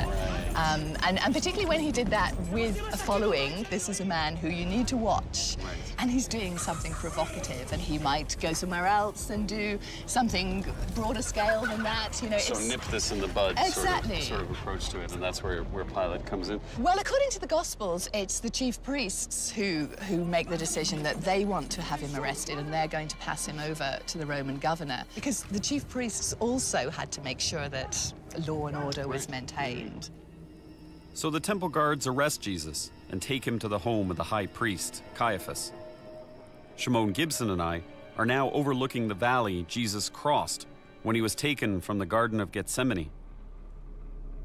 And particularly when he did that with a following, this is a man who you need to watch. And he's doing something provocative, and he might go somewhere else and do something broader scale than that. You know, so nip this in the bud, exactly. sort of approach to it, and that's where Pilate comes in. Well, according to the Gospels, it's the chief priests who make the decision that they want to have him arrested, and they're going to pass him over to the Roman governor, because the chief priests also had to make sure that law and order was maintained. So the temple guards arrest Jesus and take him to the home of the high priest, Caiaphas. Shimon Gibson and I are now overlooking the valley Jesus crossed when he was taken from the Garden of Gethsemane.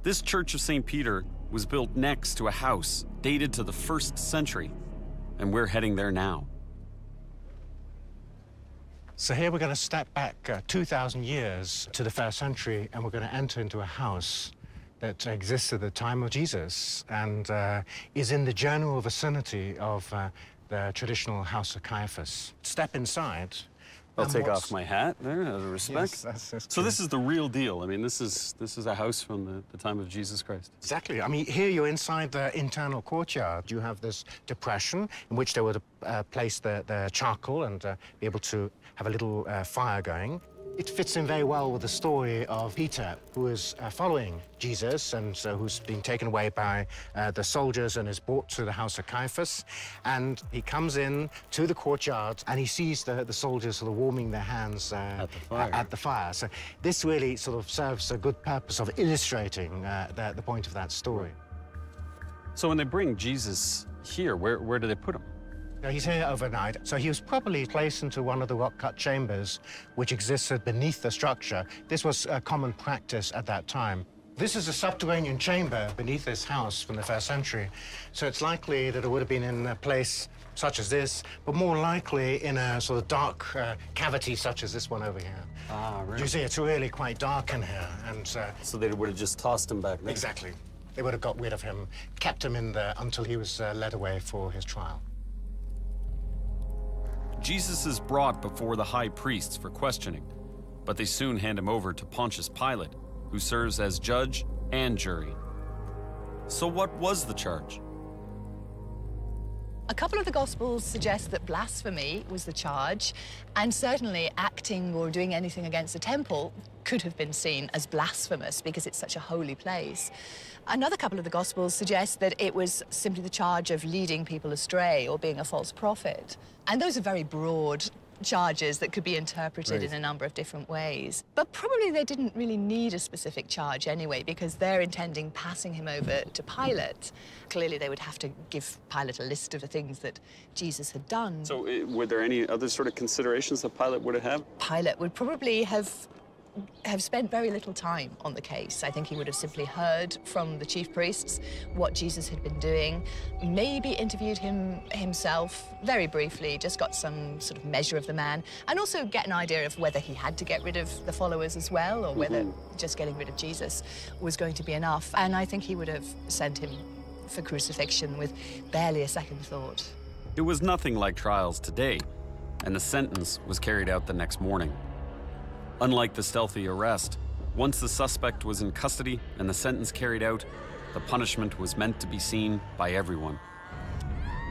This church of St. Peter was built next to a house dated to the 1st century, and we're heading there now. So here we're going to step back 2,000 years to the 1st century, and we're going to enter into a house that exists at the time of Jesus and is in the general vicinity of the traditional house of Caiaphas. Step inside. I'll take off my hat there out of respect. Yes, that's so this is the real deal. I mean, this is a house from the time of Jesus Christ. Exactly. I mean, here you're inside the internal courtyard. You have this depression in which they would place the charcoal and be able to have a little fire going. It fits in very well with the story of Peter, who is following Jesus and who's been taken away by the soldiers and is brought to the house of Caiaphas. And he comes in to the courtyard and he sees the soldiers sort of warming their hands at the fire. So this really sort of serves a good purpose of illustrating the point of that story. So when they bring Jesus here, where do they put him? He's here overnight, so he was probably placed into one of the rock-cut chambers which existed beneath the structure. This was a common practice at that time. This is a subterranean chamber beneath this house from the first century, so it's likely that it would have been in a place such as this, but more likely in a sort of dark cavity such as this one over here. Ah, really? You see, it's really quite dark in here, and... So they would have just tossed him back then? Exactly. They would have got rid of him, kept him in there until he was led away for his trial. Jesus is brought before the high priests for questioning, but they soon hand him over to Pontius Pilate, who serves as judge and jury. So what was the charge? A couple of the Gospels suggest that blasphemy was the charge, and certainly acting or doing anything against the temple could have been seen as blasphemous because it's such a holy place. Another couple of the Gospels suggest that it was simply the charge of leading people astray or being a false prophet. And those are very broad charges that could be interpreted in a number of different ways. But probably they didn't really need a specific charge anyway, because they're intending passing him over to Pilate. Clearly they would have to give Pilate a list of the things that Jesus had done. So were there any other sort of considerations that Pilate would have had? Pilate would probably have spent very little time on the case. I think he would have simply heard from the chief priests what Jesus had been doing, maybe interviewed him himself very briefly, just got some sort of measure of the man, and also get an idea of whether he had to get rid of the followers as well, or whether just getting rid of Jesus was going to be enough. And I think he would have sent him for crucifixion with barely a second thought. It was nothing like trials today, and the sentence was carried out the next morning. Unlike the stealthy arrest, once the suspect was in custody and the sentence carried out, the punishment was meant to be seen by everyone.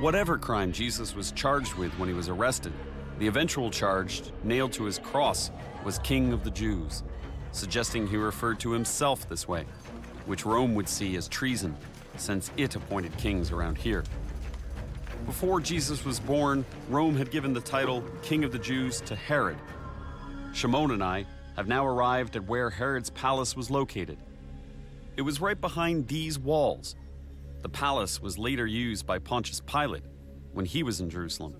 Whatever crime Jesus was charged with when he was arrested, the eventual charge, nailed to his cross, was King of the Jews, suggesting he referred to himself this way, which Rome would see as treason, since it appointed kings around here. Before Jesus was born, Rome had given the title King of the Jews to Herod. Shimon and I have now arrived at where Herod's palace was located. It was right behind these walls. The palace was later used by Pontius Pilate when he was in Jerusalem.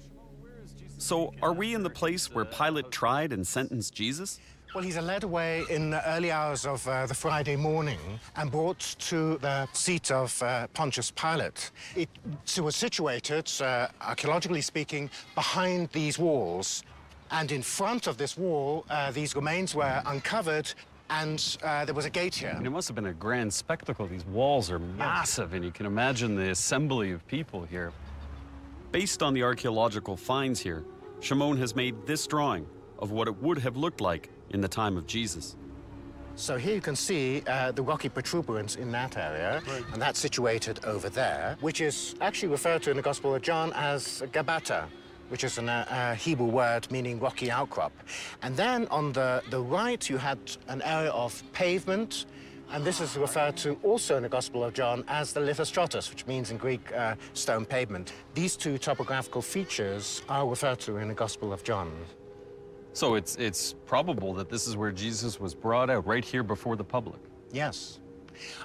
So are we in the place where Pilate tried and sentenced Jesus? Well, he's led away in the early hours of the Friday morning and brought to the seat of Pontius Pilate. It was situated, archaeologically speaking, behind these walls. And in front of this wall, these remains were uncovered, and there was a gate here. I mean, it must have been a grand spectacle. These walls are massive, and you can imagine the assembly of people here. Based on the archaeological finds here, Shimon has made this drawing of what it would have looked like in the time of Jesus. So here you can see the rocky protuberance in that area, and that's situated over there, which is actually referred to in the Gospel of John as Gabata, which is a Hebrew word meaning rocky outcrop. And then on the right, you had an area of pavement, and this is referred to also in the Gospel of John as the lithostrotus, which means in Greek, stone pavement. These two topographical features are referred to in the Gospel of John. So it's probable that this is where Jesus was brought out, right here before the public? Yes.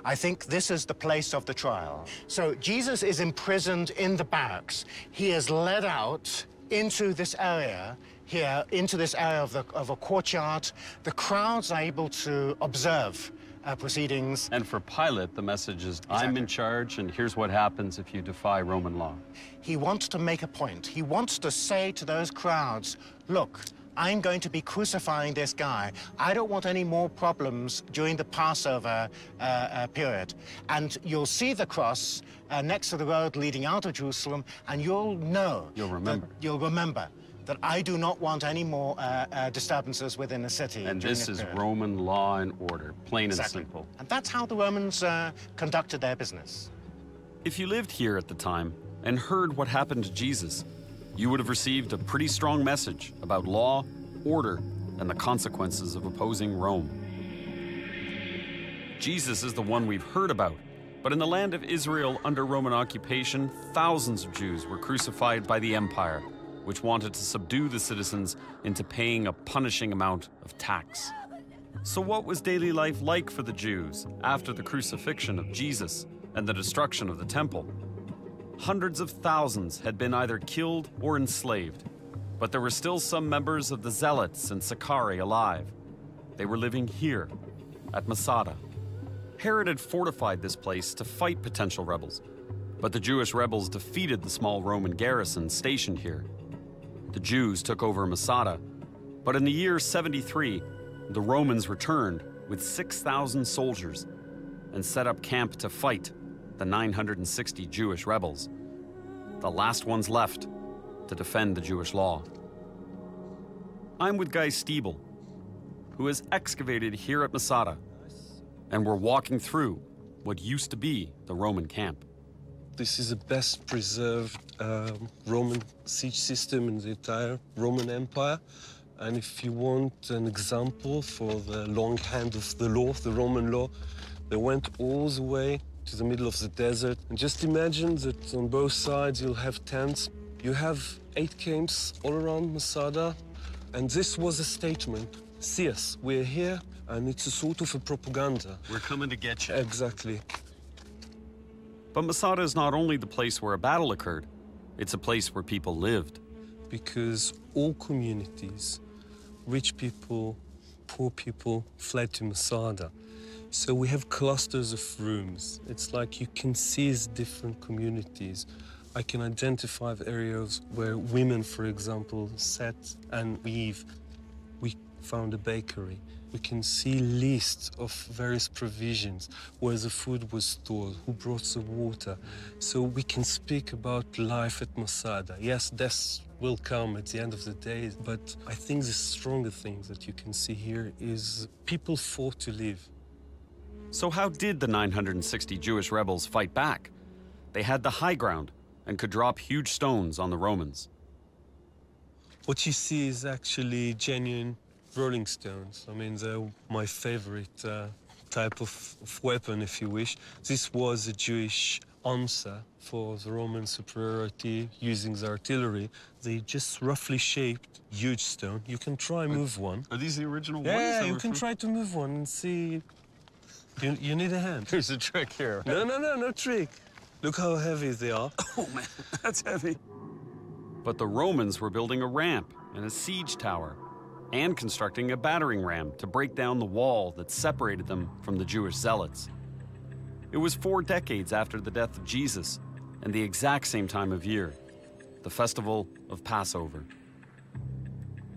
I think this is the place of the trial. So Jesus is imprisoned in the barracks. He is led out into this area here, into this area of a courtyard. The crowds are able to observe proceedings. And for Pilate, the message is, I'm in charge, and here's what happens if you defy Roman law. He wants to make a point. He wants to say to those crowds, look, I'm going to be crucifying this guy. I don't want any more problems during the Passover period. And you'll see the cross next to the road leading out of Jerusalem, and you'll know. You'll remember that I do not want any more disturbances within the city. And this is Roman law and order, plain and simple. And that's how the Romans conducted their business. If you lived here at the time and heard what happened to Jesus, you would have received a pretty strong message about law, order, and the consequences of opposing Rome. Jesus is the one we've heard about, but in the land of Israel under Roman occupation, thousands of Jews were crucified by the empire, which wanted to subdue the citizens into paying a punishing amount of tax. So what was daily life like for the Jews after the crucifixion of Jesus? and the destruction of the temple. Hundreds of thousands had been either killed or enslaved, but there were still some members of the Zealots and Sicarii alive. They were living here, at Masada. Herod had fortified this place to fight potential rebels, but the Jewish rebels defeated the small Roman garrison stationed here. The Jews took over Masada, but in the year 73, the Romans returned with 6,000 soldiers and set up camp to fight the 960 Jewish rebels, the last ones left to defend the Jewish law. I'm with Guy Stiebel, who has excavated here at Masada, and we're walking through what used to be the Roman camp. This is the best preserved Roman siege system in the entire Roman Empire. And if you want an example for the long hand of the law, the Roman law, they went all the way to the middle of the desert. And just imagine that on both sides you'll have tents. You have 8 camps all around Masada. And this was a statement. See us, we're here, and it's a sort of a propaganda. We're coming to get you. Exactly. But Masada is not only the place where a battle occurred, it's a place where people lived. Because all communities, rich people, poor people, fled to Masada. So we have clusters of rooms. It's like you can see different communities. I can identify the areas where women, for example, sat and weave. We found a bakery. We can see lists of various provisions, where the food was stored, who brought the water. So we can speak about life at Masada. Yes, death will come at the end of the day, but I think the stronger thing that you can see here is people fought to live. So how did the 960 Jewish rebels fight back? They had the high ground and could drop huge stones on the Romans. What you see is actually genuine rolling stones. I mean, they're my favorite type of weapon, if you wish. This was a Jewish answer for the Roman superiority using the artillery. They just roughly shaped huge stone. You can try move one. Are these the original ones? Yeah, you can try to move one and see. You need a hand. There's a trick here. No, no, no, no trick. Look how heavy they are. Oh, man, that's heavy. But the Romans were building a ramp and a siege tower, and constructing a battering ram to break down the wall that separated them from the Jewish zealots. It was 4 decades after the death of Jesus and the exact same time of year, the festival of Passover.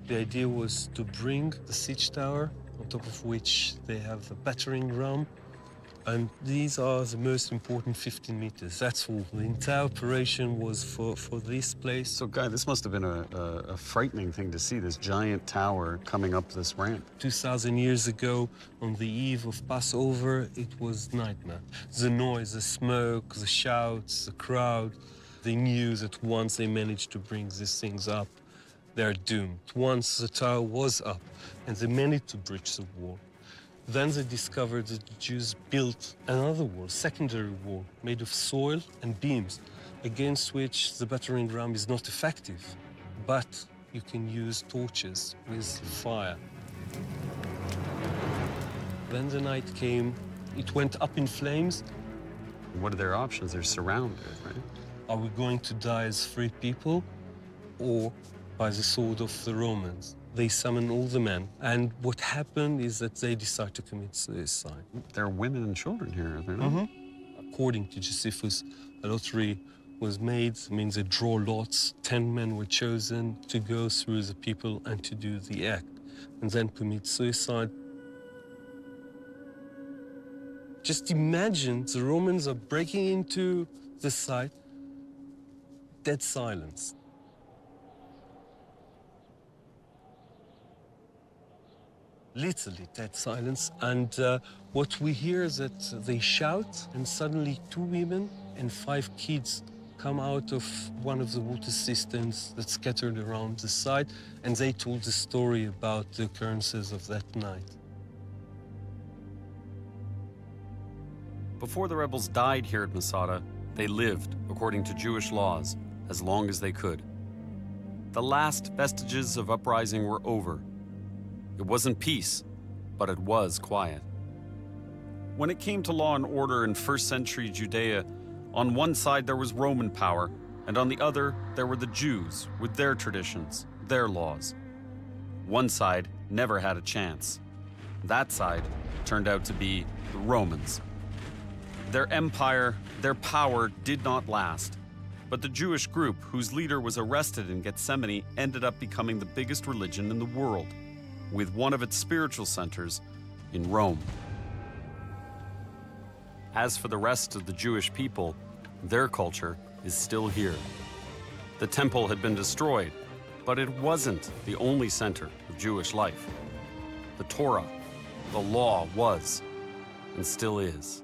The idea was to bring the siege tower, on top of which they have the battering ram, and these are the most important 15 meters, that's all. The entire operation was for this place. So, Guy, this must have been a frightening thing to see, this giant tower coming up this ramp. 2,000 years ago, on the eve of Passover, it was nightmare. The noise, the smoke, the shouts, the crowd. They knew that once they managed to bring these things up, they're doomed. Once the tower was up, and they managed to breach the wall, then they discovered that the Jews built another wall, secondary wall, made of soil and beams, against which the battering ram is not effective, but you can use torches with fire. Then the night came, it went up in flames. What are their options? They're surrounded, right? Are we going to die as free people or by the sword of the Romans? They summon all the men, and what happened is that they decide to commit suicide. There are women and children here, are there not? Mm-hmm. According to Josephus, a lottery was made. It means they draw lots. 10 men were chosen to go through the people and to do the act, and then commit suicide. Just imagine the Romans are breaking into the site. Dead silence. Literally dead silence, and what we hear is that they shout, and suddenly 2 women and 5 kids come out of one of the water cisterns that's scattered around the site, and they told the story about the occurrences of that night. Before the rebels died here at Masada, they lived, according to Jewish laws, as long as they could. The last vestiges of uprising were over. It wasn't peace, but it was quiet. When it came to law and order in first century Judea, on one side there was Roman power, and on the other there were the Jews with their traditions, their laws. One side never had a chance. That side turned out to be the Romans. Their empire, their power did not last, but the Jewish group whose leader was arrested in Gethsemane ended up becoming the biggest religion in the world, with one of its spiritual centers in Rome. As for the rest of the Jewish people, their culture is still here. The temple had been destroyed, but it wasn't the only center of Jewish life. The Torah, the law, was and still is.